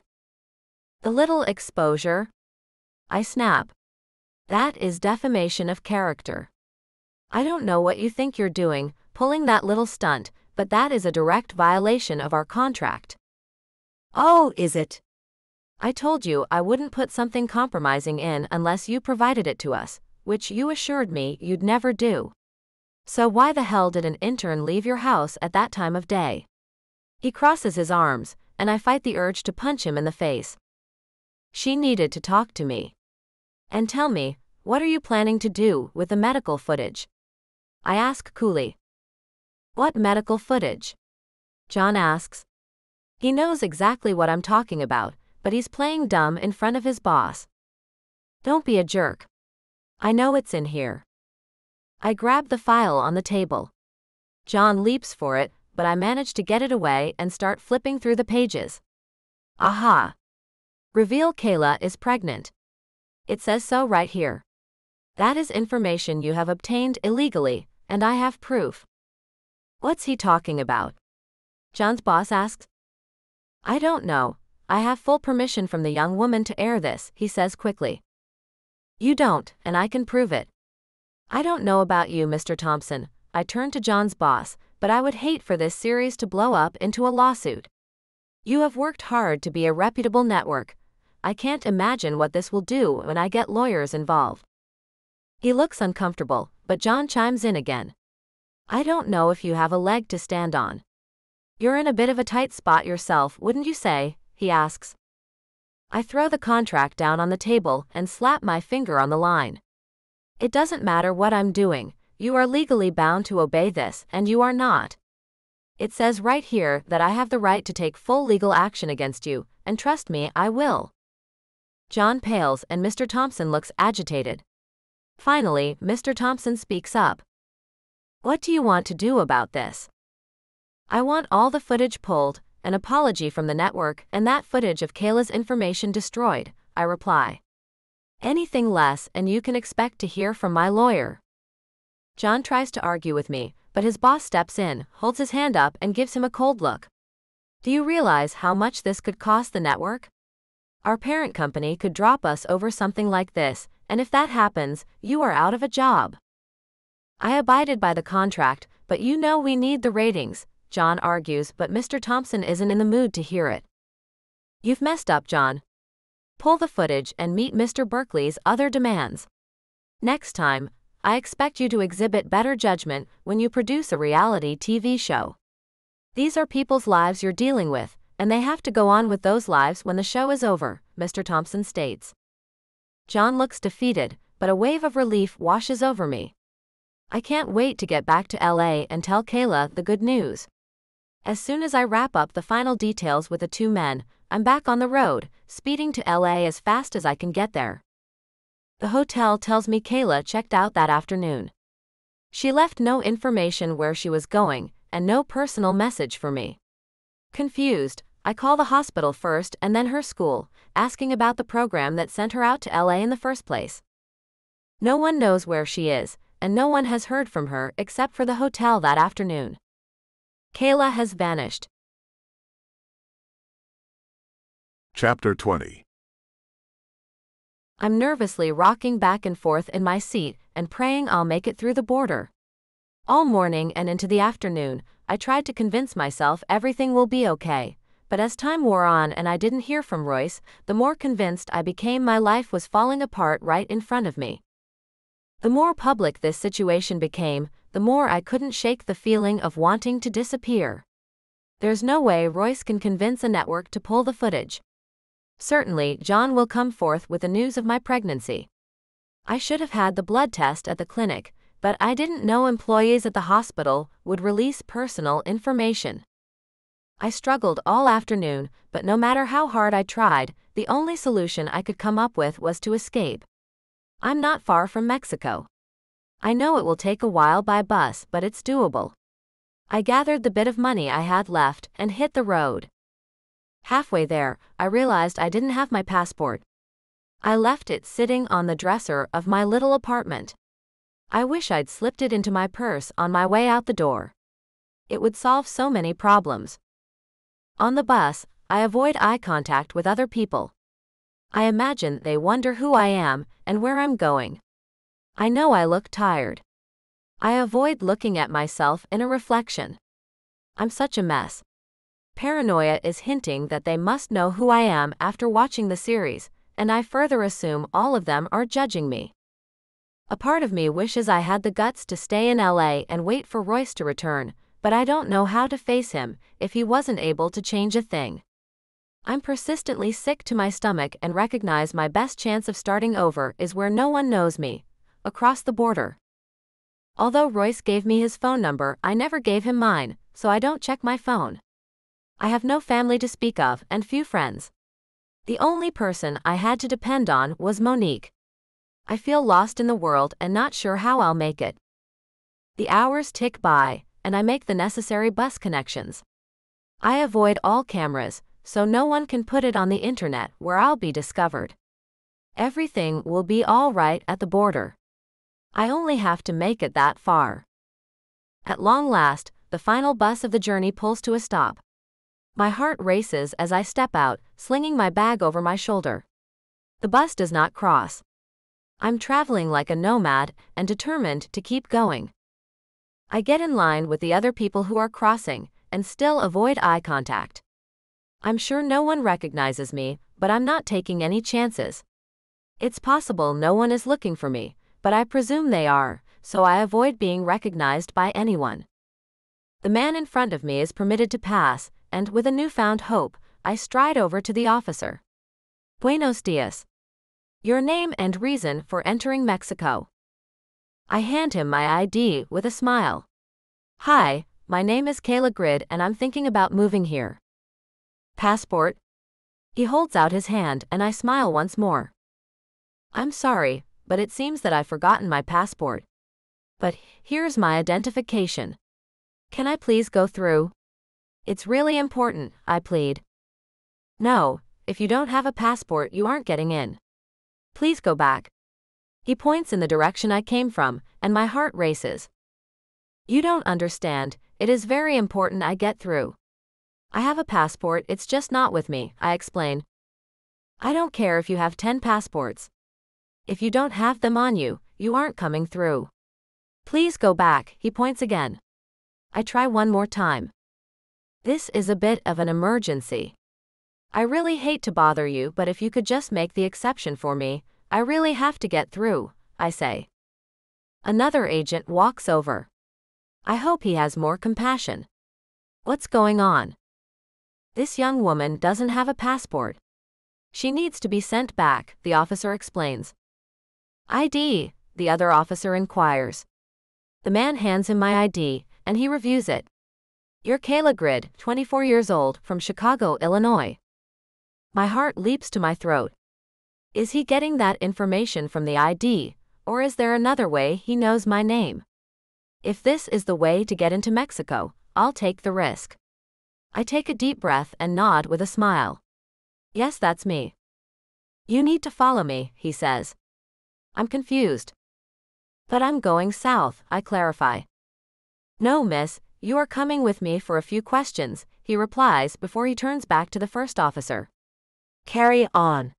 The little exposure? I snap. That is defamation of character. I don't know what you think you're doing, pulling that little stunt, but that is a direct violation of our contract. Oh, is it? I told you I wouldn't put something compromising in unless you provided it to us, which you assured me you'd never do. So why the hell did an intern leave your house at that time of day? He crosses his arms, and I fight the urge to punch him in the face. She needed to talk to me. And tell me, what are you planning to do with the medical footage? I ask coolly. What medical footage? John asks. He knows exactly what I'm talking about, but he's playing dumb in front of his boss. Don't be a jerk. I know it's in here. I grab the file on the table. John leaps for it, but I manage to get it away and start flipping through the pages. Aha! Reveal Kayla is pregnant. It says so right here. That is information you have obtained illegally, and I have proof. What's he talking about? John's boss asks. I don't know. I have full permission from the young woman to air this, he says quickly. You don't, and I can prove it. I don't know about you, Mr. Thompson, I turn to John's boss, but I would hate for this series to blow up into a lawsuit. You have worked hard to be a reputable network. I can't imagine what this will do when I get lawyers involved. He looks uncomfortable, but John chimes in again. I don't know if you have a leg to stand on. You're in a bit of a tight spot yourself, wouldn't you say?" he asks. I throw the contract down on the table and slap my finger on the line. It doesn't matter what I'm doing, you are legally bound to obey this, and you are not. It says right here that I have the right to take full legal action against you, and trust me, I will. John pales and Mr. Thompson looks agitated. Finally, Mr. Thompson speaks up. "What do you want to do about this?" "I want all the footage pulled, an apology from the network, and that footage of Kayla's information destroyed," I reply. "Anything less and you can expect to hear from my lawyer." John tries to argue with me, but his boss steps in, holds his hand up and gives him a cold look. "Do you realize how much this could cost the network? Our parent company could drop us over something like this, and if that happens, you are out of a job." "I abided by the contract, but you know we need the ratings," John argues, but Mr. Thompson isn't in the mood to hear it. "You've messed up, John. Pull the footage and meet Mr. Berkeley's other demands. Next time, I expect you to exhibit better judgment when you produce a reality TV show. These are people's lives you're dealing with, and they have to go on with those lives when the show is over," Mr. Thompson states. John looks defeated, but a wave of relief washes over me. I can't wait to get back to LA and tell Kayla the good news. As soon as I wrap up the final details with the two men, I'm back on the road, speeding to LA as fast as I can get there. The hotel tells me Kayla checked out that afternoon. She left no information where she was going, and no personal message for me. Confused, I call the hospital first and then her school, asking about the program that sent her out to LA in the first place. No one knows where she is, and no one has heard from her except for the hotel that afternoon. Kayla has vanished. Chapter 20. I'm nervously rocking back and forth in my seat and praying I'll make it through the border. All morning and into the afternoon, I tried to convince myself everything will be okay. But as time wore on and I didn't hear from Royce, the more convinced I became my life was falling apart right in front of me. The more public this situation became, the more I couldn't shake the feeling of wanting to disappear. There's no way Royce can convince a network to pull the footage. Certainly, John will come forth with the news of my pregnancy. I should have had the blood test at the clinic, but I didn't know employees at the hospital would release personal information. I struggled all afternoon, but no matter how hard I tried, the only solution I could come up with was to escape. I'm not far from Mexico. I know it will take a while by bus, but it's doable. I gathered the bit of money I had left and hit the road. Halfway there, I realized I didn't have my passport. I left it sitting on the dresser of my little apartment. I wish I'd slipped it into my purse on my way out the door. It would solve so many problems. On the bus, I avoid eye contact with other people. I imagine they wonder who I am and where I'm going. I know I look tired. I avoid looking at myself in a reflection. I'm such a mess. Paranoia is hinting that they must know who I am after watching the series, and I further assume all of them are judging me. A part of me wishes I had the guts to stay in LA and wait for Royce to return, but I don't know how to face him if he wasn't able to change a thing. I'm persistently sick to my stomach and recognize my best chance of starting over is where no one knows me, across the border. Although Royce gave me his phone number, I never gave him mine, so I don't check my phone. I have no family to speak of and few friends. The only person I had to depend on was Monique. I feel lost in the world and not sure how I'll make it. The hours tick by, and I make the necessary bus connections. I avoid all cameras, so no one can put it on the internet where I'll be discovered. Everything will be all right at the border. I only have to make it that far. At long last, the final bus of the journey pulls to a stop. My heart races as I step out, slinging my bag over my shoulder. The bus does not cross. I'm traveling like a nomad and determined to keep going. I get in line with the other people who are crossing, and still avoid eye contact. I'm sure no one recognizes me, but I'm not taking any chances. It's possible no one is looking for me, but I presume they are, so I avoid being recognized by anyone. The man in front of me is permitted to pass, and with a newfound hope, I stride over to the officer. Buenos dias. Your name and reason for entering Mexico. I hand him my ID with a smile. Hi, my name is Kayla Grid and I'm thinking about moving here. Passport? He holds out his hand and I smile once more. I'm sorry, but it seems that I've forgotten my passport. But here's my identification. Can I please go through? It's really important, I plead. No, if you don't have a passport, you aren't getting in. Please go back. He points in the direction I came from, and my heart races. You don't understand, it is very important I get through. I have a passport, it's just not with me, I explain. I don't care if you have 10 passports. If you don't have them on you, you aren't coming through. Please go back, he points again. I try one more time. This is a bit of an emergency. I really hate to bother you, but if you could just make the exception for me, I really have to get through, I say. Another agent walks over. I hope he has more compassion. What's going on? This young woman doesn't have a passport. She needs to be sent back, the officer explains. ID, the other officer inquires. The man hands him my ID, and he reviews it. You're Kayla Grid, 24 years old, from Chicago, Illinois. My heart leaps to my throat. Is he getting that information from the ID, or is there another way he knows my name? If this is the way to get into Mexico, I'll take the risk. I take a deep breath and nod with a smile. Yes, that's me. You need to follow me, he says. I'm confused. But I'm going south, I clarify. No, miss, you are coming with me for a few questions, he replies before he turns back to the first officer. Carry on.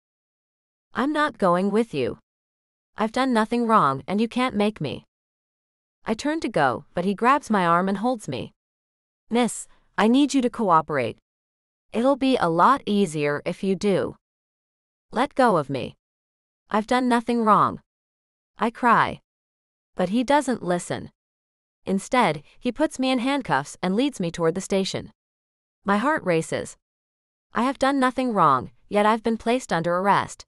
I'm not going with you. I've done nothing wrong and you can't make me. I turn to go, but he grabs my arm and holds me. Miss, I need you to cooperate. It'll be a lot easier if you do. Let go of me. I've done nothing wrong. I cry. But he doesn't listen. Instead, he puts me in handcuffs and leads me toward the station. My heart races. I have done nothing wrong, yet I've been placed under arrest.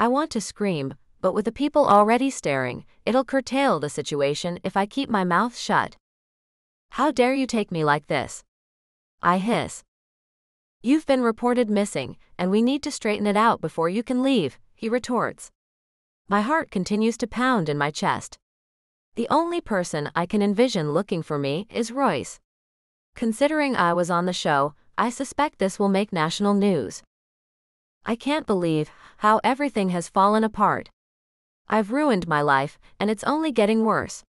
I want to scream, but with the people already staring, it'll curtail the situation if I keep my mouth shut. How dare you take me like this? I hiss. You've been reported missing, and we need to straighten it out before you can leave, he retorts. My heart continues to pound in my chest. The only person I can envision looking for me is Royce. Considering I was on the show, I suspect this will make national news. I can't believe how everything has fallen apart. I've ruined my life, and it's only getting worse.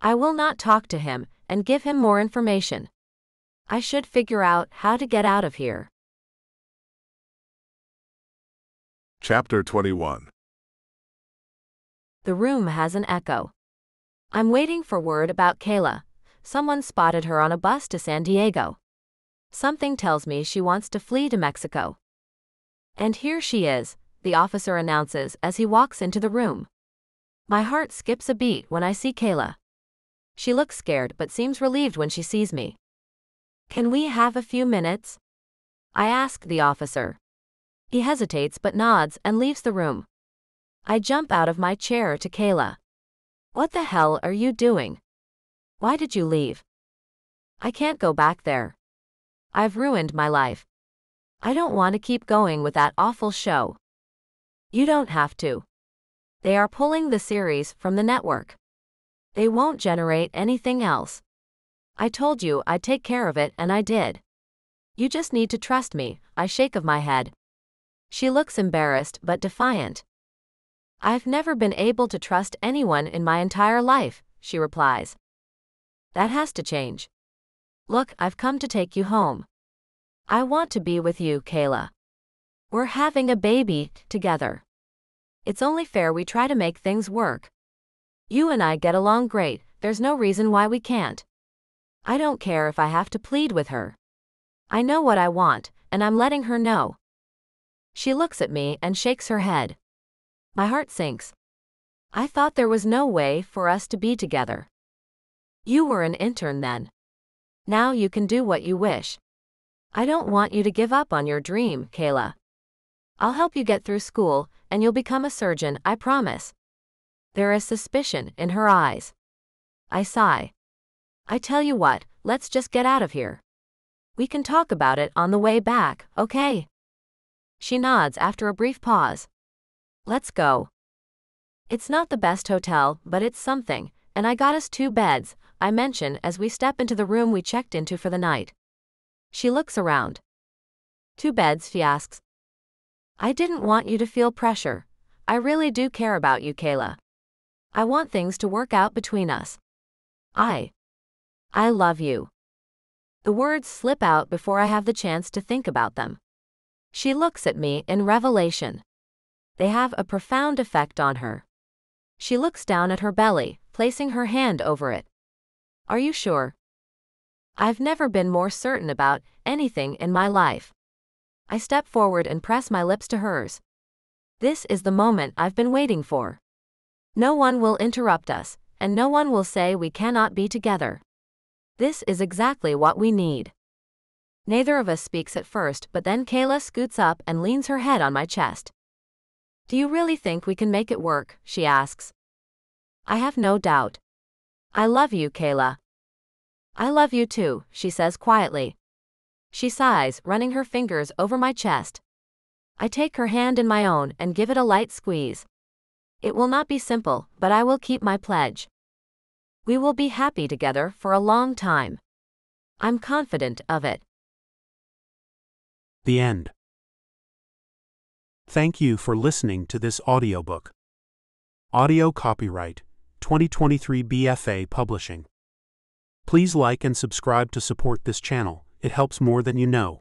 I will not talk to him and give him more information. I should figure out how to get out of here. Chapter 21. The room has an echo. I'm waiting for word about Kayla. Someone spotted her on a bus to San Diego. Something tells me she wants to flee to Mexico. And here she is, the officer announces as he walks into the room. My heart skips a beat when I see Kayla. She looks scared but seems relieved when she sees me. Can we have a few minutes? I ask the officer. He hesitates but nods and leaves the room. I jump out of my chair to Kayla. What the hell are you doing? Why did you leave? I can't go back there. I've ruined my life. I don't want to keep going with that awful show. You don't have to. They are pulling the series from the network. They won't generate anything else. I told you I'd take care of it and I did. You just need to trust me, I shake of my head. She looks embarrassed but defiant. I've never been able to trust anyone in my entire life, she replies. That has to change. Look, I've come to take you home. I want to be with you, Kayla. We're having a baby together. It's only fair we try to make things work. You and I get along great, there's no reason why we can't. I don't care if I have to plead with her. I know what I want, and I'm letting her know. She looks at me and shakes her head. My heart sinks. I thought there was no way for us to be together. You were an intern then. Now you can do what you wish. I don't want you to give up on your dream, Kayla. I'll help you get through school, and you'll become a surgeon, I promise. There is suspicion in her eyes. I sigh. I tell you what, let's just get out of here. We can talk about it on the way back, okay? She nods after a brief pause. Let's go. It's not the best hotel, but it's something, and I got us 2 beds, I mention as we step into the room we checked into for the night. She looks around. 2 beds, she asks. I didn't want you to feel pressure. I really do care about you, Kayla. I want things to work out between us. I love you. The words slip out before I have the chance to think about them. She looks at me in revelation. They have a profound effect on her. She looks down at her belly, placing her hand over it. Are you sure? I've never been more certain about anything in my life. I step forward and press my lips to hers. This is the moment I've been waiting for. No one will interrupt us, and no one will say we cannot be together. This is exactly what we need. Neither of us speaks at first, but then Kayla scoots up and leans her head on my chest. Do you really think we can make it work? She asks. I have no doubt. I love you, Kayla. I love you too, she says quietly. She sighs, running her fingers over my chest. I take her hand in my own and give it a light squeeze. It will not be simple, but I will keep my pledge. We will be happy together for a long time. I'm confident of it. The end. Thank you for listening to this audiobook. Audio copyright 2023 BFA Publishing. Please like and subscribe to support this channel. It helps more than you know.